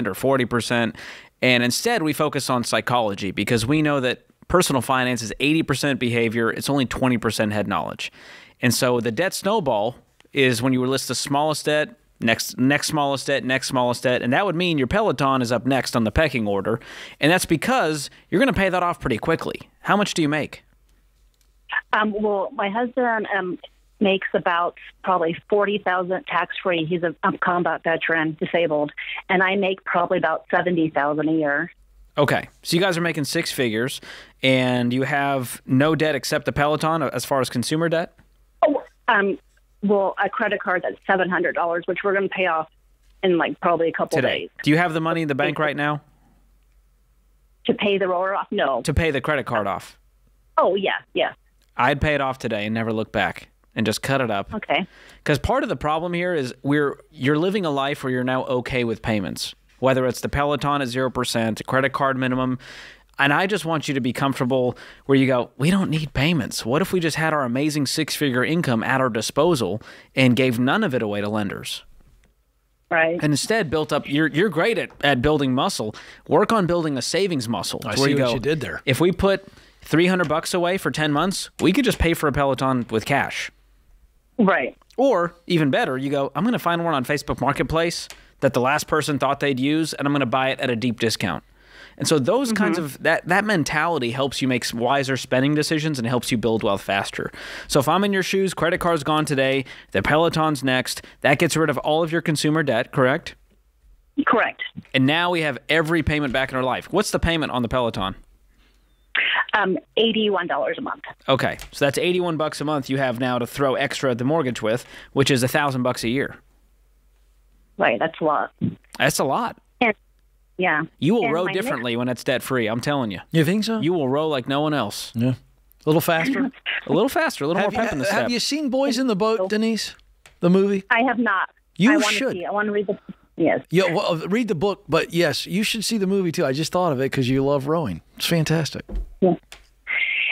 or 40%. And instead, we focus on psychology because we know that personal finance is 80% behavior. It's only 20% head knowledge. And so the debt snowball is when you list the smallest debt, next smallest debt, next smallest debt. And that would mean your Peloton is up next on the pecking order. And that's because you're going to pay that off pretty quickly. How much do you make? Well, my husband makes about probably $40,000 tax-free. He's a combat veteran, disabled. And I make probably about $70,000 a year. Okay. So you guys are making six figures and you have no debt except the Peloton as far as consumer debt? Oh, well, a credit card that's $700, which we're going to pay off in like probably a couple days. Do you have the money in the bank right now? To pay the roller off? No. To pay the credit card off? Oh, yeah, yeah. I'd pay it off today and never look back and just cut it up. Okay. Because part of the problem here is you're living a life where you're now okay with payments, whether it's the Peloton at 0%, a credit card minimum. And I just want you to be comfortable where you go, we don't need payments. What if we just had our amazing six-figure income at our disposal and gave none of it away to lenders? Right. And instead built up, you're great at building muscle. Work on building a savings muscle. I see what you did there. If we put $300 away for 10 months, we could just pay for a Peloton with cash. Right. Or even better, you go, I'm going to find one on Facebook Marketplace that the last person thought they'd use, and I'm going to buy it at a deep discount. And so those kinds of that mentality helps you make wiser spending decisions and helps you build wealth faster. So if I'm in your shoes, credit card's gone today, the Peloton's next, that gets rid of all of your consumer debt, correct? Correct. And now we have every payment back in our life. What's the payment on the Peloton? $81 a month. Okay. So that's $81 a month you have now to throw extra at the mortgage with, which is $1,000 a year. Right, that's a lot. That's a lot. Yeah. You will row differently when it's debt-free, I'm telling you. You think so? You will row like no one else. Yeah. A little faster? A little faster, a little more pep in the step. Have you seen Boys in the Boat, Denise, the movie? I have not. You should. I want to read the book. Yes. Yeah, well, read the book, but yes, you should see the movie too. I just thought of it because you love rowing. It's fantastic. Yeah.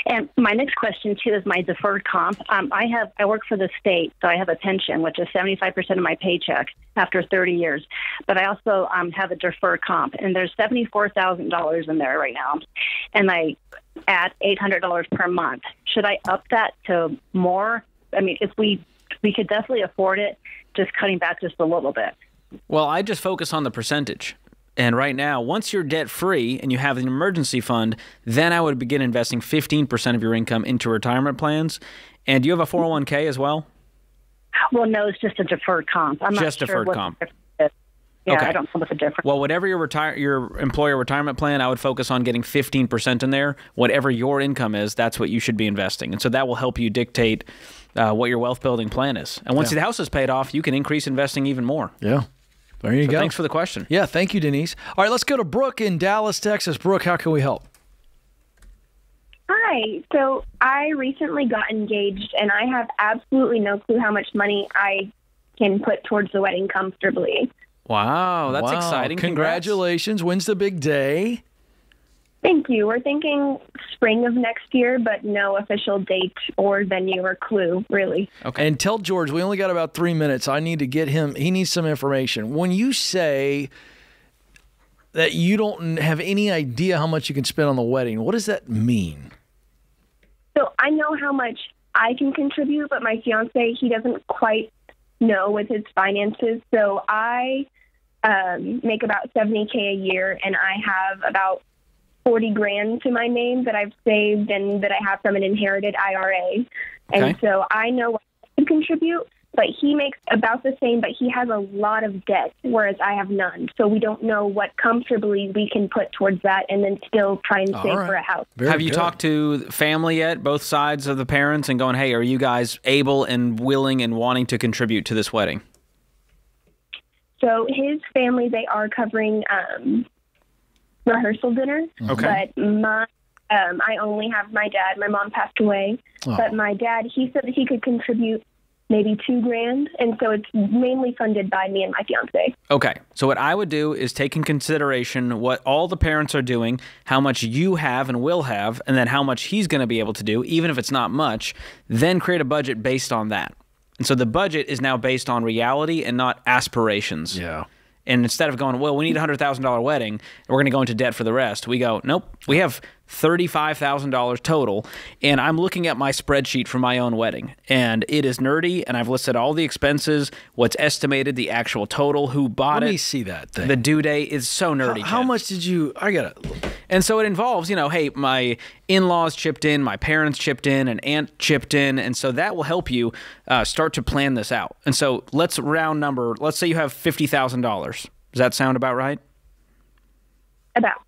And my next question, too, is my deferred comp. I work for the state, so I have a pension, which is 75% of my paycheck after 30 years. But I also have a deferred comp, and there's $74,000 in there right now, and I add $800 per month. Should I up that to more? I mean, if we could definitely afford it, just cutting back just a little bit. Well, I just focus on the percentage. And right now, once you're debt-free and you have an emergency fund, then I would begin investing 15% of your income into retirement plans. And do you have a 401k as well? Well, no, it's just a deferred comp. I'm not sure. Just deferred comp. Yeah, okay. I don't know what the difference. Well, whatever your employer retirement plan, I would focus on getting 15% in there. Whatever your income is, that's what you should be investing. And so that will help you dictate what your wealth building plan is. And once the house is paid off, you can increase investing even more. Yeah. There you go. Thanks for the question. Yeah, thank you, Denise. All right, let's go to Brooke in Dallas, Texas. Brooke, how can we help? Hi. So I recently got engaged, and I have absolutely no clue how much money I can put towards the wedding comfortably. Wow, that's exciting. Congratulations. When's the big day? Thank you. We're thinking spring of next year, but no official date or venue or clue, really. Okay. And tell George, we only got about 3 minutes. I need to get him. He needs some information. When you say that you don't have any idea how much you can spend on the wedding, what does that mean? So I know how much I can contribute, but my fiancé, he doesn't quite know with his finances. So I make about $70K a year, and I have about 40 grand to my name that I've saved and that I have from an inherited IRA. And so I know what I contribute, but he makes about the same, but he has a lot of debt, whereas I have none. So we don't know what comfortably we can put towards that and then still try and save for a house. Have you talked to family yet, both sides of the parents, and going, hey, are you guys able and willing and wanting to contribute to this wedding? So his family, they are covering rehearsal dinner, but my I only have my dad. My mom passed away, but my dad, he said that he could contribute maybe $2,000, and so it's mainly funded by me and my fiance. Okay, so what I would do is take in consideration what all the parents are doing, how much you have and will have, and then how much he's going to be able to do, even if it's not much, then create a budget based on that. And so the budget is now based on reality and not aspirations. Yeah. And instead of going, well, we need a $100,000 wedding, we're going to go into debt for the rest, we go, nope, we have $35,000 total, and I'm looking at my spreadsheet for my own wedding, and it is nerdy, and I've listed all the expenses, what's estimated, the actual total, who bought it. Let me see that thing. The due date is so nerdy. How much did you, I got it. And so it involves, you know, hey, my in-laws chipped in, my parents chipped in, an aunt chipped in, and so that will help you start to plan this out. And so let's round number, let's say you have $50,000. Does that sound about right? About.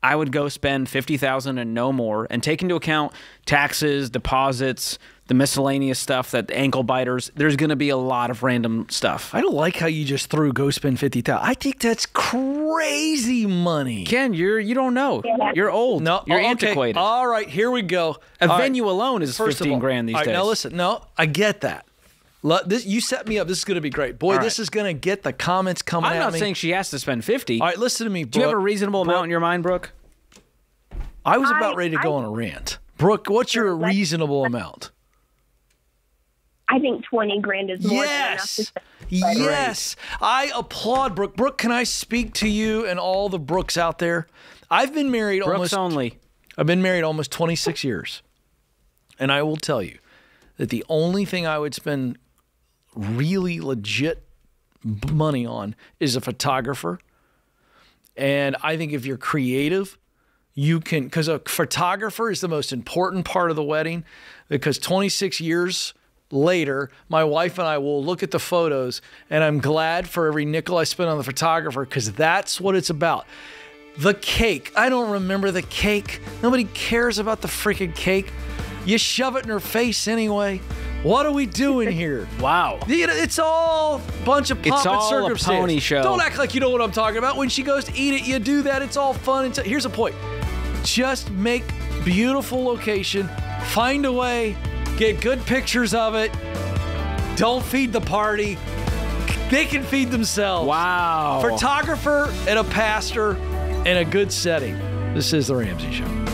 I would go spend $50,000 and no more, and take into account taxes, deposits, the miscellaneous stuff, that the ankle biters. There's going to be a lot of random stuff. I don't like how you just threw go spend $50,000. I think that's crazy money. Ken, you don't know. You're old. No, you're antiquated. All right, here we go. A venue alone is $15 grand these days. Now listen, I get that. This, you set me up. This is going to be great. Boy, this is going to get the comments coming at me. I'm not saying she has to spend $50,000. All right, listen to me, Brooke. Do you have a reasonable amount in your mind, Brooke? I was about ready to go on a rant. Brooke, what's your reasonable amount? I think $20,000 is more than enough to spend. Yes. I applaud Brooke. Brooke, can I speak to you and all the Brookes out there? I've been married I've been married almost 26 years. And I will tell you that the only thing I would spend really legit money on is a photographer. And I think if you're creative, you can, because a photographer is the most important part of the wedding, because 26 years later, my wife and I will look at the photos, and I'm glad for every nickel I spent on the photographer, because that's what it's about. The cake, I don't remember the cake. Nobody cares about the freaking cake. You shove it in her face anyway. What are we doing here? Wow. It's all a bunch of pomp and circumstance. It's all a pony show. Don't act like you know what I'm talking about. When she goes to eat it, you do that. It's all fun. And here's the point. Just make beautiful location. Find a way. Get good pictures of it. Don't feed the party. They can feed themselves. Wow. Photographer and a pastor in a good setting. This is The Ramsey Show.